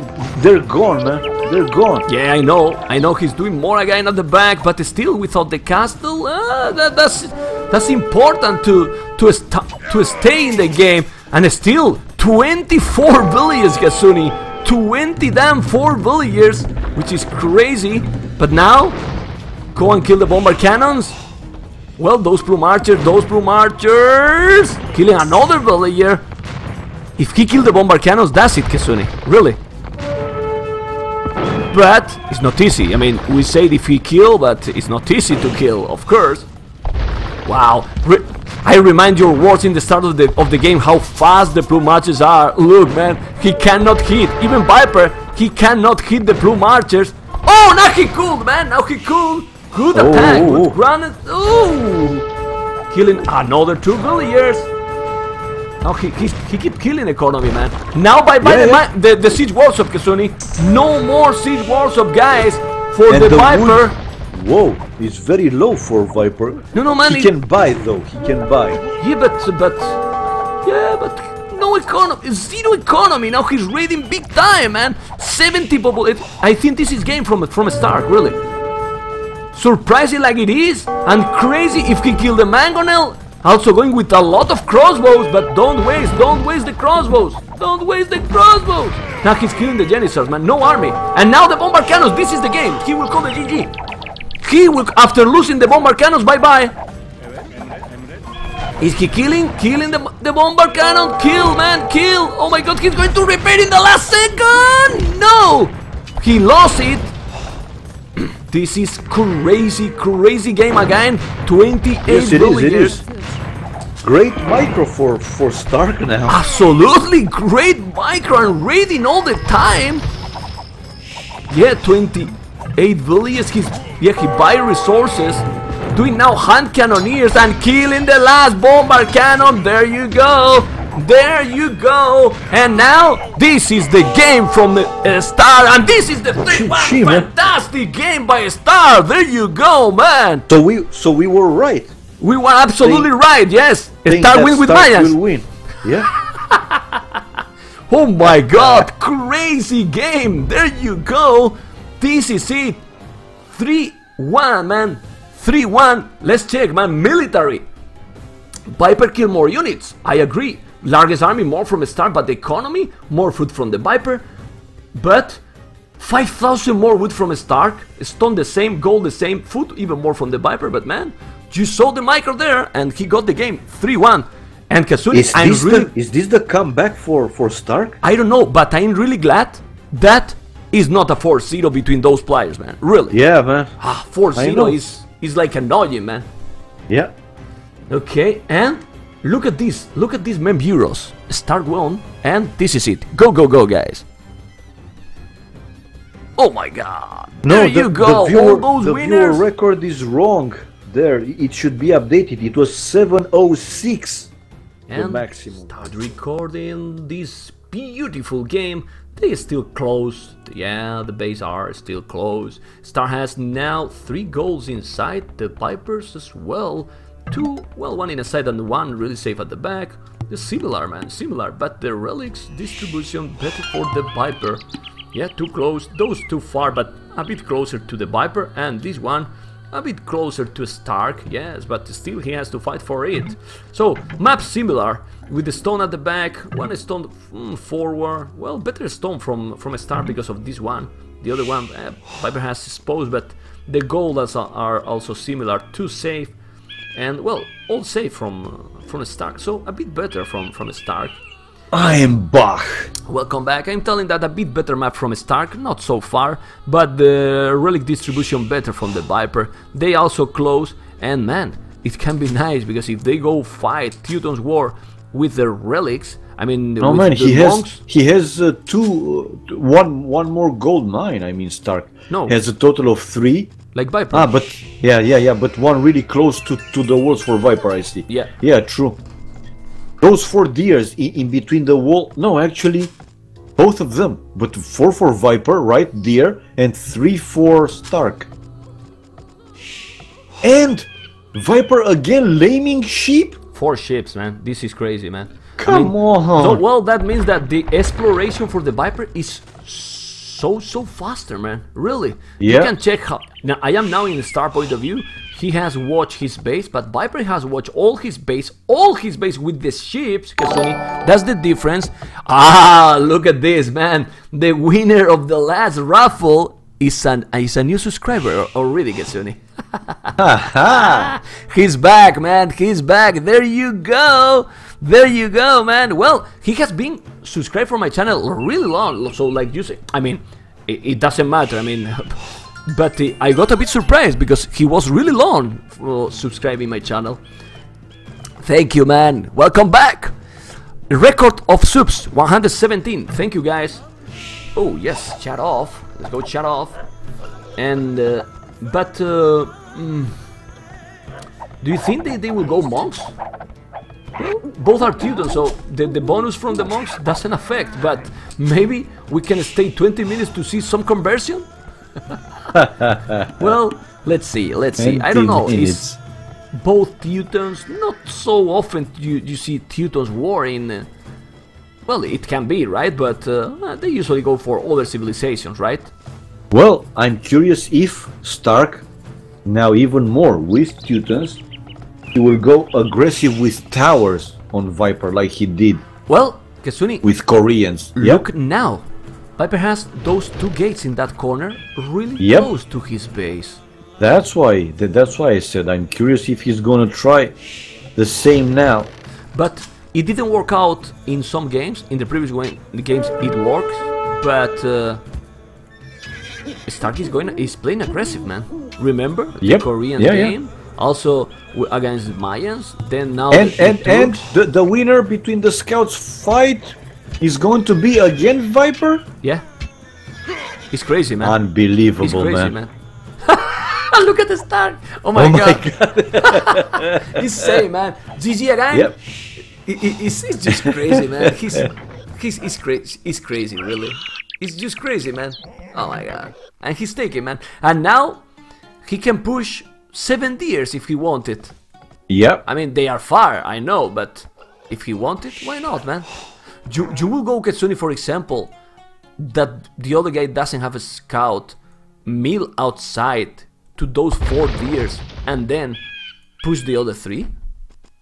they're gone, man. They're gone. Yeah, I know. I know he's doing more again at the back, but still without the castle, uh, that, that's that's important to to st to stay in the game. And still, twenty-four villages, Katsuni. twenty damn four villagers, which is crazy. But now, go and kill the bomber cannons. Well, those plume archers, those plume archers, killing another villager. If he killed the bomber cannons, that's it, Katsuni. Really. But it's not easy. I mean, we said if he kill, but it's not easy to kill, of course. Wow. Re I remind your words in the start of the of the game how fast the plume archers are. Look, man, he cannot hit. Even Viper, he cannot hit the plume archers. Oh, now he could, man. Now he could. Good oh, attack. Oh, good granite. Oh, killing another two villagers. Now he, he, he keep killing economy, man. Now by by yeah, the, yeah. the the siege workshop, Katsuni. No more siege workshop, guys, for and the, the Viper. Wood. Whoa, it's very low for Viper. No, no, man. He it, can buy though. He can buy. Yeah, but but yeah, but no economy. Zero economy. Now he's raiding big time, man. Seventy bubble. It, I think this is game from from Stark, really. Surprising like it is, and crazy if he killed the mangonel. Also going with a lot of crossbows, but don't waste, don't waste the crossbows, don't waste the crossbows. Now he's killing the Janissars, man, no army. And now the Bombar Cannons, this is the game, he will call the G G. He will, after losing the Bombar Cannons, bye-bye. Is he killing? Killing the, the Bombar Cannon, kill, man, kill. Oh my god, he's going to repair in the last second. No, he lost it. This is crazy, crazy game again. twenty-eight yes, it is, it is. Great micro for, for Stark now. Absolutely great micro and raiding all the time. Yeah, twenty-eight villages. He's, yeah, he buy resources. Doing now hand cannoneers and killing the last bombard cannon. There you go. There you go. And now this is the game from the uh, Star, and this is the three one fantastic game by Star. There you go, man. So we so we were right. We were absolutely think, right. Yes, Star win with Mayans. Win. Yeah. Oh my God! Crazy game. There you go. This is it. Three one, man. Three one. Let's check, man. Military. Viper kill more units. I agree. Largest army, more from Stark, but the economy, more food from the Viper. But five thousand more wood from Stark, stone the same, gold the same, food even more from the Viper. But man, you saw the micro there, and he got the game three one. And Katsuni, is, I'm this really, the, is this the comeback for, for Stark? I don't know, but I'm really glad that is not a four zero between those players, man. Really? Yeah, man. Ah, four zero is, is like annoying, man. Yeah. Okay, and look at this, look at these men bureaus. Stark won, and this is it. Go, go, go, guys. Oh my god. No, there the, you go, the viewer, all those the winners. Viewer record is wrong there. It should be updated. It was seven oh six, the maximum. Start recording this beautiful game. They are still close. Yeah, the base are still close. Star has now three goals inside, the Vipers as well. Two, well, one in a side and one really safe at the back. The similar, man, similar, but the relics distribution better for the Viper. Yeah, too close, those too far, but a bit closer to the Viper, and this one a bit closer to Stark, yes, but still he has to fight for it. So, map similar, with the stone at the back, one stone mm, forward, well, better stone from, from a Stark because of this one. The other one, eh, Viper has exposed, but the goals are also similar, too safe. And well, all safe from uh, from Stark, so a bit better from from Stark. I am Bach. Welcome back. I'm telling that a bit better map from Stark, not so far, but the relic distribution better from the Viper. They also close, and man, it can be nice because if they go fight Teuton's War with their relics, I mean, no, with man, the he monks, has he has uh, two, uh, one one more gold mine. I mean, Stark no has a total of three. Like Viper. Ah, but yeah, yeah, yeah, but one really close to, to the walls for Viper, I see. Yeah. Yeah, true. Those four deers in, in between the wall. No, actually, both of them, but four for Viper right there and three for Stark. And Viper again laming sheep? Four ships, man. This is crazy, man. Come I mean, on. So, well, that means that the exploration for the Viper is so, so faster, man. Really. Yeah. You can check how... Now, I am now in the star point of view. He has watched his base, but Viper has watched all his base, all his base with the ships, Katsuni. That's the difference. Ah, look at this, man. The winner of the last raffle is, an, is a new subscriber already, Katsuni. He's back, man. He's back. There you go. There you go, man. Well, he has been subscribed for my channel really long. So, like you say, I mean, it, it doesn't matter. I mean, but uh, I got a bit surprised because he was really long for subscribing my channel. Thank you, man. Welcome back. Record of subs, one hundred seventeen. Thank you, guys. Oh, yes. Chat off. Let's go chat off. And, uh, but... Uh, Mm. Do you think they, they will go monks? Well, both are Teutons, so the, the bonus from the monks doesn't affect, but maybe we can stay twenty minutes to see some conversion? Well, let's see, let's see. I don't know. Is both Teutons, not so often you, you see Teutons war in... Uh, well, it can be, right? But uh, they usually go for other civilizations, right? Well, I'm curious if Stark... Now even more with Teutons, he will go aggressive with towers on Viper like he did. Well, Katsuni, with Koreans. Look yep. now, Viper has those two gates in that corner really yep. close to his base. That's why. That's why I said I'm curious if he's gonna try the same now. But it didn't work out in some games. In the previous one, the games it works, but uh, Stark is going. Is playing aggressive, man. Remember yep. the Korean yeah, game, yeah. also against the Mayans. Then now and the and, and the, the winner between the scouts fight is going to be again Viper. Yeah, it's crazy, man. Unbelievable, it's crazy, man. man. Look at the Stark. Oh my oh god, god. He's saying, man. G G again. Yep. It, it, it's, it's just crazy, man. He's he's it's crazy. It's crazy, really. It's just crazy, man. Oh my god. And he's taking, man. And now. He can push seven deers if he wanted. Yep. I mean, they are far, I know, but if he wanted, why not, man? You, you will go, Katsuni, for example, that the other guy doesn't have a scout, mill outside to those four deers, and then push the other three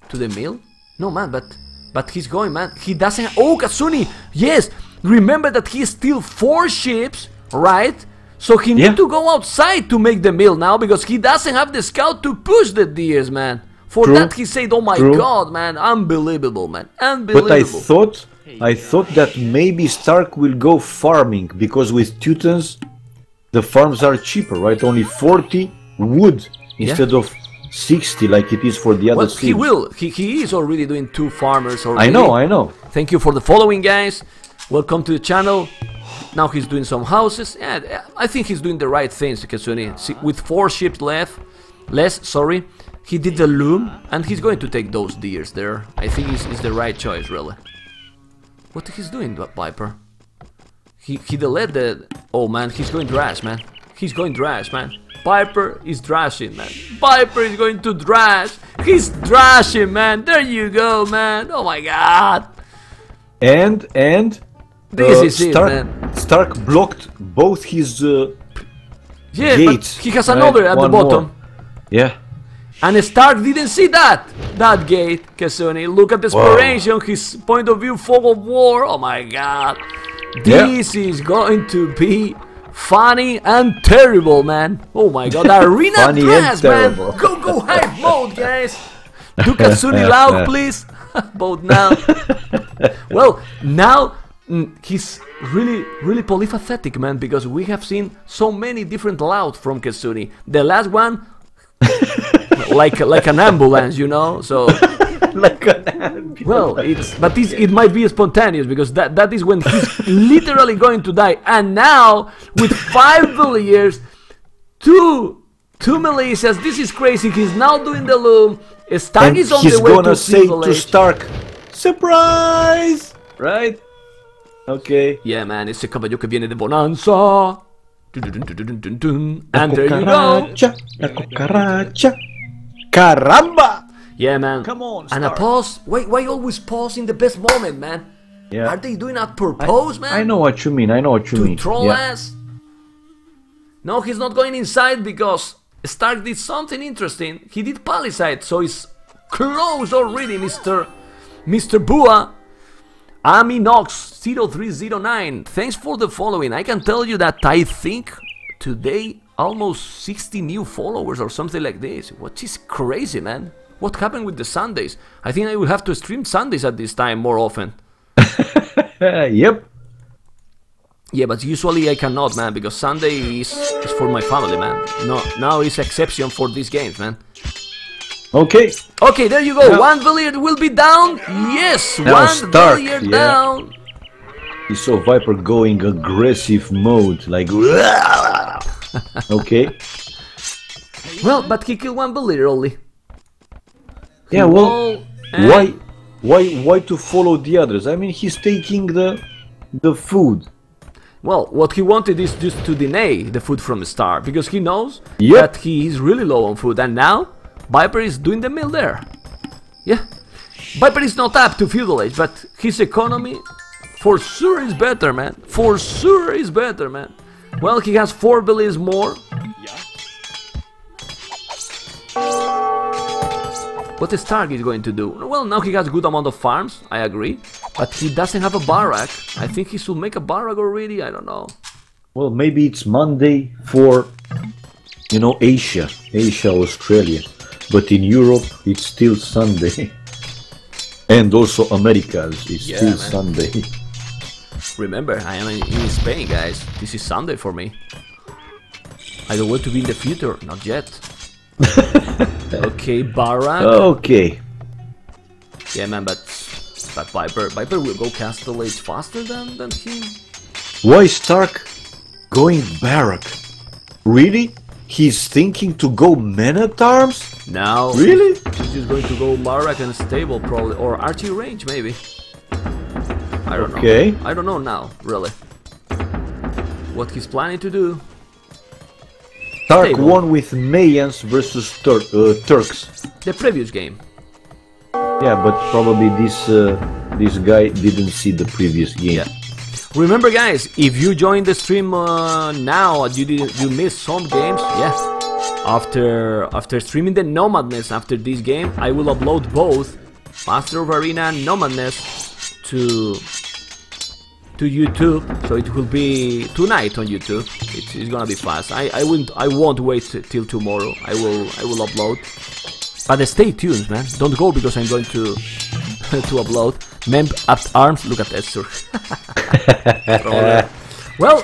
to the mill? No, man, but but he's going, man. He doesn't... Oh, Katsuni! Yes! Remember that he still four ships, right? So he yeah. needs to go outside to make the meal now because he doesn't have the scout to push the deers, man. For True. that he said, "Oh my True. God, man, unbelievable, man, unbelievable." But I thought, I thought that maybe Stark will go farming because with Teutons, the farms are cheaper, right? Only forty wood instead yeah. of sixty like it is for the other. Well, he will. He he is already doing two farmers already. I know, I know. Thank you for the following, guys. Welcome to the channel. Now he's doing some houses, and yeah, I think he's doing the right things, Katsuni. See, with four ships left, less, sorry, he did the loom, and he's going to take those deers there. I think it's, it's the right choice, really. What he's doing, Viper? He he delayed the... Oh, man, he's going trash, man. He's going trash, man. Viper is trashing, man. Viper is going to trash. He's trashing, man. There you go, man. Oh, my God. And, and... This uh, is Stark, it, man. Stark blocked both his uh, yeah, gates. But he has another right? at One the bottom. More. Yeah. And Stark didn't see that. That gate, Katsuni. Look at the exploration, wow. his point of view, fog of war. Oh my god. This yeah. is going to be funny and terrible, man. Oh my god. Arena dress, man. Go, go, hype mode, guys. Do Katsuni loud, please. Both now. Well, now. He's really, really polypathetic, man, because we have seen so many different loud from Katsuni. The last one, like like an ambulance, you know. So, like an ambulance. Well, it's but it's, it might be spontaneous because that that is when he's literally going to die. And now with five years, two two militias. This is crazy. He's now doing the loom. Stark is on the way to He's gonna say to Stark, surprise, right? Okay. Yeah, man, it's il cavallo che viene da Bonanza. And there you go. La cucaraccia. Caramba! Yeah, man. Come on, Stark. And a pause. Wait, why always pause in the best moment, man? Yeah. Are they doing that purpose, I, man? I know what you mean. I know what you to mean. To troll yeah. us. No, he's not going inside because Stark did something interesting. He did palisade, so he's close already, Mister Mister Bua. Aminox zero three zero nine. Thanks for the following. I can tell you that I think today almost sixty new followers or something like this. What is crazy, man? What happened with the Sundays? I think I will have to stream Sundays at this time more often. Yep. Yeah, but usually I cannot, man, because Sunday is, is for my family, man. No, now it's exception for these games, man. Okay. Okay, there you go. Now, one Valier will be down. Yes, one Stark, Valier yeah. down. You saw Viper going aggressive mode, like. Okay. Well, but he killed one Valier only. Yeah. Well, and why, why, why to follow the others? I mean, he's taking the, the food. Well, what he wanted is just to deny the food from Star, because he knows yep. that he is really low on food, and now Viper is doing the meal there. Yeah, Viper is not up to feudal age, but his economy for sure is better, man. For sure is better, man. Well, he has four bellies more. What is Stark is going to do? Well, now he has a good amount of farms, I agree. But he doesn't have a barrack. I think he should make a barrack already, I don't know. Well, maybe it's Monday for, you know, Asia. Asia, Australia. But in Europe, it's still Sunday. And also Americas, it's yeah, still man. Sunday. Remember, I am in Spain, guys. This is Sunday for me. I don't want to be in the future, not yet. Okay, Barak. Okay. Yeah, man, but but Viper, Viper will go Castellates faster than than him. Why Stark going Barak? Really? He's thinking to go Man-at-Arms? No. Really? He's just going to go Barak and Stable probably, or Archie Range maybe. I don't okay. know. Okay. I don't know now, really. What he's planning to do? Stark Stable. Won with Mayans versus Tur uh, Turks. The previous game. Yeah, but probably this uh, this guy didn't see the previous game. Yeah. Remember, guys, if you join the stream uh, now, you didn't, you missed some games. Yes. After after streaming the Nomadness after this game, I will upload both Master of Arena and Nomadness to to YouTube, so it will be tonight on YouTube. It's, it's gonna be fast. I I won't I won't wait till tomorrow. I will I will upload. But stay tuned, man. Don't go because I'm going to to upload. Mem at arms. Look at Esther. Well,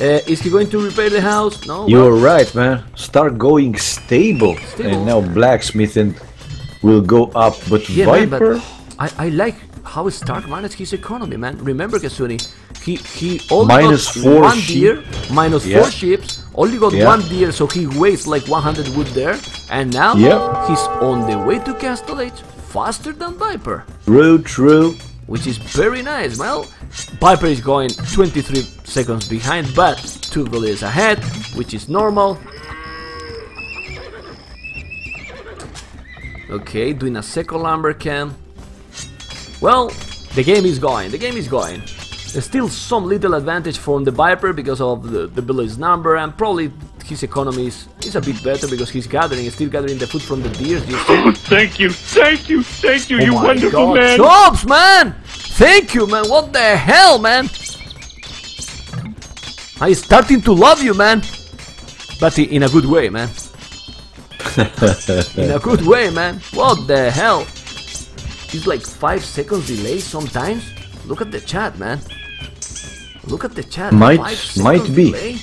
uh, is he going to repair the house? No. You're well. Right, man. Start going stable, stable. And now blacksmith and will go up. But yeah, Viper. Man, but I I like. How is Stark managed his economy, man? Remember, Katsuni, he he only minus got four one sheep. deer, minus yeah. four sheep, only got yeah. one deer, so he weighs like one hundred wood there, and now yeah. he's on the way to Castellage faster than Viper. True, true. Which is very nice. Well, Viper is going twenty-three seconds behind, but two villagers ahead, which is normal. Okay, doing a second lumber camp. Well, the game is going, the game is going. There's still some little advantage from the Viper because of the, the village number, and probably his economy is, is a bit better because he's gathering, he's still gathering the food from the deers. Oh, thank you, thank you, thank you, oh you wonderful God. Man! Jobs, man! Thank you, man, what the hell, man! I'm starting to love you, man! But in a good way, man. In a good way, man. What the hell? It's like five seconds delay sometimes. Look at the chat, man. Look at the chat. Might might be. Delay?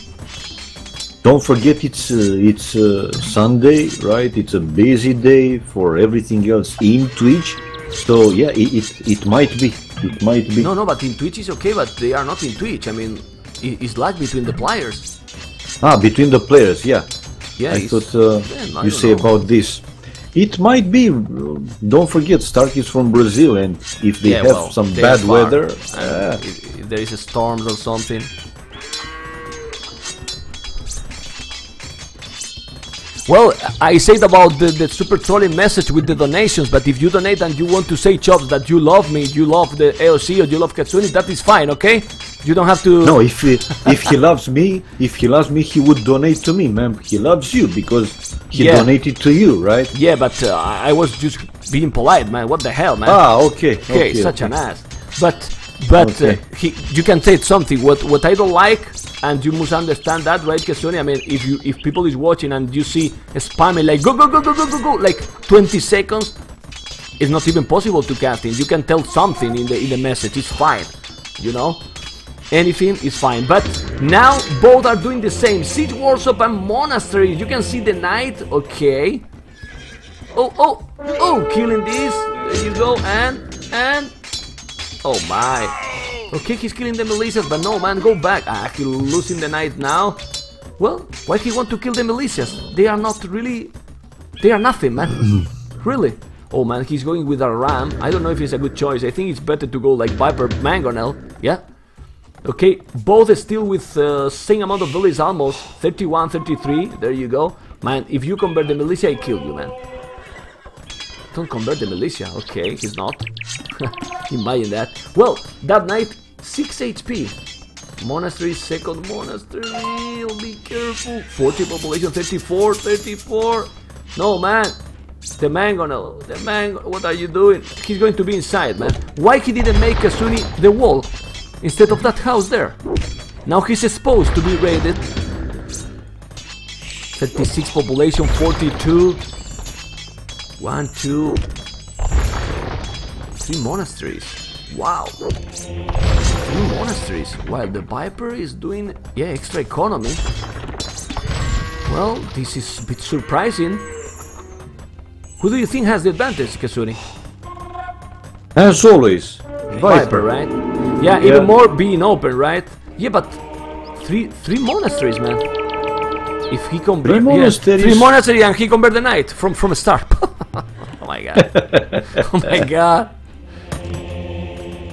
Don't forget it's uh, it's uh, Sunday, right? It's a busy day for everything else in Twitch. So yeah, it, it it might be. It might be. No, no, but in Twitch is okay. But they are not in Twitch. I mean, it's lag between the players. Ah, between the players, yeah. Yeah. I thought uh, yeah, I you say know. About this. It might be. Don't forget, Stark is from Brazil, and if they yeah, have well, some bad far, weather, uh, it, it if there is a storm or something. Well, I said about the, the super trolling message with the donations, but if you donate and you want to say, Chops, that you love me, you love the A O C or you love Katsuni, that is fine, okay? You don't have to... No, if he, if he loves me, if he loves me, he would donate to me, man. He loves you because he yeah. donated to you, right? Yeah, but uh, I was just being polite, man. What the hell, man? Ah, okay. Okay, okay such okay. an ass. But... But okay. uh, he, you can say something. What what I don't like, and you must understand that, right, Katsuni? I mean, if you if people is watching and you see a spamming like go go go go go go go like twenty seconds, it's not even possible to cast in. You can tell something in the in the message. It's fine, you know. Anything is fine. But now both are doing the same. Siege workshop and monastery. You can see the knight. Okay. Oh oh oh! Killing this. There you go. And and. Oh my, okay, he's killing the militias, but no man, go back. Ah, he's losing the knight now. Well, why he want to kill the militias? They are not really, they are nothing, man. Really. Oh man, he's going with a ram. I don't know if it's a good choice. I think it's better to go like Viper Mangonel, yeah. Okay, both are still with uh, same amount of bullets almost, thirty-one, thirty-three, there you go. Man, if you convert the militia, I kill you, man. Don't convert the militia. Okay, he's not. Imagine that. Well, that night, six H P. Monastery, second monastery. Oh, be careful. forty population, thirty-four, thirty-four. No, man. The mangonel. The mango. What are you doing? He's going to be inside, man. Why he didn't make Katsuni the wall instead of that house there? Now he's exposed to be raided. thirty-six population, forty-two. One, two, three monasteries. Wow, three monasteries. While the Viper is doing, yeah, extra economy. Well, this is a bit surprising. Who do you think has the advantage, Katsuni? As always, Viper, Viper right? Yeah, yeah, even more being open, right? Yeah, but three, three monasteries, man. If he convert, three monasteries, yeah, three monasteries, and he convert the knight from from a start. Oh my god. Oh my god.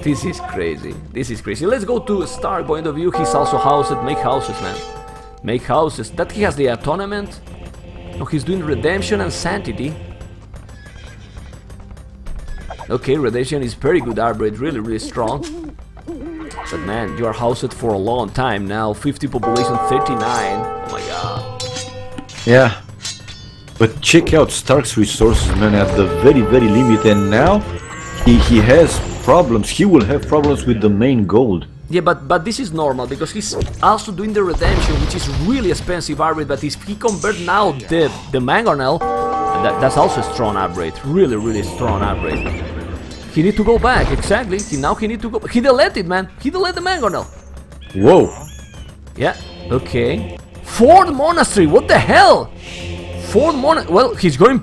This is crazy. This is crazy. Let's go to Stark point of view. He's also housed. Make houses, man. Make houses. That he has the atonement. No, he's doing redemption and sanctity. Okay, redemption is very good arborate, really, really strong. But man, you are housed for a long time now. fifty population, thirty-nine. Oh my god. Yeah. But check out Stark's resources, man, at the very, very limit, and now he, he has problems. He will have problems with the main gold. Yeah, but but this is normal, because he's also doing the redemption, which is really expensive upgrade, but if he convert now the, the mangonel, that, that's also a strong upgrade, really, really strong upgrade. He need to go back, exactly, he, now he need to go... He deleted, man, he deleted the mangonel. Whoa. Yeah, okay. Fourth monastery, what the hell? Full mon- well, he's going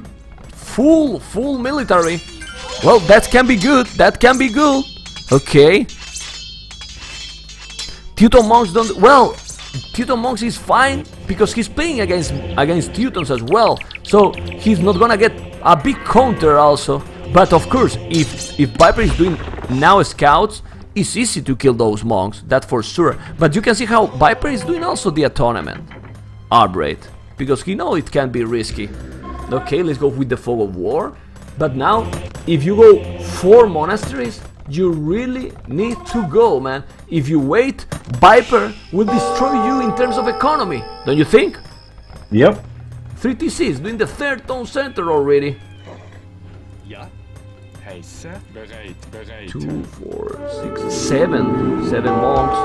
full, full military. Well, that can be good, that can be good. Okay. Teuton monks don't- well, Teuton monks is fine because he's playing against against Teutons as well. So, he's not gonna get a big counter also. But of course, if, if Viper is doing now scouts, it's easy to kill those monks, that for sure. But you can see how Viper is doing also the atonement. Arbrate. Because he knows it can be risky. Okay, let's go with the fog of war. But now, if you go four monasteries, you really need to go, man. If you wait, Viper will destroy you in terms of economy. Don't you think? Yep. three T Cs doing the third town center already. Yeah. Two, four, six, seven. Seven monks.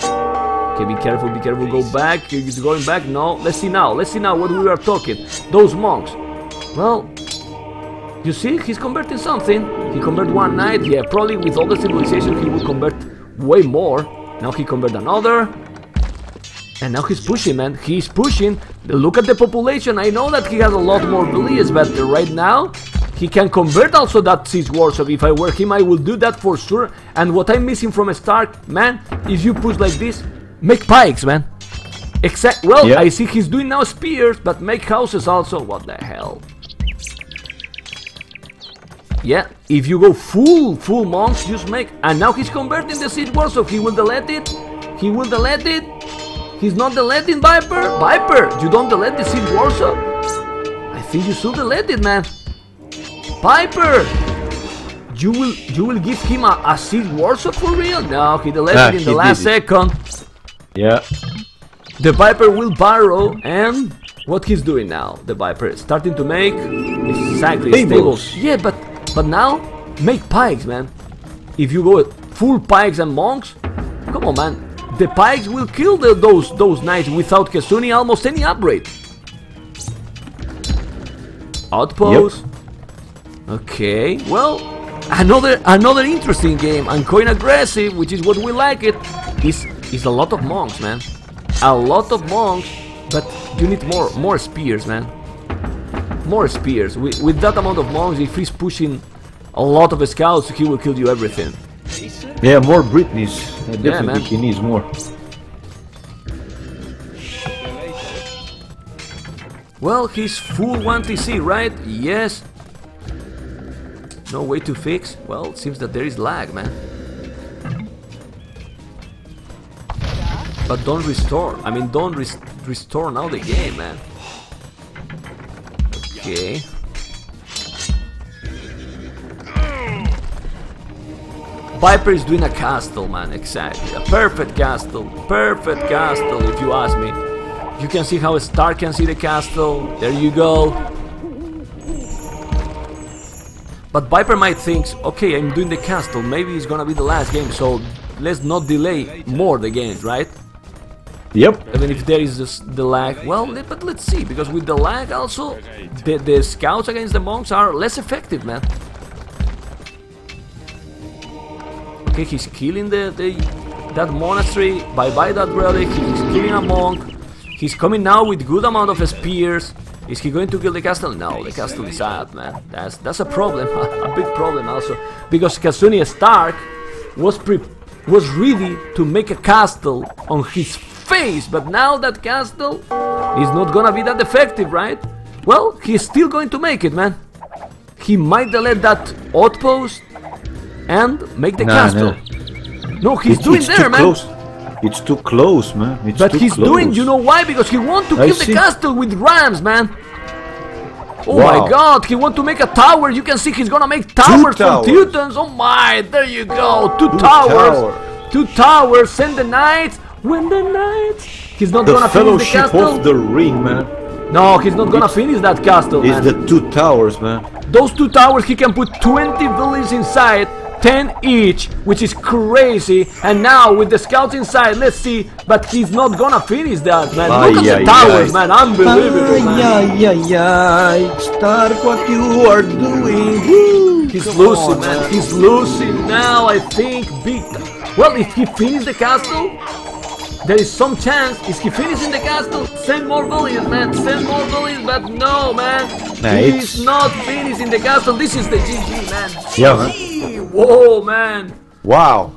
Okay, be careful, be careful, go back, he's going back, no, let's see now, let's see now what we are talking, those monks, well, you see, he's converting something, he convert one knight, yeah, probably with all the civilization he will convert way more, now he convert another, and now he's pushing, man, he's pushing, look at the population, I know that he has a lot more beliefs, but right now, he can convert also that siege workshop. If I were him, I would do that for sure, and what I'm missing from a Stark, man, if you push like this, make pikes, man. Exact. Well, yep. I see he's doing now spears, but make houses also. What the hell? Yeah, if you go full, full monks, just make... And now he's converting the Siege War, so he will delete it. He will delete it. He's not deleting Viper. Viper, you don't delete the Siege War, so... I think you should delete it, man. Viper! You will you will give him a, a Siege War, so for real? No, he deleted ah, it in the last second. Yeah. The Viper will borrow, and... What he's doing now, the Viper, is starting to make exactly stables. Yeah, but but now make pikes, man. If you go full pikes and monks, come on, man. The pikes will kill the, those those knights without Katsuni almost any upgrade. Outpost. Yep. Okay, well, another another interesting game. And coin aggressive, which is what we like it. Is is a lot of monks, man. A lot of monks. But you need more more spears, man. More spears. With, with that amount of monks, if he's pushing a lot of scouts, he will kill you everything. Yeah, more Britneys. Uh, definitely yeah, man. He needs more. Well, he's full one T C, right? Yes. No way to fix? Well, it seems that there is lag, man. But don't restore. I mean, don't restore. Restore now the game, man. Okay. Viper is doing a castle, man. Exactly. A perfect castle. Perfect castle, if you ask me. You can see how Stark can see the castle. There you go. But Viper might think, okay, I'm doing the castle. Maybe it's gonna be the last game, so let's not delay more the games, right? Yep. I mean, if there is this, the lag, well, but let's see, because with the lag also, the, the scouts against the monks are less effective, man. Okay, he's killing the, the that monastery, bye-bye that relic, he's killing a monk, he's coming now with good amount of spears. Is he going to kill the castle? No, the castle is out, man. That's, that's a problem, a big problem also, because Katsuni Stark was, pre was ready to make a castle on his face, but now that castle is not gonna be that effective, right? Well, he's still going to make it, man. He might delete that outpost and make the nah, castle. Nah. No, he's it's, doing it's there, man. Close. It's too close, man. It's but too he's close. Doing, you know why? Because he wants to kill the castle with rams, man. Oh wow. My god, he wants to make a tower. You can see he's gonna make towers, towers. From Teutons. Oh my, there you go. Two, Two towers. Tower. Two towers, send the knights. When the night he's not the gonna finish the castle. Of the ring, man. No, he's not gonna it's, finish that castle, man. It's the two towers, man. Those two towers, he can put twenty villains inside, ten each, which is crazy. And now with the scouts inside, let's see. But he's not gonna finish that, man. Ay, Look ay, at the towers, ay. Man. Unbelievable, man. Yeah, yeah, yeah. Stark, what you are doing? Woo. He's Come losing, on, man. man. He's losing now. I think big. Well, if he finishes the castle. There is some chance, is he finishing the castle? Send more bullies, man, send more bullies, but no, man. Nah, he it's... is not finishing the castle, this is the G G, man. Yeah, man. Whoa, man. Wow.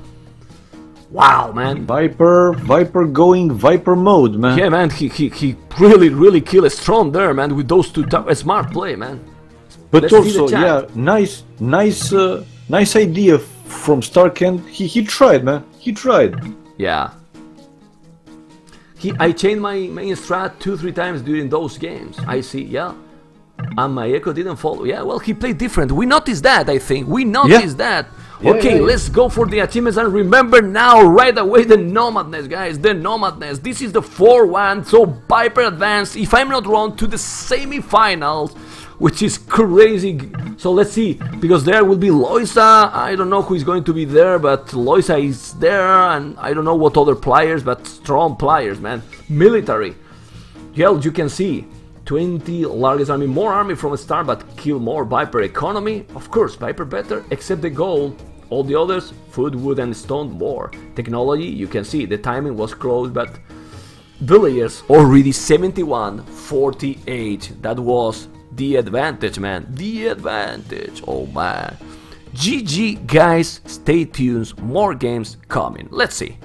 Wow, man. Viper, Viper going Viper mode, man. Yeah, man, he he, he really, really killed Strong there, man, with those two towers. Smart play, man. But Let's also, yeah, nice, nice, uh, nice idea from Stark, and he, he tried, man, he tried. Yeah. He, I changed my main strat two, three times during those games. I see, yeah. And my echo didn't follow. Yeah, well, he played different. We noticed that, I think. We noticed yeah. that. Yeah, okay, yeah, yeah. Let's go for the achievements. And remember now, right away, the Nomadness, guys. The Nomadness. This is the four one. So Viper advanced, if I'm not wrong, to the semi-finals, which is crazy. So let's see, because there will be Loisa. I don't know who is going to be there, but Loisa is there, and I don't know what other players, but strong players, man. Military. Hell, you can see twenty largest army, more army from a star, but kill more. Viper economy, of course, Viper better, except the gold. All the others, food, wood, and stone more. Technology, you can see the timing was close, but villagers already seventy-one, forty-eight. That was the advantage, man. The advantage. Oh, man. G G, guys. Stay tuned. More games coming. Let's see.